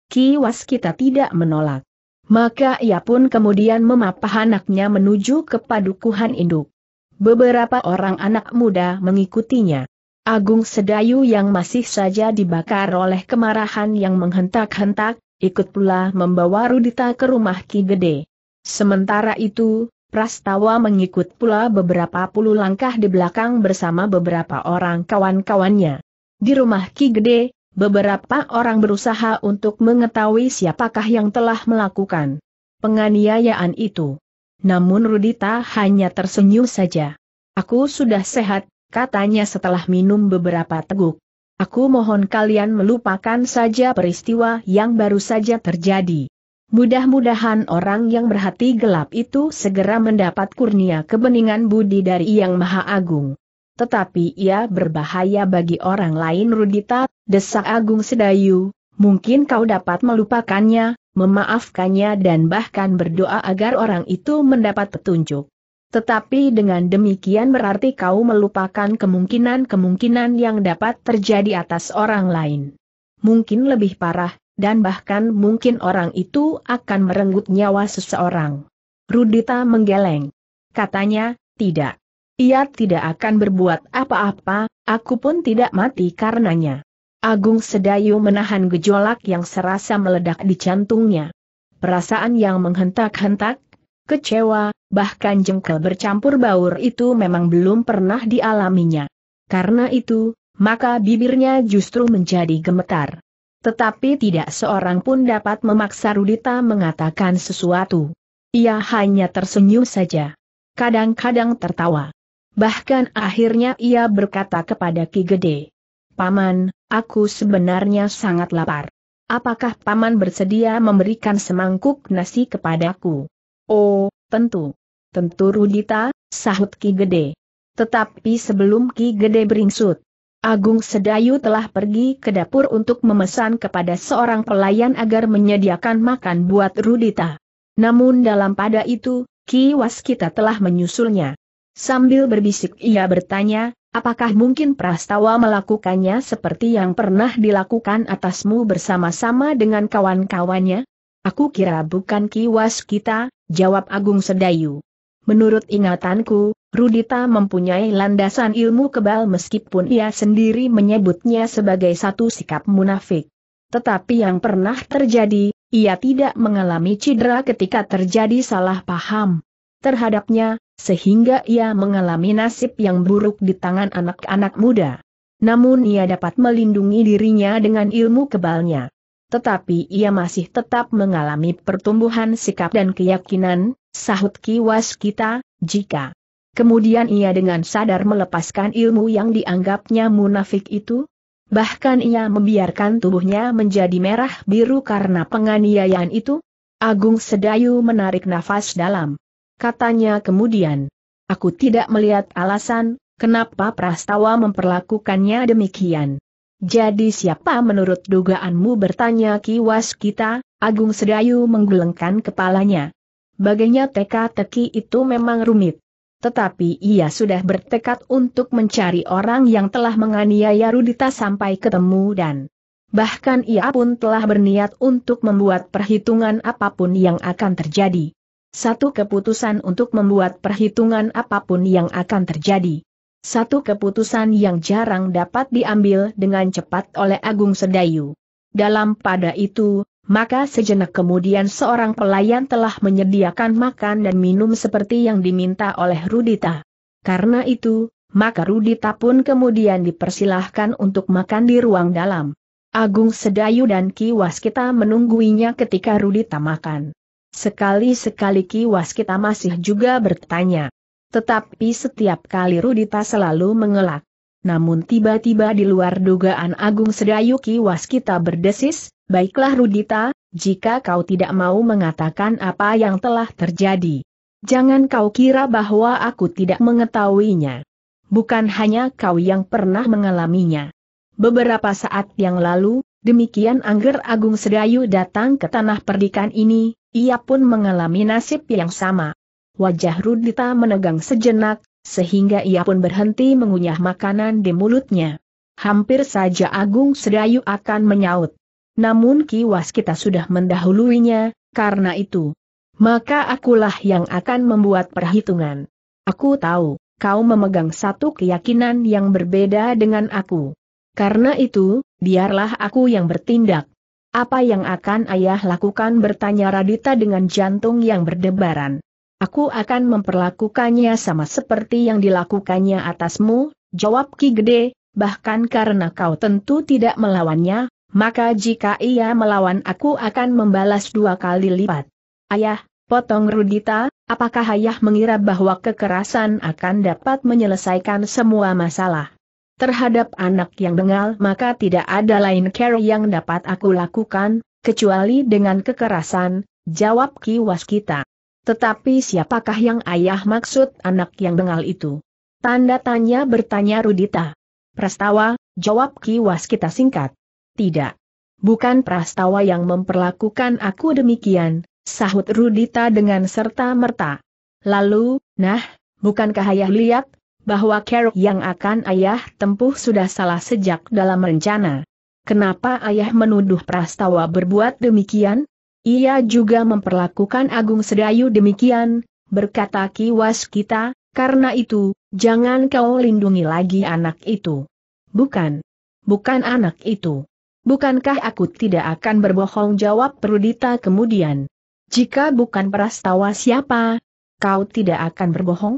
Ki Waskita tidak menolak. Maka ia pun kemudian memapah anaknya menuju ke padukuhan induk. Beberapa orang anak muda mengikutinya. Agung Sedayu yang masih saja dibakar oleh kemarahan yang menghentak-hentak, ikut pula membawa Rudita ke rumah Ki Gede. Sementara itu, Prastawa mengikut pula beberapa puluh langkah di belakang bersama beberapa orang kawan-kawannya. Di rumah Ki Gede, beberapa orang berusaha untuk mengetahui siapakah yang telah melakukan penganiayaan itu. Namun Rudita hanya tersenyum saja. "Aku sudah sehat," katanya setelah minum beberapa teguk. "Aku mohon kalian melupakan saja peristiwa yang baru saja terjadi. Mudah-mudahan orang yang berhati gelap itu segera mendapat kurnia kebeningan budi dari Yang Maha Agung. Tetapi ia berbahaya bagi orang lain." "Rudita," desak Agung Sedayu, "mungkin kau dapat melupakannya, memaafkannya dan bahkan berdoa agar orang itu mendapat petunjuk. Tetapi dengan demikian berarti kau melupakan kemungkinan-kemungkinan yang dapat terjadi atas orang lain. Mungkin lebih parah, dan bahkan mungkin orang itu akan merenggut nyawa seseorang." Rudita menggeleng. Katanya, "Tidak. Ia tidak akan berbuat apa-apa, aku pun tidak mati karenanya." Agung Sedayu menahan gejolak yang serasa meledak di jantungnya. Perasaan yang menghentak-hentak, kecewa, bahkan jengkel bercampur baur itu memang belum pernah dialaminya. Karena itu, maka bibirnya justru menjadi gemetar. Tetapi tidak seorang pun dapat memaksa Rudita mengatakan sesuatu. Ia hanya tersenyum saja. Kadang-kadang tertawa. Bahkan akhirnya ia berkata kepada Ki Gede, "Paman, aku sebenarnya sangat lapar. Apakah Paman bersedia memberikan semangkuk nasi kepadaku?" "Oh, tentu. Tentu Rudita," sahut Ki Gede. Tetapi sebelum Ki Gede beringsut, Agung Sedayu telah pergi ke dapur untuk memesan kepada seorang pelayan agar menyediakan makan buat Rudita. Namun dalam pada itu, Ki Waskita telah menyusulnya. Sambil berbisik ia bertanya, "Apakah mungkin Prastawa melakukannya seperti yang pernah dilakukan atasmu bersama-sama dengan kawan-kawannya?" "Aku kira bukan, Ki Waskita," jawab Agung Sedayu. "Menurut ingatanku, Rudita mempunyai landasan ilmu kebal meskipun ia sendiri menyebutnya sebagai satu sikap munafik. Tetapi yang pernah terjadi, ia tidak mengalami cedera ketika terjadi salah paham terhadapnya, sehingga ia mengalami nasib yang buruk di tangan anak-anak muda. Namun ia dapat melindungi dirinya dengan ilmu kebalnya. Tetapi ia masih tetap mengalami pertumbuhan sikap dan keyakinan," sahut Ki Waskita, "jika kemudian ia dengan sadar melepaskan ilmu yang dianggapnya munafik itu. Bahkan ia membiarkan tubuhnya menjadi merah biru karena penganiayaan itu." Agung Sedayu menarik nafas dalam. Katanya kemudian, "Aku tidak melihat alasan kenapa Prastawa memperlakukannya demikian." "Jadi siapa menurut dugaanmu?" bertanya Ki Waskita. Agung Sedayu menggelengkan kepalanya. Bagainya teka-teki itu memang rumit. tetapi ia sudah bertekad untuk mencari orang yang telah menganiaya Rudita sampai ketemu dan bahkan ia pun telah berniat untuk membuat perhitungan apapun yang akan terjadi. Satu keputusan yang jarang dapat diambil dengan cepat oleh Agung Sedayu. Dalam pada itu, maka sejenak kemudian seorang pelayan telah menyediakan makan dan minum seperti yang diminta oleh Rudita. Karena itu, maka Rudita pun kemudian dipersilahkan untuk makan di ruang dalam. Agung Sedayu dan Ki Waskita menungguinya ketika Rudita makan. Sekali-sekali Ki Waskita masih juga bertanya. Tetapi setiap kali Rudita selalu mengelak. Namun tiba-tiba di luar dugaan Agung Sedayu Ki Waskita berdesis, "Baiklah Rudita, jika kau tidak mau mengatakan apa yang telah terjadi, jangan kau kira bahwa aku tidak mengetahuinya. Bukan hanya kau yang pernah mengalaminya. Beberapa saat yang lalu, demikian angger Agung Sedayu datang ke tanah perdikan ini, ia pun mengalami nasib yang sama." Wajah Rudita menegang sejenak, sehingga ia pun berhenti mengunyah makanan di mulutnya. Hampir saja Agung Sedayu akan menyaut. Namun Ki Waskita sudah mendahuluinya, karena itu, "Maka akulah yang akan membuat perhitungan. Aku tahu, kau memegang satu keyakinan yang berbeda dengan aku. Karena itu, biarlah aku yang bertindak." "Apa yang akan ayah lakukan?" bertanya Rudita dengan jantung yang berdebaran. "Aku akan memperlakukannya sama seperti yang dilakukannya atasmu," jawab Ki Gede, "bahkan karena kau tentu tidak melawannya, maka jika ia melawan aku akan membalas 2 kali lipat. "Ayah," potong Rudita, "apakah ayah mengira bahwa kekerasan akan dapat menyelesaikan semua masalah? Terhadap anak yang bengal maka tidak ada lain cara yang dapat aku lakukan, kecuali dengan kekerasan," jawab Ki Waskita. "Tetapi siapakah yang ayah maksud anak yang bengal itu?" Tanda tanya bertanya Rudita. "Prastawa," jawab Ki Waskita singkat. "Tidak. Bukan Prastawa yang memperlakukan aku demikian," sahut Rudita dengan serta-merta. Lalu, "Nah, bukankah ayah lihat bahwa cara yang akan ayah tempuh sudah salah sejak dalam rencana? Kenapa ayah menuduh Prastawa berbuat demikian?" "Ia juga memperlakukan Agung Sedayu demikian," berkata Ki Waskita, "karena itu, jangan kau lindungi lagi anak itu." Bukan anak itu. Bukankah aku tidak akan berbohong?" jawab Rudita kemudian. "Jika bukan Prastawa siapa?" "Kau tidak akan berbohong?"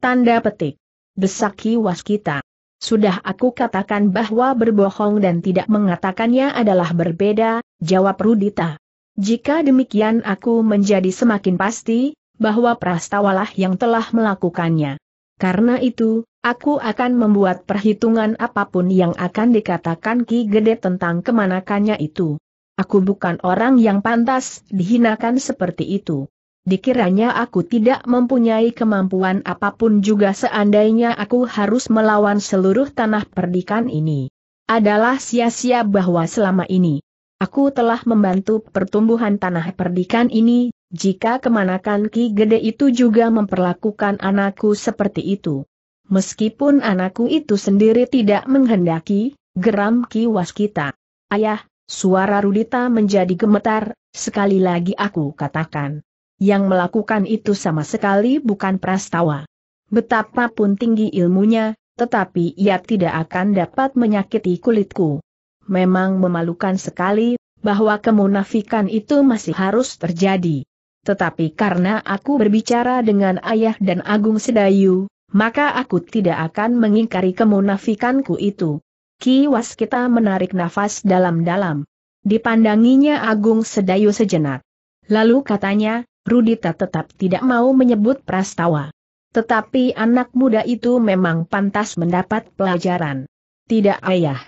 Tanda petik. Desak Ki Waskita. "Sudah aku katakan bahwa berbohong dan tidak mengatakannya adalah berbeda," jawab Rudita. "Jika demikian aku menjadi semakin pasti bahwa Prastawalah yang telah melakukannya. Karena itu, aku akan membuat perhitungan apapun yang akan dikatakan Ki Gede tentang kemanakannya itu. Aku bukan orang yang pantas dihinakan seperti itu. Dikiranya aku tidak mempunyai kemampuan apapun juga seandainya aku harus melawan seluruh tanah perdikan ini. Adalah sia-sia bahwa selama ini aku telah membantu pertumbuhan tanah perdikan ini, jika kemanakan Ki Gede itu juga memperlakukan anakku seperti itu. Meskipun anakku itu sendiri tidak menghendaki," geram Ki Waskita. "Ayah," suara Rudita menjadi gemetar, "sekali lagi aku katakan. Yang melakukan itu sama sekali bukan Prastawa. Betapapun tinggi ilmunya, tetapi ia tidak akan dapat menyakiti kulitku." Memang memalukan sekali, bahwa kemunafikan itu masih harus terjadi. Tetapi karena aku berbicara dengan ayah dan Agung Sedayu, maka aku tidak akan mengingkari kemunafikanku itu." Ki Waskita menarik nafas dalam-dalam. Dipandanginya Agung Sedayu sejenak. Lalu katanya, "Rudita tetap tidak mau menyebut Prastawa. Tetapi anak muda itu memang pantas mendapat pelajaran." "Tidak ayah.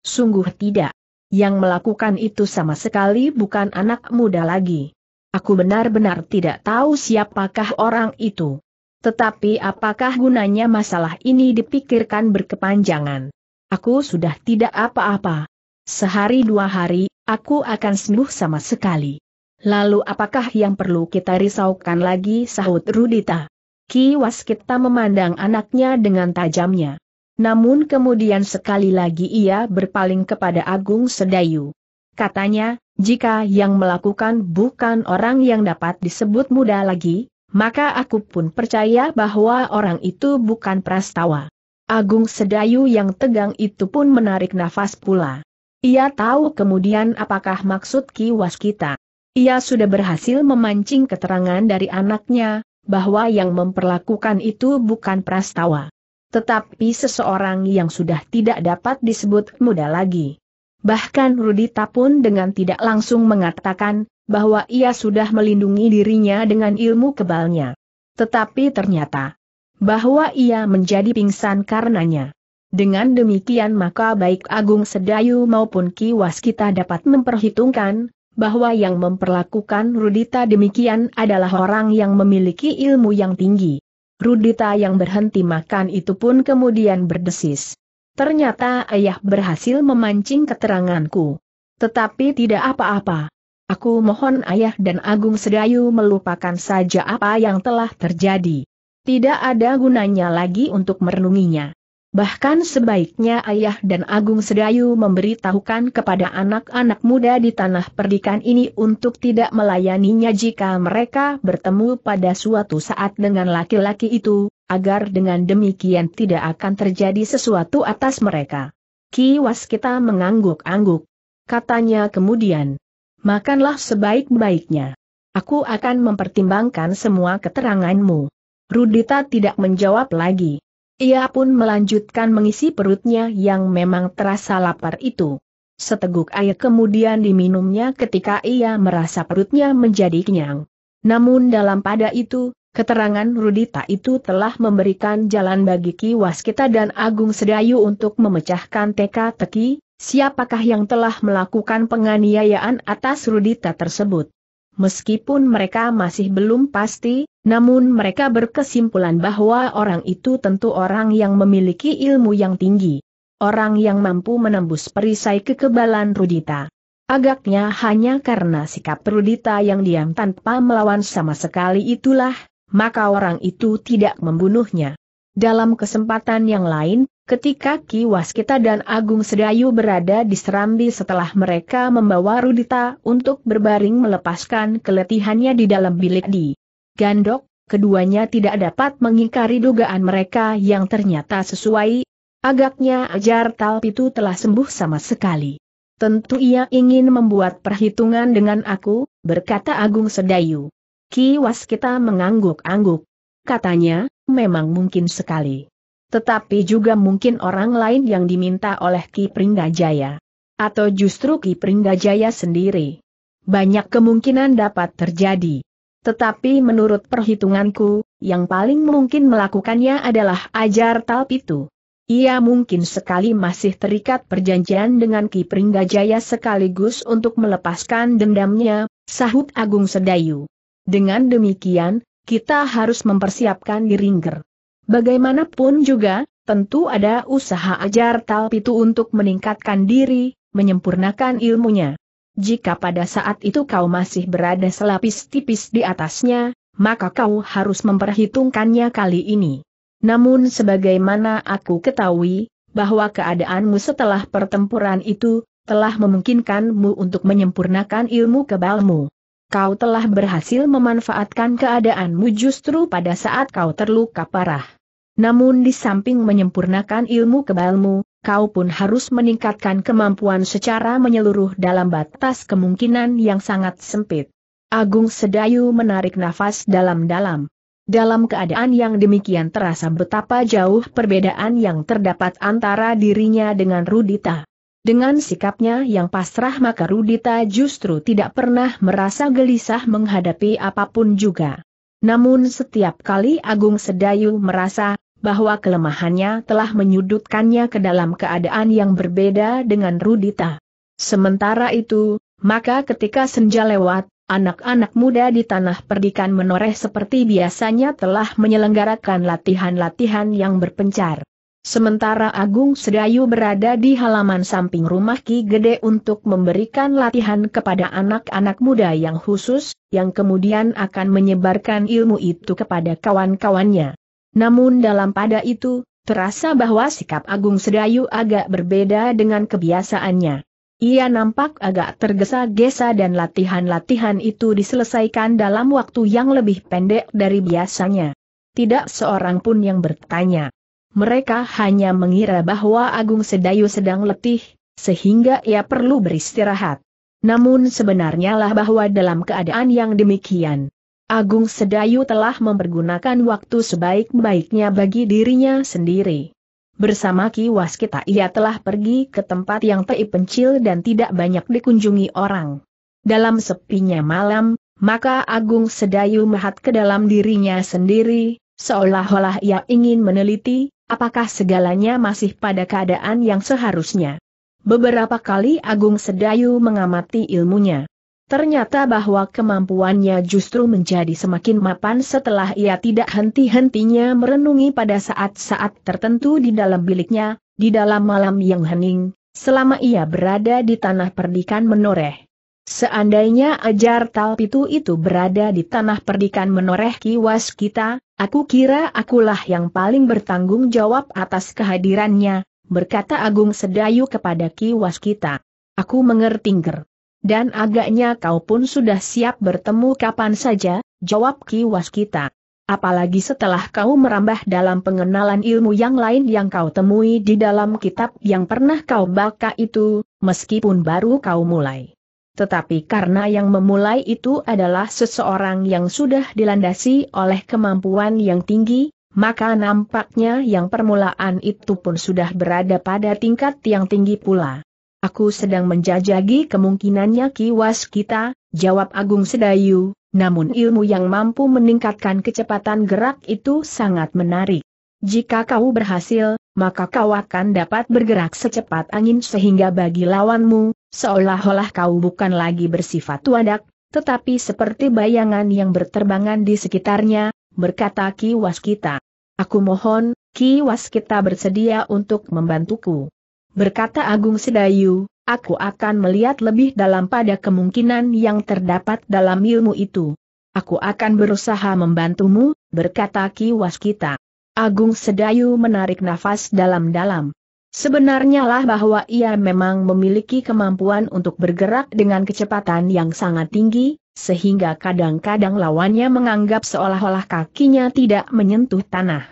Sungguh tidak. Yang melakukan itu sama sekali bukan anak muda lagi. Aku benar-benar tidak tahu siapakah orang itu. Tetapi apakah gunanya masalah ini dipikirkan berkepanjangan? Aku sudah tidak apa-apa. Sehari 2 hari, aku akan sembuh sama sekali. Lalu apakah yang perlu kita risaukan lagi?" sahut Rudita. Ki Waskita memandang anaknya dengan tajamnya. Namun kemudian sekali lagi ia berpaling kepada Agung Sedayu. Katanya, jika yang melakukan bukan orang yang dapat disebut muda lagi, maka aku pun percaya bahwa orang itu bukan prastawa. Agung Sedayu yang tegang itu pun menarik nafas pula. Ia tahu kemudian apakah maksud Ki Waskita. Ia sudah berhasil memancing keterangan dari anaknya, bahwa yang memperlakukan itu bukan prastawa, tetapi seseorang yang sudah tidak dapat disebut muda lagi. Bahkan Rudita pun dengan tidak langsung mengatakan bahwa ia sudah melindungi dirinya dengan ilmu kebalnya. Tetapi ternyata bahwa ia menjadi pingsan karenanya. Dengan demikian maka baik Agung Sedayu maupun Ki Waskita dapat memperhitungkan bahwa yang memperlakukan Rudita demikian adalah orang yang memiliki ilmu yang tinggi. Rudita yang berhenti makan itu pun kemudian berdesis, ternyata ayah berhasil memancing keteranganku. Tetapi tidak apa-apa. Aku mohon ayah dan Agung Sedayu melupakan saja apa yang telah terjadi. Tidak ada gunanya lagi untuk merenunginya. Bahkan sebaiknya ayah dan Agung Sedayu memberitahukan kepada anak-anak muda di tanah perdikan ini untuk tidak melayaninya jika mereka bertemu pada suatu saat dengan laki-laki itu, agar dengan demikian tidak akan terjadi sesuatu atas mereka. Ki Waskita mengangguk-angguk. Katanya kemudian, makanlah sebaik-baiknya. Aku akan mempertimbangkan semua keteranganmu. Rudita tidak menjawab lagi. Ia pun melanjutkan mengisi perutnya yang memang terasa lapar itu. Seteguk air kemudian diminumnya ketika ia merasa perutnya menjadi kenyang. Namun dalam pada itu, keterangan Rudita itu telah memberikan jalan bagi Ki Waskita dan Agung Sedayu untuk memecahkan teka-teki, siapakah yang telah melakukan penganiayaan atas Rudita tersebut. Meskipun mereka masih belum pasti, namun mereka berkesimpulan bahwa orang itu tentu orang yang memiliki ilmu yang tinggi. Orang yang mampu menembus perisai kekebalan Rudita. Agaknya hanya karena sikap Rudita yang diam tanpa melawan sama sekali itulah, maka orang itu tidak membunuhnya. Dalam kesempatan yang lain, ketika Ki Waskita dan Agung Sedayu berada di Serambi setelah mereka membawa Rudita untuk berbaring melepaskan keletihannya di dalam bilik di Gandok, keduanya tidak dapat mengingkari dugaan mereka yang ternyata sesuai. Agaknya Ajar Talp itu telah sembuh sama sekali. Tentu ia ingin membuat perhitungan dengan aku, berkata Agung Sedayu. Ki Waskita mengangguk-angguk. Katanya, memang mungkin sekali. Tetapi juga mungkin orang lain yang diminta oleh Ki Pringgajaya. Atau justru Ki Pringgajaya sendiri. Banyak kemungkinan dapat terjadi. Tetapi menurut perhitunganku, yang paling mungkin melakukannya adalah Ajar Talp itu. Ia mungkin sekali masih terikat perjanjian dengan Ki Pringgajaya sekaligus untuk melepaskan dendamnya, sahut Agung Sedayu. Dengan demikian, kita harus mempersiapkan diringer. Bagaimanapun juga, tentu ada usaha Ajar Talp itu untuk meningkatkan diri, menyempurnakan ilmunya. Jika pada saat itu kau masih berada selapis tipis di atasnya, maka kau harus memperhitungkannya kali ini. Namun sebagaimana aku ketahui, bahwa keadaanmu setelah pertempuran itu, telah memungkinkanmu untuk menyempurnakan ilmu kebalmu. Kau telah berhasil memanfaatkan keadaanmu justru pada saat kau terluka parah. Namun di samping menyempurnakan ilmu kebalmu, kau pun harus meningkatkan kemampuan secara menyeluruh dalam batas kemungkinan yang sangat sempit. Agung Sedayu menarik nafas dalam-dalam. Dalam keadaan yang demikian terasa betapa jauh perbedaan yang terdapat antara dirinya dengan Rudita. Dengan sikapnya yang pasrah maka Rudita justru tidak pernah merasa gelisah menghadapi apapun juga. Namun setiap kali Agung Sedayu merasa bahwa kelemahannya telah menyudutkannya ke dalam keadaan yang berbeda dengan Rudita. Sementara itu, maka ketika senja lewat, anak-anak muda di tanah perdikan menoreh seperti biasanya telah menyelenggarakan latihan-latihan yang berpencar. Sementara Agung Sedayu berada di halaman samping rumah Ki Gede untuk memberikan latihan kepada anak-anak muda yang khusus, yang kemudian akan menyebarkan ilmu itu kepada kawan-kawannya. Namun dalam pada itu, terasa bahwa sikap Agung Sedayu agak berbeda dengan kebiasaannya. Ia nampak agak tergesa-gesa dan latihan-latihan itu diselesaikan dalam waktu yang lebih pendek dari biasanya. Tidak seorang pun yang bertanya. Mereka hanya mengira bahwa Agung Sedayu sedang letih, sehingga ia perlu beristirahat. Namun sebenarnya lah bahwa dalam keadaan yang demikian, Agung Sedayu telah mempergunakan waktu sebaik-baiknya bagi dirinya sendiri. Bersama Ki Waskita ia telah pergi ke tempat yang terpencil dan tidak banyak dikunjungi orang. Dalam sepinya malam, maka Agung Sedayu melihat ke dalam dirinya sendiri, seolah-olah ia ingin meneliti apakah segalanya masih pada keadaan yang seharusnya? Beberapa kali Agung Sedayu mengamati ilmunya. Ternyata bahwa kemampuannya justru menjadi semakin mapan setelah ia tidak henti-hentinya merenungi pada saat-saat tertentu di dalam biliknya, di dalam malam yang hening, selama ia berada di tanah perdikan Menoreh. Seandainya ajar Talpitu itu berada di tanah perdikan Menoreh Ki Waskita, aku kira akulah yang paling bertanggung jawab atas kehadirannya, berkata Agung Sedayu kepada Ki Waskita. Aku mengerti, Ger. Dan agaknya kau pun sudah siap bertemu kapan saja, jawab Ki Waskita. Apalagi setelah kau merambah dalam pengenalan ilmu yang lain yang kau temui di dalam kitab yang pernah kau baca itu, meskipun baru kau mulai. Tetapi karena yang memulai itu adalah seseorang yang sudah dilandasi oleh kemampuan yang tinggi, maka nampaknya yang permulaan itu pun sudah berada pada tingkat yang tinggi pula. Aku sedang menjajaki kemungkinannya Ki Waskita, jawab Agung Sedayu, namun ilmu yang mampu meningkatkan kecepatan gerak itu sangat menarik. Jika kau berhasil, maka kau akan dapat bergerak secepat angin sehingga bagi lawanmu, seolah-olah kau bukan lagi bersifat wadak, tetapi seperti bayangan yang berterbangan di sekitarnya, berkata Ki Waskita. Aku mohon, Ki Waskita bersedia untuk membantuku. Berkata Agung Sedayu, aku akan melihat lebih dalam pada kemungkinan yang terdapat dalam ilmu itu. Aku akan berusaha membantumu, berkata Ki Waskita. Agung Sedayu menarik nafas dalam-dalam. Sebenarnya lah bahwa ia memang memiliki kemampuan untuk bergerak dengan kecepatan yang sangat tinggi, sehingga kadang-kadang lawannya menganggap seolah-olah kakinya tidak menyentuh tanah.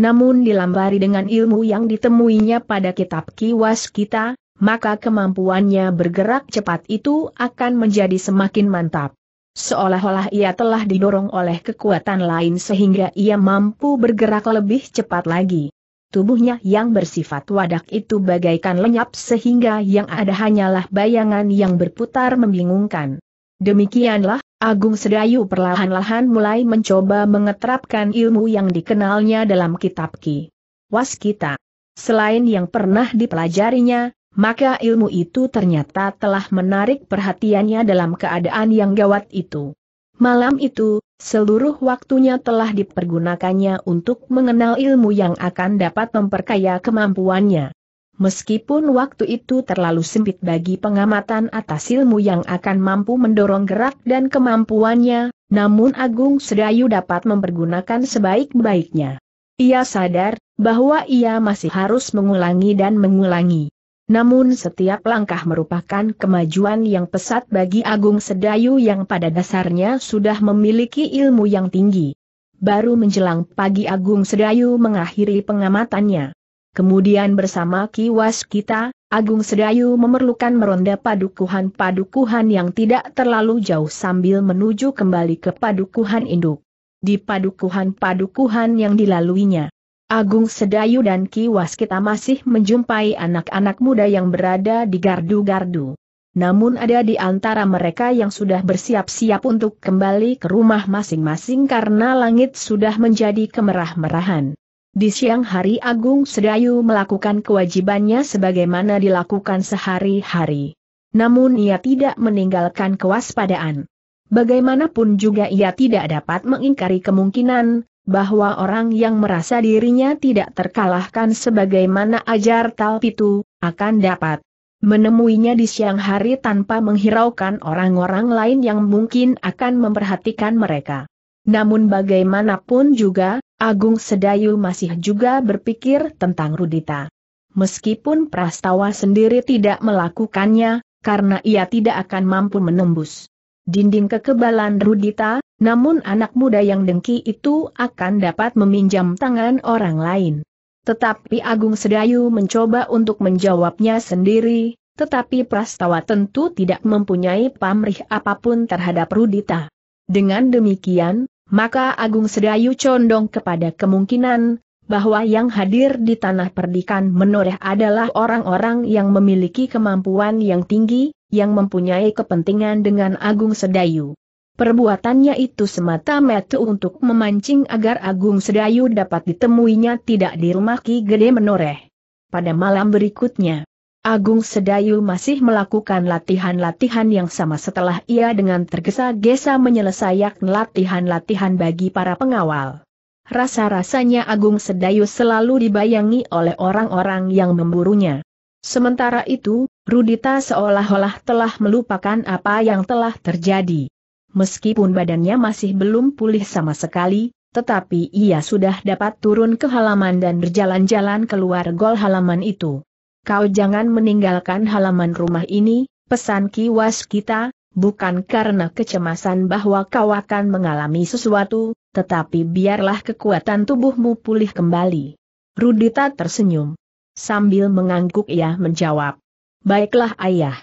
Namun dilambari dengan ilmu yang ditemuinya pada kitab Ki Waskita, maka kemampuannya bergerak cepat itu akan menjadi semakin mantap. Seolah-olah ia telah didorong oleh kekuatan lain sehingga ia mampu bergerak lebih cepat lagi. Tubuhnya yang bersifat wadak itu bagaikan lenyap sehingga yang ada hanyalah bayangan yang berputar membingungkan. Demikianlah, Agung Sedayu perlahan-lahan mulai mencoba mengeterapkan ilmu yang dikenalnya dalam kitab Ki Waskita. Selain yang pernah dipelajarinya, maka ilmu itu ternyata telah menarik perhatiannya dalam keadaan yang gawat itu. Malam itu, seluruh waktunya telah dipergunakannya untuk mengenal ilmu yang akan dapat memperkaya kemampuannya. Meskipun waktu itu terlalu sempit bagi pengamatan atas ilmu yang akan mampu mendorong gerak dan kemampuannya, namun Agung Sedayu dapat mempergunakan sebaik-baiknya. Ia sadar bahwa ia masih harus mengulangi dan mengulangi. Namun setiap langkah merupakan kemajuan yang pesat bagi Agung Sedayu yang pada dasarnya sudah memiliki ilmu yang tinggi. Baru menjelang pagi Agung Sedayu mengakhiri pengamatannya. Kemudian bersama Ki Waskita, Agung Sedayu memerlukan meronda padukuhan-padukuhan yang tidak terlalu jauh sambil menuju kembali ke padukuhan induk. Di padukuhan-padukuhan yang dilaluinya, Agung Sedayu dan Ki Waskita masih menjumpai anak-anak muda yang berada di gardu-gardu. Namun ada di antara mereka yang sudah bersiap-siap untuk kembali ke rumah masing-masing karena langit sudah menjadi kemerah-merahan. Di siang hari Agung Sedayu melakukan kewajibannya sebagaimana dilakukan sehari-hari. Namun ia tidak meninggalkan kewaspadaan. Bagaimanapun juga ia tidak dapat mengingkari kemungkinan bahwa orang yang merasa dirinya tidak terkalahkan sebagaimana ajar Talpitu, akan dapat menemuinya di siang hari tanpa menghiraukan orang-orang lain yang mungkin akan memperhatikan mereka. Namun bagaimanapun juga, Agung Sedayu masih juga berpikir tentang Rudita. Meskipun Prastawa sendiri tidak melakukannya, karena ia tidak akan mampu menembus dinding kekebalan Rudita, namun anak muda yang dengki itu akan dapat meminjam tangan orang lain. Tetapi Agung Sedayu mencoba untuk menjawabnya sendiri, tetapi Prastawa tentu tidak mempunyai pamrih apapun terhadap Rudita. Dengan demikian, maka Agung Sedayu condong kepada kemungkinan bahwa yang hadir di tanah perdikan menoreh adalah orang-orang yang memiliki kemampuan yang tinggi, yang mempunyai kepentingan dengan Agung Sedayu. Perbuatannya itu semata-mata untuk memancing agar Agung Sedayu dapat ditemuinya tidak di rumah Ki Gede Menoreh. Pada malam berikutnya, Agung Sedayu masih melakukan latihan-latihan yang sama setelah ia dengan tergesa-gesa menyelesaikan latihan-latihan bagi para pengawal. Rasa-rasanya Agung Sedayu selalu dibayangi oleh orang-orang yang memburunya. Sementara itu, Rudita seolah-olah telah melupakan apa yang telah terjadi. Meskipun badannya masih belum pulih sama sekali, tetapi ia sudah dapat turun ke halaman dan berjalan-jalan keluar gol halaman itu. "Kau jangan meninggalkan halaman rumah ini," pesan Ki Waskita, bukan karena kecemasan bahwa kau akan mengalami sesuatu, tetapi biarlah kekuatan tubuhmu pulih kembali. Rudita tersenyum. Sambil mengangguk ia menjawab, "Baiklah ayah.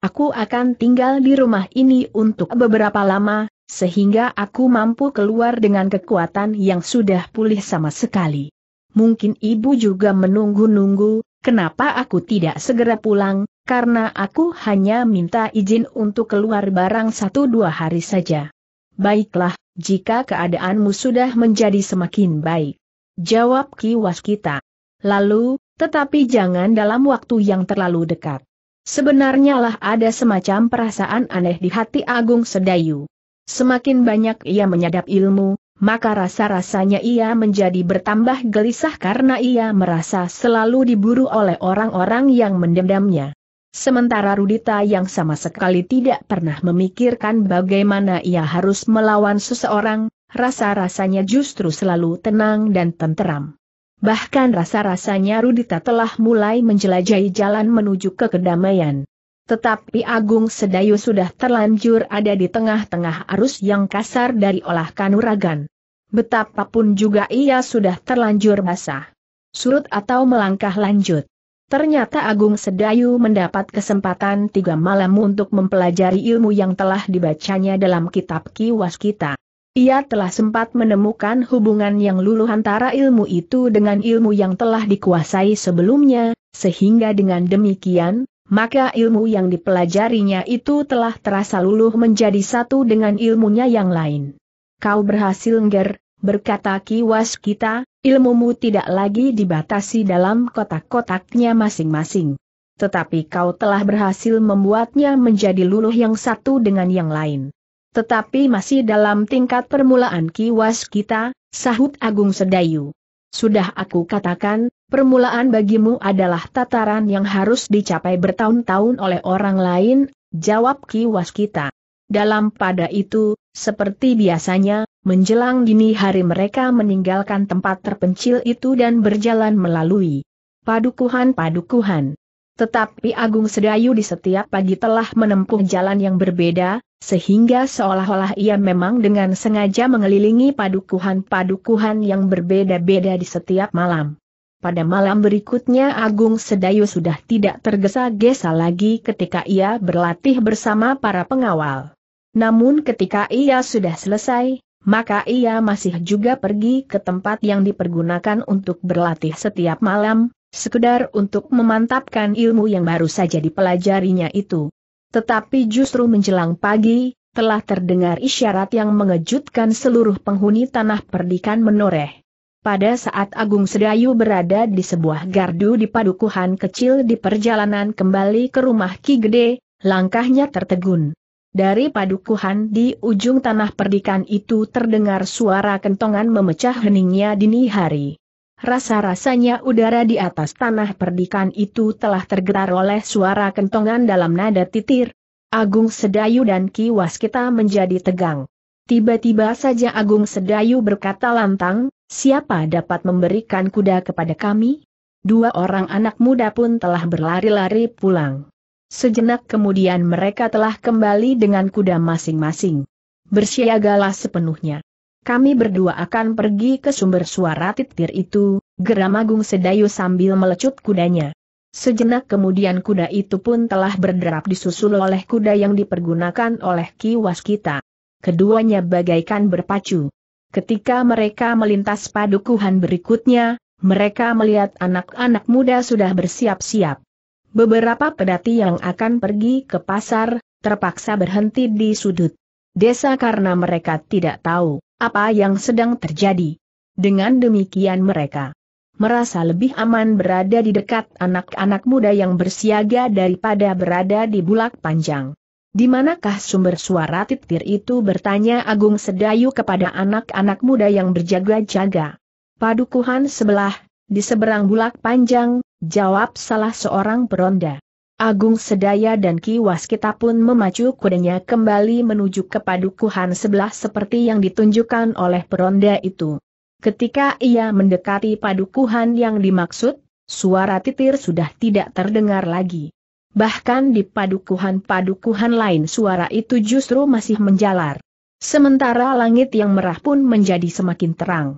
Aku akan tinggal di rumah ini untuk beberapa lama, sehingga aku mampu keluar dengan kekuatan yang sudah pulih sama sekali. Mungkin ibu juga menunggu-nunggu, kenapa aku tidak segera pulang, karena aku hanya minta izin untuk keluar barang 1-2 hari saja." "Baiklah, jika keadaanmu sudah menjadi semakin baik," jawab Ki Waskita. "Lalu, tetapi jangan dalam waktu yang terlalu dekat." Sebenarnya lah ada semacam perasaan aneh di hati Agung Sedayu. Semakin banyak ia menyadap ilmu, maka rasa-rasanya ia menjadi bertambah gelisah karena ia merasa selalu diburu oleh orang-orang yang mendendamnya. Sementara Rudita yang sama sekali tidak pernah memikirkan bagaimana ia harus melawan seseorang, rasa-rasanya justru selalu tenang dan tenteram. Bahkan rasa-rasanya Rudita telah mulai menjelajahi jalan menuju ke kedamaian. Tetapi Agung Sedayu sudah terlanjur ada di tengah-tengah arus yang kasar dari olah kanuragan. Betapapun juga ia sudah terlanjur basah. Surut atau melangkah lanjut. Ternyata Agung Sedayu mendapat kesempatan 3 malam untuk mempelajari ilmu yang telah dibacanya dalam kitab Ki Waskita. Ia telah sempat menemukan hubungan yang luluh antara ilmu itu dengan ilmu yang telah dikuasai sebelumnya, sehingga dengan demikian, maka ilmu yang dipelajarinya itu telah terasa luluh menjadi satu dengan ilmunya yang lain. "Kau berhasil Nger," berkata Ki Waskita, "ilmumu tidak lagi dibatasi dalam kotak-kotaknya masing-masing. Tetapi kau telah berhasil membuatnya menjadi luluh yang satu dengan yang lain." "Tetapi masih dalam tingkat permulaan Ki Waskita," sahut Agung Sedayu. "Sudah aku katakan, permulaan bagimu adalah tataran yang harus dicapai bertahun-tahun oleh orang lain," jawab Ki Waskita. "Dalam pada itu, seperti biasanya, menjelang dini hari mereka meninggalkan tempat terpencil itu dan berjalan melalui padukuhan-padukuhan. Tetapi Agung Sedayu di setiap pagi telah menempuh jalan yang berbeda, sehingga seolah-olah ia memang dengan sengaja mengelilingi padukuhan-padukuhan yang berbeda-beda di setiap malam." Pada malam berikutnya Agung Sedayu sudah tidak tergesa-gesa lagi ketika ia berlatih bersama para pengawal. Namun ketika ia sudah selesai, maka ia masih juga pergi ke tempat yang dipergunakan untuk berlatih setiap malam, sekedar untuk memantapkan ilmu yang baru saja dipelajarinya itu. Tetapi justru menjelang pagi, telah terdengar isyarat yang mengejutkan seluruh penghuni tanah perdikan menoreh. Pada saat Agung Sedayu berada di sebuah gardu di padukuhan kecil di perjalanan kembali ke rumah Ki Gede, langkahnya tertegun. Dari padukuhan di ujung tanah perdikan itu terdengar suara kentongan memecah heningnya dini hari. Rasa-rasanya udara di atas tanah perdikan itu telah tergetar oleh suara kentongan dalam nada titir. Agung Sedayu dan Ki Waskita menjadi tegang. Tiba-tiba saja Agung Sedayu berkata lantang, "Siapa dapat memberikan kuda kepada kami?" Dua orang anak muda pun telah berlari-lari pulang. Sejenak kemudian mereka telah kembali dengan kuda masing-masing. "Bersiagalah sepenuhnya. Kami berdua akan pergi ke sumber suara titir itu," geram Agung Sedayu sambil melecut kudanya. Sejenak kemudian kuda itu pun telah berderap disusul oleh kuda yang dipergunakan oleh Ki Waskita. Keduanya bagaikan berpacu. Ketika mereka melintas padukuhan berikutnya, mereka melihat anak-anak muda sudah bersiap-siap. Beberapa pedati yang akan pergi ke pasar terpaksa berhenti di sudut desa karena mereka tidak tahu apa yang sedang terjadi. Dengan demikian mereka merasa lebih aman berada di dekat anak-anak muda yang bersiaga daripada berada di bulak panjang. "Di manakah sumber suara titir itu?" bertanya Agung Sedayu kepada anak-anak muda yang berjaga-jaga. "Padukuhan sebelah, di seberang bulak panjang," jawab salah seorang peronda. Agung Sedaya dan Ki Waskita pun memacu kudanya kembali menuju ke padukuhan sebelah seperti yang ditunjukkan oleh peronda itu. Ketika ia mendekati padukuhan yang dimaksud, suara titir sudah tidak terdengar lagi. Bahkan di padukuhan-padukuhan lain suara itu justru masih menjalar. Sementara langit yang merah pun menjadi semakin terang.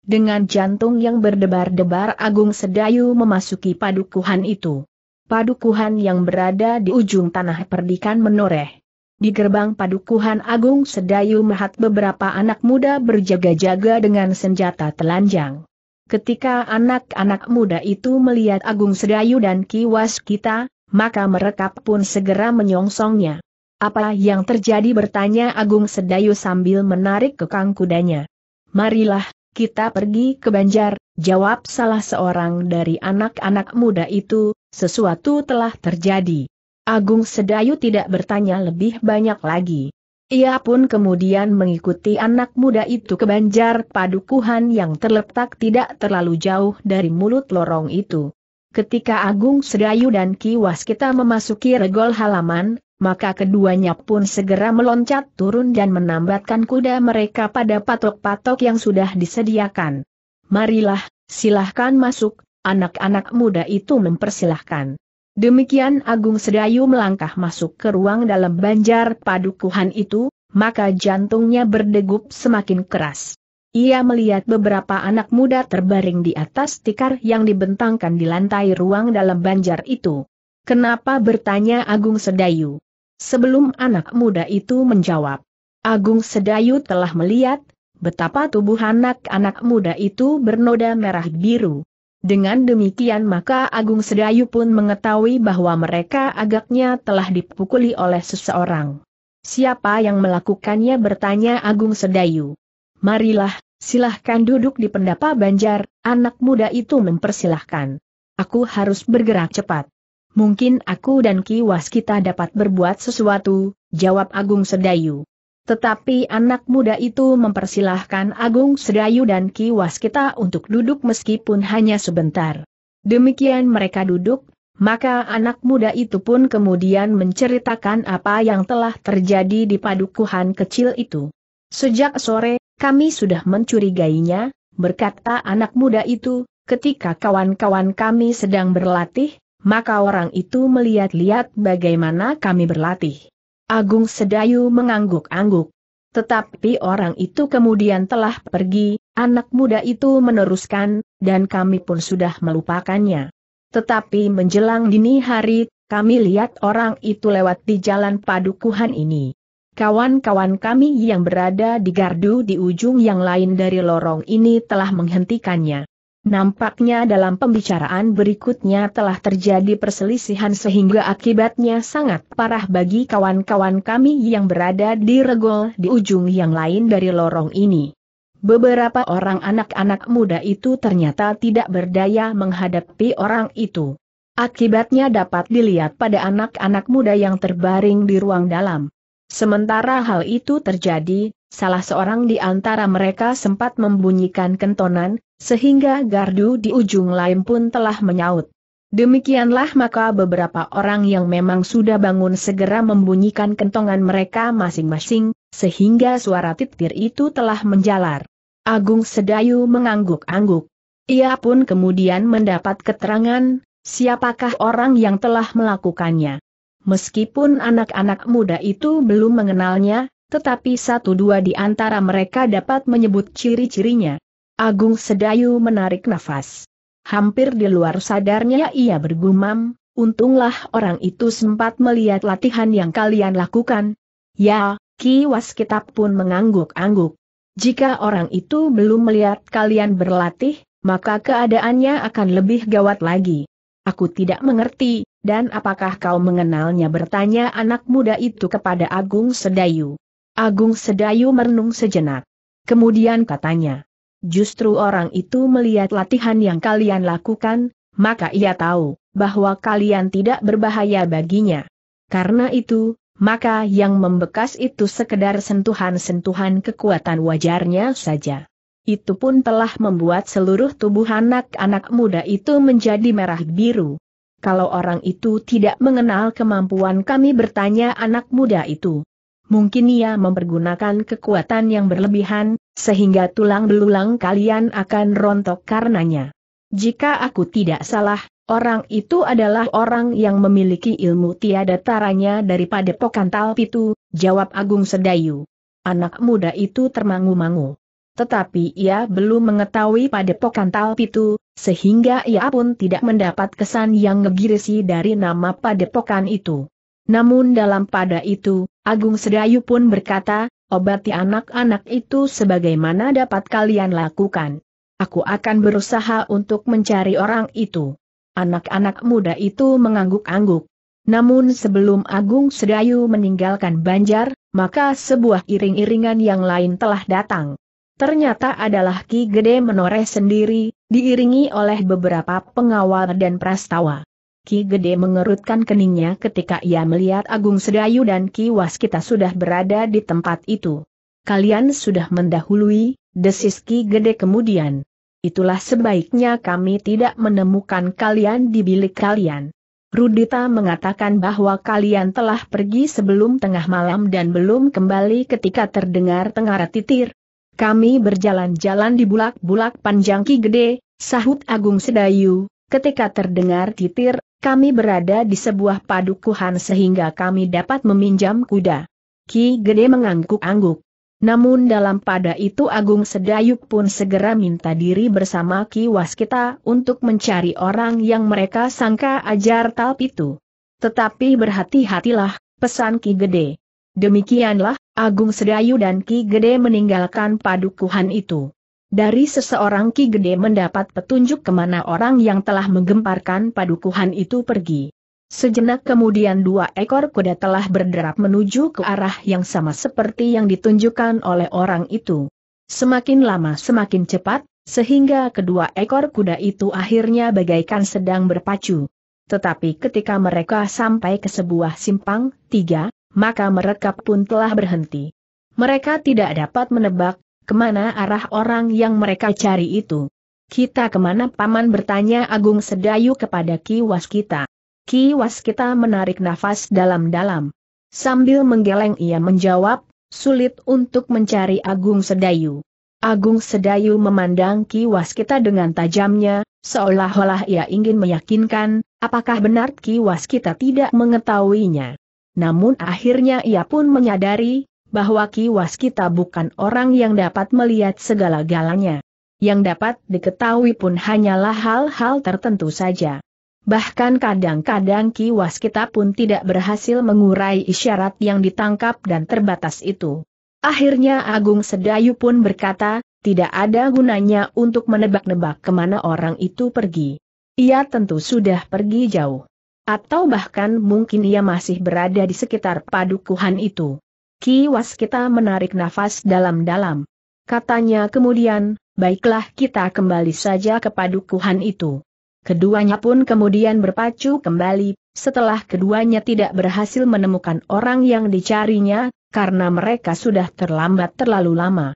Dengan jantung yang berdebar-debar Agung Sedayu memasuki padukuhan itu. Padukuhan yang berada di ujung tanah perdikan menoreh. Di gerbang padukuhan Agung Sedayu melihat beberapa anak muda berjaga-jaga dengan senjata telanjang. Ketika anak-anak muda itu melihat Agung Sedayu dan Ki Waskita, maka mereka pun segera menyongsongnya. "Apa yang terjadi?" bertanya Agung Sedayu sambil menarik kekang kudanya. "Marilah kita pergi ke Banjar," jawab salah seorang dari anak-anak muda itu. "Sesuatu telah terjadi." Agung Sedayu tidak bertanya lebih banyak lagi. Ia pun kemudian mengikuti anak muda itu ke Banjar padukuhan yang terletak tidak terlalu jauh dari mulut lorong itu. Ketika Agung Sedayu dan Ki Waskita memasuki regol halaman, maka keduanya pun segera meloncat turun dan menambatkan kuda mereka pada patok-patok yang sudah disediakan. "Marilah, silahkan masuk," anak-anak muda itu mempersilahkan. Demikian Agung Sedayu melangkah masuk ke ruang dalam banjar padukuhan itu, maka jantungnya berdegup semakin keras. Ia melihat beberapa anak muda terbaring di atas tikar yang dibentangkan di lantai ruang dalam banjar itu. "Kenapa?" bertanya Agung Sedayu. Sebelum anak muda itu menjawab, Agung Sedayu telah melihat betapa tubuh anak-anak muda itu bernoda merah biru. Dengan demikian maka Agung Sedayu pun mengetahui bahwa mereka agaknya telah dipukuli oleh seseorang. "Siapa yang melakukannya?" bertanya Agung Sedayu. "Marilah, silahkan duduk di pendapa Banjar," anak muda itu mempersilahkan. "Aku harus bergerak cepat. Mungkin aku dan Ki Waskita dapat berbuat sesuatu," jawab Agung Sedayu. Tetapi anak muda itu mempersilahkan Agung Sedayu dan Ki Waskita untuk duduk meskipun hanya sebentar. Demikian mereka duduk, maka anak muda itu pun kemudian menceritakan apa yang telah terjadi di padukuhan kecil itu. "Sejak sore, kami sudah mencurigainya," berkata anak muda itu, "ketika kawan-kawan kami sedang berlatih, maka orang itu melihat-lihat bagaimana kami berlatih." Agung Sedayu mengangguk-angguk. "Tetapi orang itu kemudian telah pergi," anak muda itu meneruskan, "dan kami pun sudah melupakannya. Tetapi menjelang dini hari, kami lihat orang itu lewat di jalan padukuhan ini. Kawan-kawan kami yang berada di gardu di ujung yang lain dari lorong ini telah menghentikannya. Nampaknya dalam pembicaraan berikutnya telah terjadi perselisihan sehingga akibatnya sangat parah bagi kawan-kawan kami yang berada di regol di ujung yang lain dari lorong ini." Beberapa orang anak-anak muda itu ternyata tidak berdaya menghadapi orang itu. Akibatnya dapat dilihat pada anak-anak muda yang terbaring di ruang dalam. Sementara hal itu terjadi, salah seorang di antara mereka sempat membunyikan kentonan, sehingga gardu di ujung lain pun telah menyaut. Demikianlah maka beberapa orang yang memang sudah bangun segera membunyikan kentongan mereka masing-masing, sehingga suara titir itu telah menjalar. Agung Sedayu mengangguk-angguk. Ia pun kemudian mendapat keterangan, siapakah orang yang telah melakukannya. Meskipun anak-anak muda itu belum mengenalnya, tetapi satu dua di antara mereka dapat menyebut ciri-cirinya. Agung Sedayu menarik nafas. Hampir di luar sadarnya ia bergumam, untunglah orang itu sempat melihat latihan yang kalian lakukan. Ya, Ki Waskita pun mengangguk-angguk. Jika orang itu belum melihat kalian berlatih, maka keadaannya akan lebih gawat lagi. Aku tidak mengerti, dan apakah kau mengenalnya, bertanya anak muda itu kepada Agung Sedayu. Agung Sedayu merenung sejenak. Kemudian katanya, justru orang itu melihat latihan yang kalian lakukan, maka ia tahu bahwa kalian tidak berbahaya baginya. Karena itu, maka yang membekas itu sekedar sentuhan-sentuhan kekuatan wajarnya saja. Itu pun telah membuat seluruh tubuh anak-anak muda itu menjadi merah biru. Kalau orang itu tidak mengenal kemampuan kami, bertanya anak muda itu. Mungkin ia mempergunakan kekuatan yang berlebihan, sehingga tulang belulang kalian akan rontok karenanya. Jika aku tidak salah, orang itu adalah orang yang memiliki ilmu tiada taranya daripada Padepokan Talpitu, jawab Agung Sedayu. Anak muda itu termangu-mangu. Tetapi ia belum mengetahui Padepokan Talpitu, sehingga ia pun tidak mendapat kesan yang ngegirisi dari nama padepokan itu. Namun dalam pada itu, Agung Sedayu pun berkata, obati anak-anak itu sebagaimana dapat kalian lakukan. Aku akan berusaha untuk mencari orang itu. Anak-anak muda itu mengangguk-angguk. Namun sebelum Agung Sedayu meninggalkan Banjar, maka sebuah iring-iringan yang lain telah datang. Ternyata adalah Ki Gede Menoreh sendiri, diiringi oleh beberapa pengawal dan prastawa. Ki Gede mengerutkan keningnya ketika ia melihat Agung Sedayu dan Ki Waskita sudah berada di tempat itu. Kalian sudah mendahului, desis Ki Gede kemudian. Itulah sebaiknya kami tidak menemukan kalian di bilik kalian. Rudita mengatakan bahwa kalian telah pergi sebelum tengah malam dan belum kembali ketika terdengar tengara titir. Kami berjalan-jalan di bulak-bulak panjang Ki Gede, sahut Agung Sedayu. Ketika terdengar titir, kami berada di sebuah padukuhan sehingga kami dapat meminjam kuda. Ki Gede mengangguk-angguk. Namun dalam pada itu Agung Sedayu pun segera minta diri bersama Ki Waskita untuk mencari orang yang mereka sangka ajar Talpitu. Tetapi berhati-hatilah, pesan Ki Gede. Demikianlah, Agung Sedayu dan Ki Gede meninggalkan padukuhan itu. Dari seseorang Ki Gede mendapat petunjuk kemana orang yang telah menggemparkan padukuhan itu pergi. Sejenak kemudian dua ekor kuda telah berderap menuju ke arah yang sama seperti yang ditunjukkan oleh orang itu. Semakin lama semakin cepat, sehingga kedua ekor kuda itu akhirnya bagaikan sedang berpacu. Tetapi ketika mereka sampai ke sebuah simpang tiga, maka mereka pun telah berhenti. Mereka tidak dapat menebak kemana arah orang yang mereka cari itu. Kita kemana, Paman, bertanya Agung Sedayu kepada Ki Waskita. Ki Waskita menarik nafas dalam-dalam. Sambil menggeleng ia menjawab, sulit untuk mencari Agung Sedayu. Agung Sedayu memandang Ki Waskita dengan tajamnya, seolah-olah ia ingin meyakinkan, apakah benar Ki Waskita tidak mengetahuinya. Namun akhirnya ia pun menyadari bahwa Ki Waskita bukan orang yang dapat melihat segala-galanya. Yang dapat diketahui pun hanyalah hal-hal tertentu saja. Bahkan kadang-kadang Ki Waskita pun tidak berhasil mengurai isyarat yang ditangkap dan terbatas itu. Akhirnya Agung Sedayu pun berkata, tidak ada gunanya untuk menebak-nebak kemana orang itu pergi. Ia tentu sudah pergi jauh. Atau bahkan mungkin ia masih berada di sekitar padukuhan itu. Ki Waskita menarik nafas dalam-dalam. Katanya kemudian, baiklah kita kembali saja ke padukuhan itu. Keduanya pun kemudian berpacu kembali, Setelah keduanya tidak berhasil menemukan orang yang dicarinya, karena mereka sudah terlambat terlalu lama.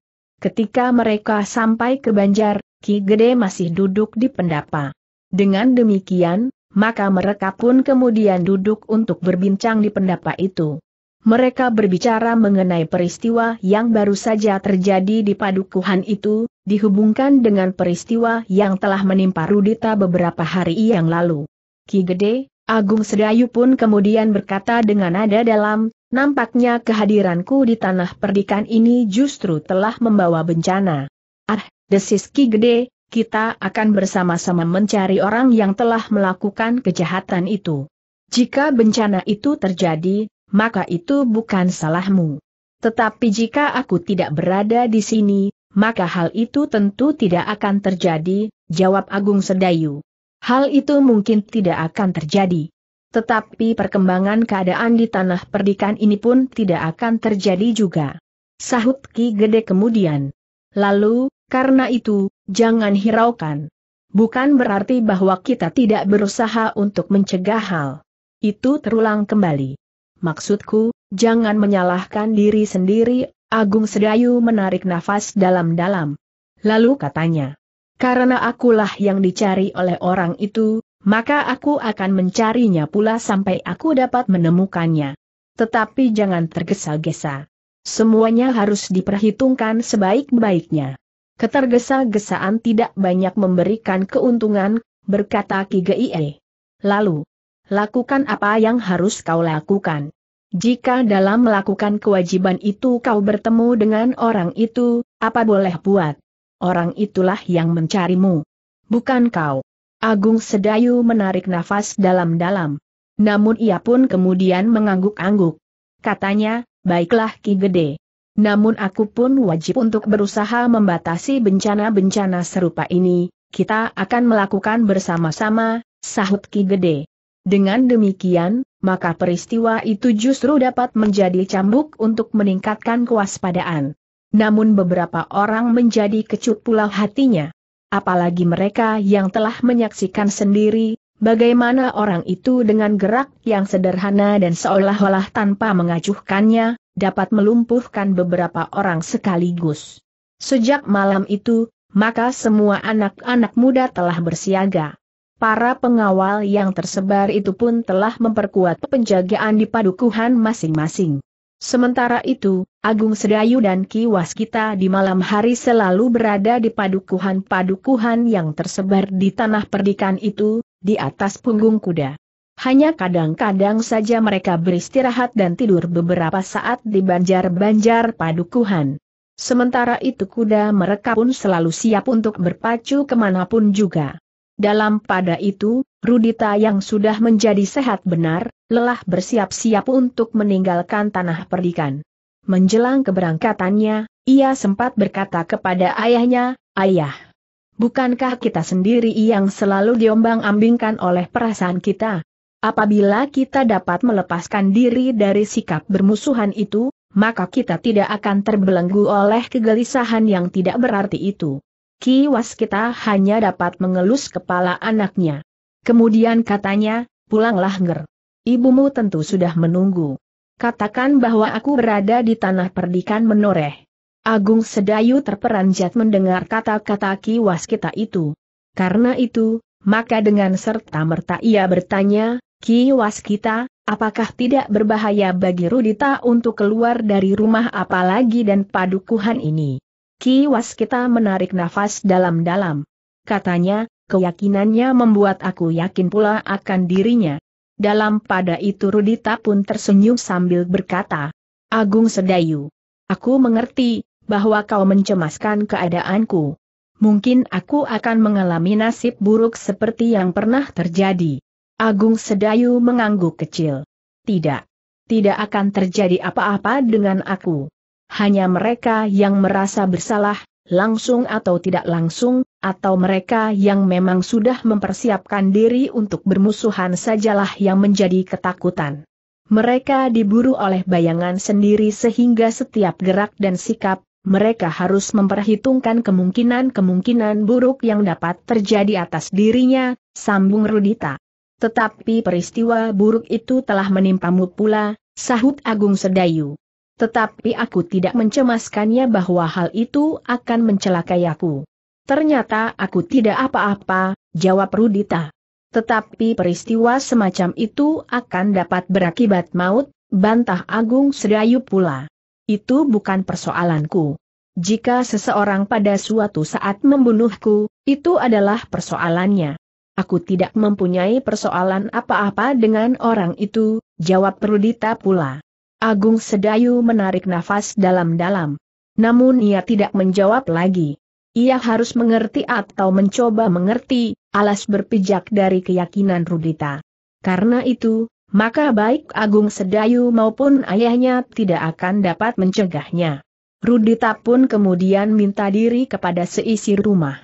Ketika mereka sampai ke Banjar, Ki Gede masih duduk di pendapa. Dengan demikian, maka mereka pun kemudian duduk untuk berbincang di pendapa itu. Mereka berbicara mengenai peristiwa yang baru saja terjadi di padukuhan itu, dihubungkan dengan peristiwa yang telah menimpa Rudita beberapa hari yang lalu. Ki Gede, Agung Sedayu pun kemudian berkata dengan nada dalam, nampaknya kehadiranku di tanah perdikan ini justru telah membawa bencana. Ah, desis Ki Gede, kita akan bersama-sama mencari orang yang telah melakukan kejahatan itu. Jika bencana itu terjadi, maka itu bukan salahmu. Tetapi jika aku tidak berada di sini, maka hal itu tentu tidak akan terjadi, jawab Agung Sedayu. Hal itu mungkin tidak akan terjadi. Tetapi perkembangan keadaan di tanah perdikan ini pun tidak akan terjadi juga, sahut Ki Gede kemudian. Lalu, karena itu, jangan hiraukan. Bukan berarti bahwa kita tidak berusaha untuk mencegah hal itu terulang kembali. Maksudku, jangan menyalahkan diri sendiri. Agung Sedayu menarik nafas dalam-dalam. Lalu katanya, karena akulah yang dicari oleh orang itu, maka aku akan mencarinya pula sampai aku dapat menemukannya. Tetapi jangan tergesa-gesa. Semuanya harus diperhitungkan sebaik-baiknya. Ketergesa-gesaan tidak banyak memberikan keuntungan, berkata Ki Gede. Lalu, lakukan apa yang harus kau lakukan. Jika dalam melakukan kewajiban itu kau bertemu dengan orang itu, apa boleh buat? Orang itulah yang mencarimu, bukan kau. Agung Sedayu menarik nafas dalam-dalam. Namun ia pun kemudian mengangguk-angguk. Katanya, baiklah Ki Gede. Namun aku pun wajib untuk berusaha membatasi bencana-bencana serupa ini. Kita akan melakukan bersama-sama, sahut Ki Gede. Dengan demikian, maka peristiwa itu justru dapat menjadi cambuk untuk meningkatkan kewaspadaan. Namun beberapa orang menjadi kecut pula hatinya. Apalagi mereka yang telah menyaksikan sendiri, bagaimana orang itu dengan gerak yang sederhana dan seolah-olah tanpa mengacuhkannya, dapat melumpuhkan beberapa orang sekaligus. Sejak malam itu, maka semua anak-anak muda telah bersiaga. Para pengawal yang tersebar itu pun telah memperkuat penjagaan di padukuhan masing-masing. Sementara itu, Agung Sedayu dan Ki Waskita di malam hari selalu berada di padukuhan-padukuhan yang tersebar di tanah perdikan itu, di atas punggung kuda. Hanya kadang-kadang saja mereka beristirahat dan tidur beberapa saat di banjar-banjar padukuhan. Sementara itu kuda mereka pun selalu siap untuk berpacu kemanapun juga. Dalam pada itu, Rudita yang sudah menjadi sehat benar, lelah bersiap-siap untuk meninggalkan tanah perdikan. Menjelang keberangkatannya, ia sempat berkata kepada ayahnya, Ayah, bukankah kita sendiri yang selalu diombang-ambingkan oleh perasaan kita? Apabila kita dapat melepaskan diri dari sikap bermusuhan itu, maka kita tidak akan terbelenggu oleh kegelisahan yang tidak berarti itu. Ki Waskita hanya dapat mengelus kepala anaknya. Kemudian katanya, pulanglah Nger. Ibumu tentu sudah menunggu. Katakan bahwa aku berada di tanah perdikan menoreh. Agung Sedayu terperanjat mendengar kata-kata Ki Waskita itu. Karena itu, maka dengan serta-merta ia bertanya, Ki Waskita, apakah tidak berbahaya bagi Rudita untuk keluar dari rumah apalagi dan padukuhan ini? Ki Waskita menarik nafas dalam-dalam. Katanya, keyakinannya membuat aku yakin pula akan dirinya. Dalam pada itu Rudita pun tersenyum sambil berkata, Agung Sedayu, aku mengerti bahwa kau mencemaskan keadaanku. Mungkin aku akan mengalami nasib buruk seperti yang pernah terjadi. Agung Sedayu mengangguk kecil. Tidak akan terjadi apa-apa dengan aku. Hanya mereka yang merasa bersalah, langsung atau tidak langsung, atau mereka yang memang sudah mempersiapkan diri untuk bermusuhan sajalah yang menjadi ketakutan. Mereka diburu oleh bayangan sendiri sehingga setiap gerak dan sikap, mereka harus memperhitungkan kemungkinan-kemungkinan buruk yang dapat terjadi atas dirinya, sambung Rudita. Tetapi peristiwa buruk itu telah menimpamu pula, sahut Agung Sedayu. Tetapi aku tidak mencemaskannya bahwa hal itu akan mencelakai aku. Ternyata aku tidak apa-apa, jawab Rudita. Tetapi peristiwa semacam itu akan dapat berakibat maut, bantah Agung Sedayu pula. Itu bukan persoalanku. Jika seseorang pada suatu saat membunuhku, itu adalah persoalannya. Aku tidak mempunyai persoalan apa-apa dengan orang itu, jawab Rudita pula. Agung Sedayu menarik nafas dalam-dalam. Namun ia tidak menjawab lagi. Ia harus mengerti atau mencoba mengerti, alas berpijak dari keyakinan Rudita. Karena itu, maka baik Agung Sedayu maupun ayahnya tidak akan dapat mencegahnya. Rudita pun kemudian minta diri kepada seisi rumah.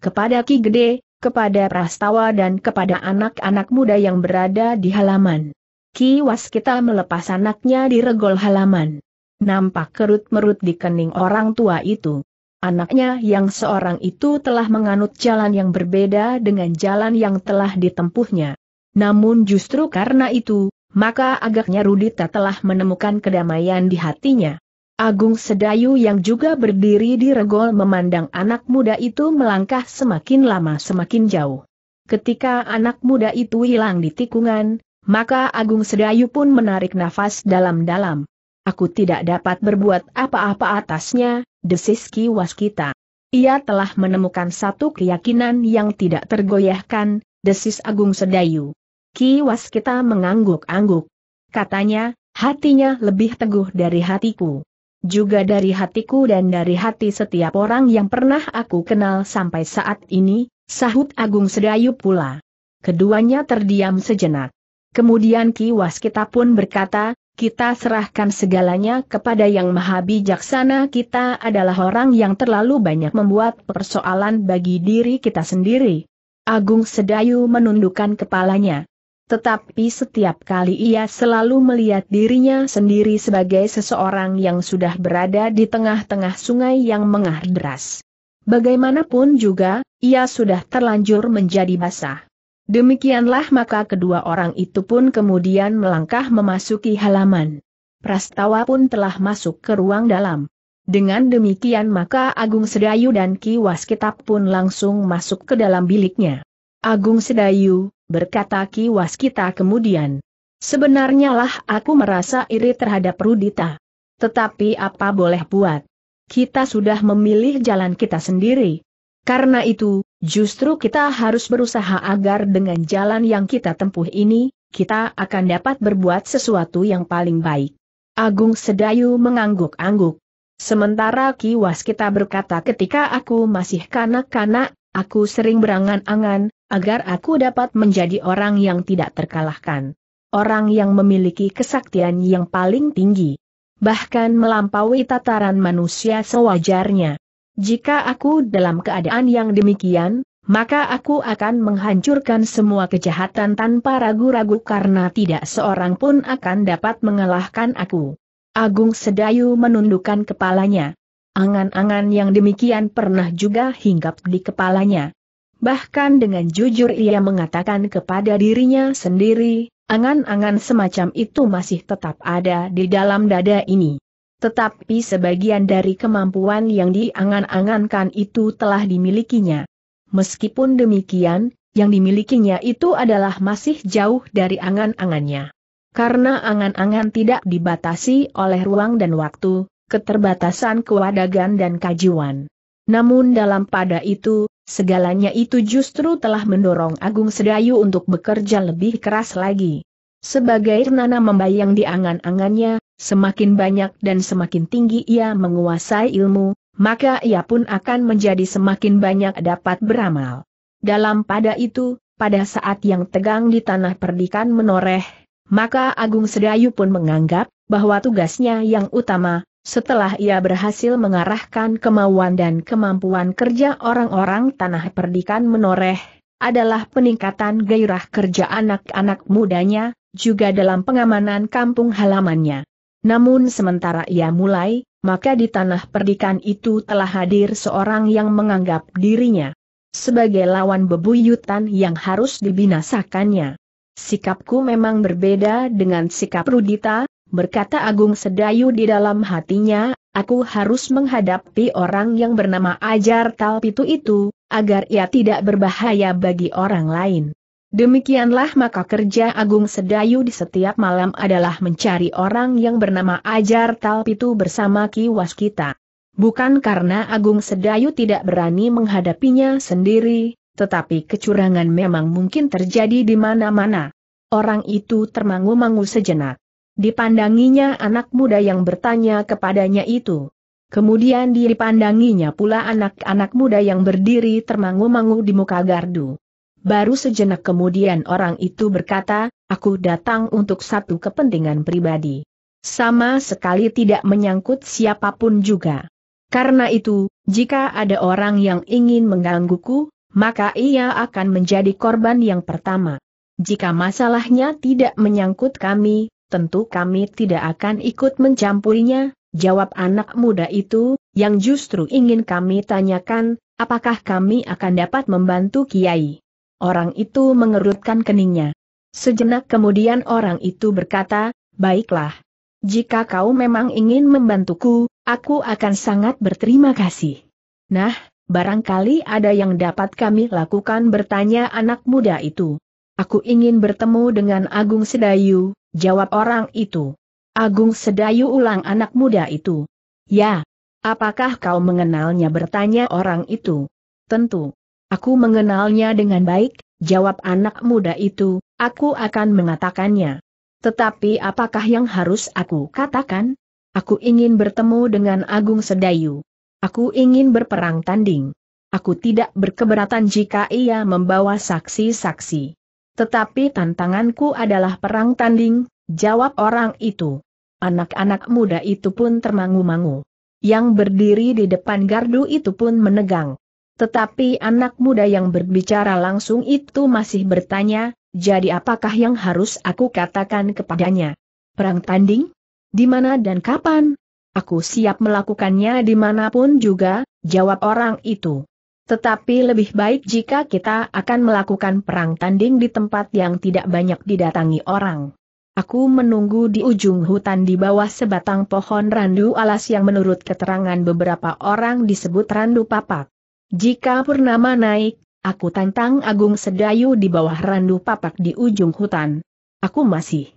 Kepada Ki Gede, kepada Prastawa dan kepada anak-anak muda yang berada di halaman. Ki Waskita melepas anaknya di regol halaman. Nampak kerut-merut di kening orang tua itu. Anaknya yang seorang itu telah menganut jalan yang berbeda dengan jalan yang telah ditempuhnya. Namun justru karena itu, maka agaknya Rudita telah menemukan kedamaian di hatinya. Agung Sedayu yang juga berdiri di regol memandang anak muda itu melangkah semakin lama semakin jauh. Ketika anak muda itu hilang di tikungan, maka Agung Sedayu pun menarik nafas dalam-dalam. Aku tidak dapat berbuat apa-apa atasnya, desis Ki Waskita. Ia telah menemukan satu keyakinan yang tidak tergoyahkan, desis Agung Sedayu. Ki Waskita mengangguk-angguk. Katanya, hatinya lebih teguh dari hatiku. Juga dari hatiku dan dari hati setiap orang yang pernah aku kenal sampai saat ini, sahut Agung Sedayu pula. Keduanya terdiam sejenak. Kemudian Ki Waskita pun berkata, kita serahkan segalanya kepada Yang Maha Bijaksana. Kita adalah orang yang terlalu banyak membuat persoalan bagi diri kita sendiri. Agung Sedayu menundukkan kepalanya. Tetapi setiap kali ia selalu melihat dirinya sendiri sebagai seseorang yang sudah berada di tengah-tengah sungai yang mengalir deras. Bagaimanapun juga, ia sudah terlanjur menjadi basah. Demikianlah maka kedua orang itu pun kemudian melangkah memasuki halaman. Prastawa pun telah masuk ke ruang dalam. Dengan demikian maka Agung Sedayu dan Ki Waskita pun langsung masuk ke dalam biliknya. Agung Sedayu, berkata Ki Waskita kemudian. Sebenarnya lah aku merasa iri terhadap Rudita. Tetapi apa boleh buat. Kita sudah memilih jalan kita sendiri. Karena itu, justru kita harus berusaha agar dengan jalan yang kita tempuh ini, kita akan dapat berbuat sesuatu yang paling baik. Agung Sedayu mengangguk-angguk. Sementara Ki Waskita berkata, ketika aku masih kanak-kanak, aku sering berangan-angan, agar aku dapat menjadi orang yang tidak terkalahkan. Orang yang memiliki kesaktian yang paling tinggi. Bahkan melampaui tataran manusia sewajarnya. Jika aku dalam keadaan yang demikian, maka aku akan menghancurkan semua kejahatan tanpa ragu-ragu karena tidak seorang pun akan dapat mengalahkan aku. Agung Sedayu menundukkan kepalanya. Angan-angan yang demikian pernah juga hinggap di kepalanya. Bahkan dengan jujur ia mengatakan kepada dirinya sendiri, angan-angan semacam itu masih tetap ada di dalam dada ini. Tetapi sebagian dari kemampuan yang diangan-angankan itu telah dimilikinya. Meskipun demikian, yang dimilikinya itu adalah masih jauh dari angan-angannya. Karena angan-angan tidak dibatasi oleh ruang dan waktu, keterbatasan kewadangan dan kajian. Namun dalam pada itu, segalanya itu justru telah mendorong Agung Sedayu untuk bekerja lebih keras lagi. Sebagai Renana membayang di angan-angannya, semakin banyak dan semakin tinggi ia menguasai ilmu, maka ia pun akan menjadi semakin banyak dapat beramal. Dalam pada itu, pada saat yang tegang di tanah perdikan menoreh, maka Agung Sedayu pun menganggap bahwa tugasnya yang utama, setelah ia berhasil mengarahkan kemauan dan kemampuan kerja orang-orang tanah perdikan menoreh, adalah peningkatan gairah kerja anak-anak mudanya, juga dalam pengamanan kampung halamannya. Namun sementara ia mulai, maka di tanah perdikan itu telah hadir seorang yang menganggap dirinya sebagai lawan bebuyutan yang harus dibinasakannya. sikapku memang berbeda dengan sikap Rudita, berkata Agung Sedayu di dalam hatinya, aku harus menghadapi orang yang bernama Ajar Talpitu itu, agar ia tidak berbahaya bagi orang lain. Demikianlah maka kerja Agung Sedayu di setiap malam adalah mencari orang yang bernama Ajar Talpitu bersama Ki Waskita. Bukan karena Agung Sedayu tidak berani menghadapinya sendiri, tetapi kecurangan memang mungkin terjadi di mana-mana. Orang itu termangu-mangu sejenak. Dipandanginya anak muda yang bertanya kepadanya itu. Kemudian dipandanginya pula anak-anak muda yang berdiri termangu-mangu di muka gardu. Baru sejenak kemudian orang itu berkata, aku datang untuk satu kepentingan pribadi. Sama sekali tidak menyangkut siapapun juga. Karena itu, jika ada orang yang ingin menggangguku, maka ia akan menjadi korban yang pertama. Jika masalahnya tidak menyangkut kami, tentu kami tidak akan ikut mencampurinya, jawab anak muda itu, yang justru ingin kami tanyakan, apakah kami akan dapat membantu Kiai. Orang itu mengerutkan keningnya. Sejenak kemudian orang itu berkata, baiklah. Jika kau memang ingin membantuku, aku akan sangat berterima kasih. Nah, barangkali ada yang dapat kami lakukan, bertanya anak muda itu. Aku ingin bertemu dengan Agung Sedayu, jawab orang itu. Agung Sedayu, ulang anak muda itu. Ya, apakah kau mengenalnya, bertanya orang itu. Tentu, aku mengenalnya dengan baik, jawab anak muda itu, aku akan mengatakannya. Tetapi apakah yang harus aku katakan? Aku ingin bertemu dengan Agung Sedayu. Aku ingin berperang tanding. Aku tidak berkeberatan jika ia membawa saksi-saksi. Tetapi tantanganku adalah perang tanding, jawab orang itu. Anak-anak muda itu pun termangu-mangu. Yang berdiri di depan gardu itu pun menegang. Tetapi anak muda yang berbicara langsung itu masih bertanya, jadi apakah yang harus aku katakan kepadanya? Perang tanding? Di mana dan kapan? Aku siap melakukannya dimanapun juga, jawab orang itu. Tetapi lebih baik jika kita akan melakukan perang tanding di tempat yang tidak banyak didatangi orang. Aku menunggu di ujung hutan di bawah sebatang pohon randu alas yang menurut keterangan beberapa orang disebut randu papak. Jika purnama naik, aku tantang Agung Sedayu di bawah randu papak di ujung hutan. Aku masih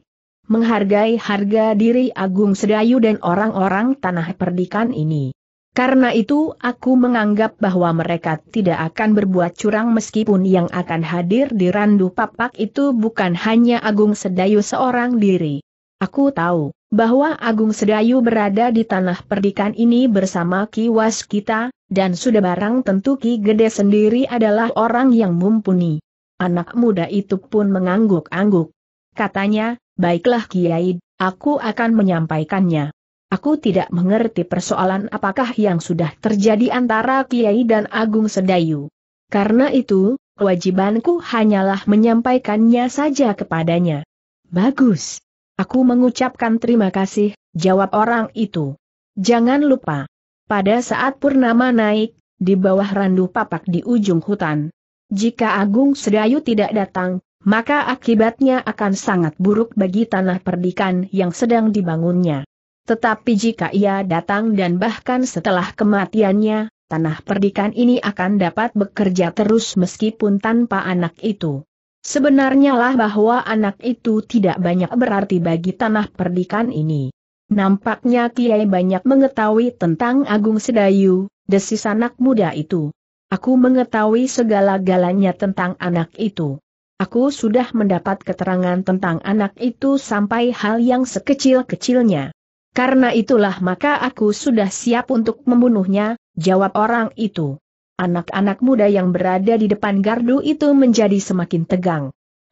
menghargai harga diri Agung Sedayu dan orang-orang tanah perdikan ini. Karena itu aku menganggap bahwa mereka tidak akan berbuat curang, meskipun yang akan hadir di randu papak itu bukan hanya Agung Sedayu seorang diri. Aku tahu bahwa Agung Sedayu berada di tanah perdikan ini bersama Ki Waskita, dan sudah barang tentu Ki Gede sendiri adalah orang yang mumpuni. Anak muda itu pun mengangguk-angguk. Katanya, baiklah Kiai, aku akan menyampaikannya. Aku tidak mengerti persoalan apakah yang sudah terjadi antara Kiai dan Agung Sedayu. Karena itu, kewajibanku hanyalah menyampaikannya saja kepadanya. Bagus. Aku mengucapkan terima kasih, jawab orang itu. Jangan lupa, pada saat purnama naik, di bawah randu papak di ujung hutan. Jika Agung Sedayu tidak datang, maka akibatnya akan sangat buruk bagi tanah perdikan yang sedang dibangunnya. Tetapi jika ia datang dan bahkan setelah kematiannya, tanah perdikan ini akan dapat bekerja terus meskipun tanpa anak itu. Sebenarnya lah bahwa anak itu tidak banyak berarti bagi tanah perdikan ini. Nampaknya Kiai banyak mengetahui tentang Agung Sedayu, desis anak muda itu. Aku mengetahui segala-galanya tentang anak itu. Aku sudah mendapat keterangan tentang anak itu sampai hal yang sekecil-kecilnya. Karena itulah maka aku sudah siap untuk membunuhnya, jawab orang itu. Anak-anak muda yang berada di depan gardu itu menjadi semakin tegang.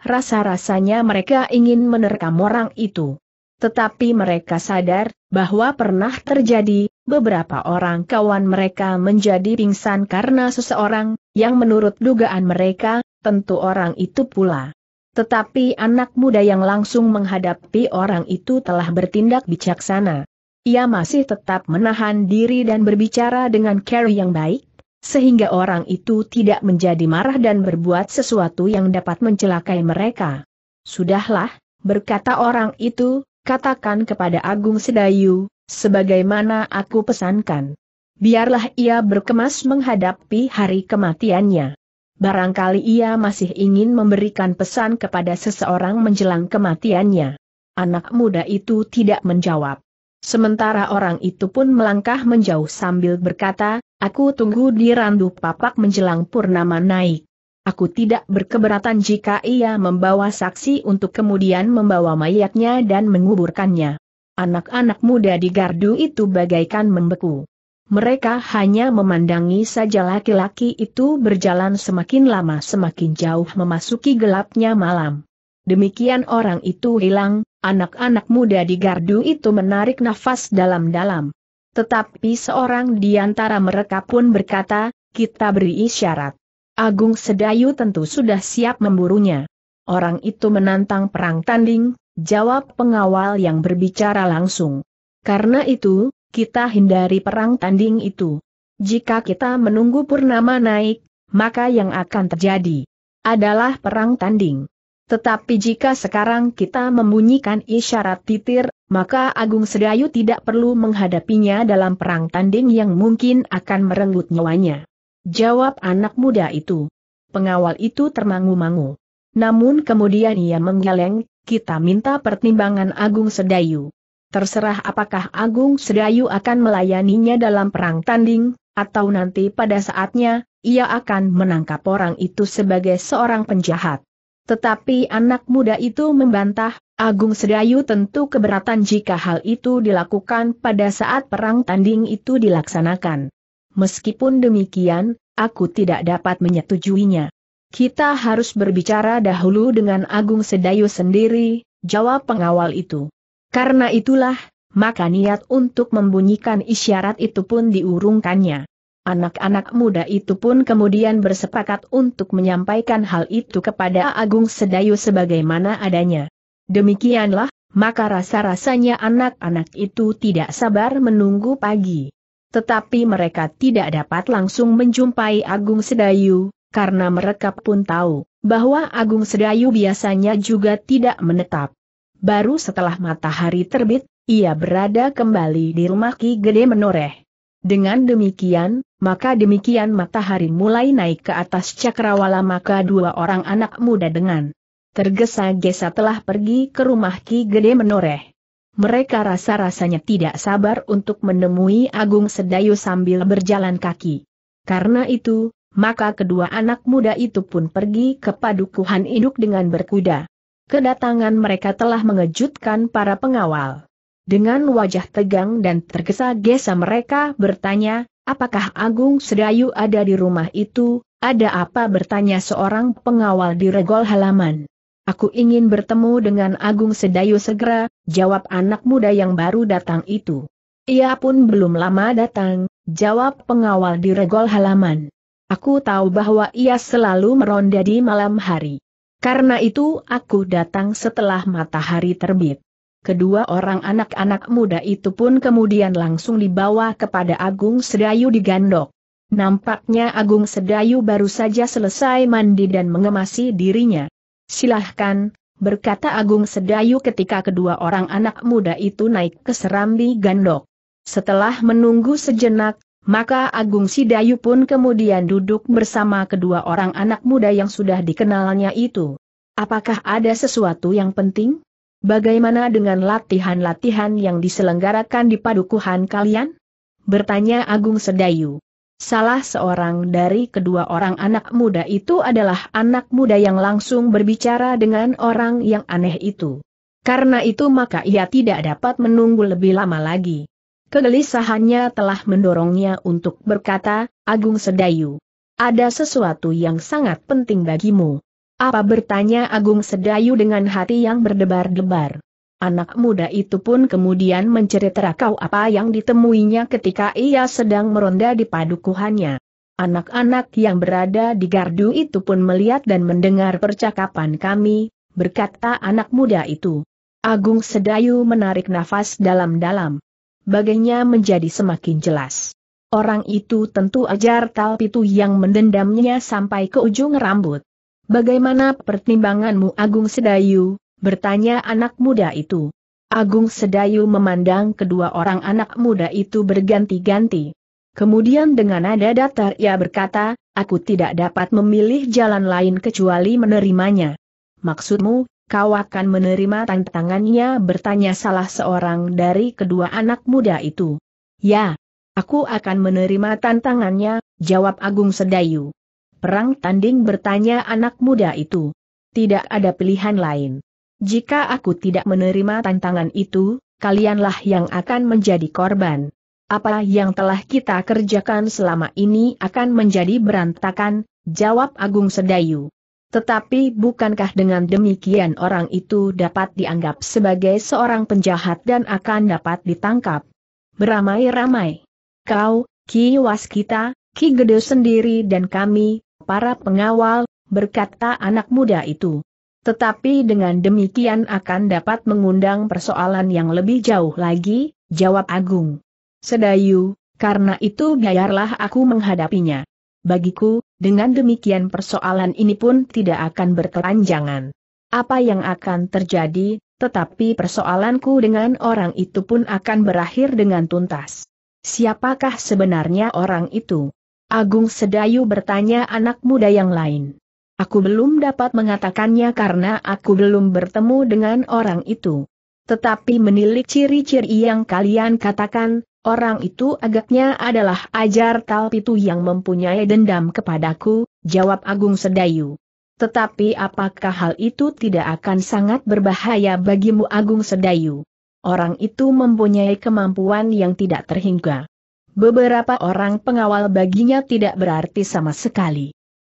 Rasa-rasanya mereka ingin menerkam orang itu. Tetapi mereka sadar bahwa pernah terjadi beberapa orang kawan mereka menjadi pingsan karena seseorang yang menurut dugaan mereka tentu orang itu pula. Tetapi anak muda yang langsung menghadapi orang itu telah bertindak bijaksana. Ia masih tetap menahan diri dan berbicara dengan cara yang baik, sehingga orang itu tidak menjadi marah dan berbuat sesuatu yang dapat mencelakai mereka. Sudahlah, berkata orang itu, katakan kepada Agung Sedayu, sebagaimana aku pesankan. Biarlah ia berkemas menghadapi hari kematiannya. Barangkali ia masih ingin memberikan pesan kepada seseorang menjelang kematiannya. Anak muda itu tidak menjawab. Sementara orang itu pun melangkah menjauh sambil berkata, aku tunggu di Randu Papak menjelang purnama naik. Aku tidak berkeberatan jika ia membawa saksi untuk kemudian membawa mayatnya dan menguburkannya. Anak-anak muda di gardu itu bagaikan membeku. Mereka hanya memandangi saja laki-laki itu berjalan semakin lama semakin jauh memasuki gelapnya malam. Demikian orang itu hilang. Anak-anak muda di gardu itu menarik nafas dalam-dalam. Tetapi seorang di antara mereka pun berkata, kita beri isyarat. Agung Sedayu tentu sudah siap memburunya. Orang itu menantang perang tanding, jawab pengawal yang berbicara langsung. Karena itu, kita hindari perang tanding itu. Jika kita menunggu purnama naik, maka yang akan terjadi adalah perang tanding. Tetapi jika sekarang kita membunyikan isyarat titir, maka Agung Sedayu tidak perlu menghadapinya dalam perang tanding yang mungkin akan merenggut nyawanya. Jawab anak muda itu. Pengawal itu termangu-mangu. Namun kemudian ia menggeleng, kita minta pertimbangan Agung Sedayu. Terserah apakah Agung Sedayu akan melayaninya dalam perang tanding, atau nanti pada saatnya, ia akan menangkap orang itu sebagai seorang penjahat. Tetapi anak muda itu membantah, Agung Sedayu tentu keberatan jika hal itu dilakukan pada saat perang tanding itu dilaksanakan. Meskipun demikian, aku tidak dapat menyetujuinya. Kita harus berbicara dahulu dengan Agung Sedayu sendiri, jawab pengawal itu. Karena itulah, maka niat untuk membunyikan isyarat itu pun diurungkannya. Anak-anak muda itu pun kemudian bersepakat untuk menyampaikan hal itu kepada Agung Sedayu sebagaimana adanya. Demikianlah, maka rasa-rasanya anak-anak itu tidak sabar menunggu pagi. Tetapi mereka tidak dapat langsung menjumpai Agung Sedayu, karena mereka pun tahu bahwa Agung Sedayu biasanya juga tidak menetap. Baru setelah matahari terbit, ia berada kembali di rumah Ki Gede Menoreh. Dengan demikian, maka demikian matahari mulai naik ke atas cakrawala, maka dua orang anak muda dengan tergesa-gesa telah pergi ke rumah Ki Gede Menoreh. Mereka rasa-rasanya tidak sabar untuk menemui Agung Sedayu sambil berjalan kaki. Karena itu, maka kedua anak muda itu pun pergi ke Padukuhan Induk dengan berkuda. Kedatangan mereka telah mengejutkan para pengawal. Dengan wajah tegang dan tergesa-gesa mereka bertanya, apakah Agung Sedayu ada di rumah itu, ada apa, bertanya seorang pengawal di regol halaman. Aku ingin bertemu dengan Agung Sedayu segera, jawab anak muda yang baru datang itu. Ia pun belum lama datang, jawab pengawal di regol halaman. Aku tahu bahwa ia selalu meronda di malam hari. Karena itu aku datang setelah matahari terbit. Kedua orang anak-anak muda itu pun kemudian langsung dibawa kepada Agung Sedayu digandok. Nampaknya Agung Sedayu baru saja selesai mandi dan mengemasi dirinya. Silahkan, berkata Agung Sedayu ketika kedua orang anak muda itu naik ke serambi gandok. Setelah menunggu sejenak, maka Agung Sedayu pun kemudian duduk bersama kedua orang anak muda yang sudah dikenalnya itu. Apakah ada sesuatu yang penting? Bagaimana dengan latihan-latihan yang diselenggarakan di padukuhan kalian? Bertanya Agung Sedayu. Salah seorang dari kedua orang anak muda itu adalah anak muda yang langsung berbicara dengan orang yang aneh itu. Karena itu maka ia tidak dapat menunggu lebih lama lagi. Kegelisahannya telah mendorongnya untuk berkata, Agung Sedayu, ada sesuatu yang sangat penting bagimu. Apa, bertanya Agung Sedayu dengan hati yang berdebar-debar. Anak muda itu pun kemudian menceritakan apa yang ditemuinya ketika ia sedang meronda di padukuhannya. Anak-anak yang berada di gardu itu pun melihat dan mendengar percakapan kami, berkata anak muda itu. Agung Sedayu menarik nafas dalam-dalam. Bagainya menjadi semakin jelas. Orang itu tentu ajar Talpitu yang mendendamnya sampai ke ujung rambut. "Bagaimana pertimbanganmu, Agung Sedayu?" bertanya anak muda itu. Agung Sedayu memandang kedua orang anak muda itu berganti-ganti. Kemudian dengan nada datar ia berkata, "Aku tidak dapat memilih jalan lain kecuali menerimanya." "Maksudmu, kau akan menerima tantangannya?" bertanya salah seorang dari kedua anak muda itu. "Ya, aku akan menerima tantangannya," jawab Agung Sedayu. "Perang tanding?" bertanya anak muda itu. "Tidak ada pilihan lain. Jika aku tidak menerima tantangan itu, kalianlah yang akan menjadi korban. Apa yang telah kita kerjakan selama ini akan menjadi berantakan," jawab Agung Sedayu. "Tetapi bukankah dengan demikian orang itu dapat dianggap sebagai seorang penjahat dan akan dapat ditangkap beramai-ramai? Kau, Ki Waskita, Ki Gede sendiri dan kami, para pengawal," berkata anak muda itu. "Tetapi dengan demikian akan dapat mengundang persoalan yang lebih jauh lagi," jawab Agung Sedayu, "karena itu biarlah aku menghadapinya. Bagiku, dengan demikian persoalan ini pun tidak akan berkelanjangan. Apa yang akan terjadi, tetapi persoalanku dengan orang itu pun akan berakhir dengan tuntas." "Siapakah sebenarnya orang itu?" Agung Sedayu bertanya anak muda yang lain. "Aku belum dapat mengatakannya karena aku belum bertemu dengan orang itu. Tetapi menilik ciri-ciri yang kalian katakan, orang itu agaknya adalah Ajar Talpitu yang mempunyai dendam kepadaku," jawab Agung Sedayu. "Tetapi apakah hal itu tidak akan sangat berbahaya bagimu, Agung Sedayu? Orang itu mempunyai kemampuan yang tidak terhingga. Beberapa orang pengawal baginya tidak berarti sama sekali.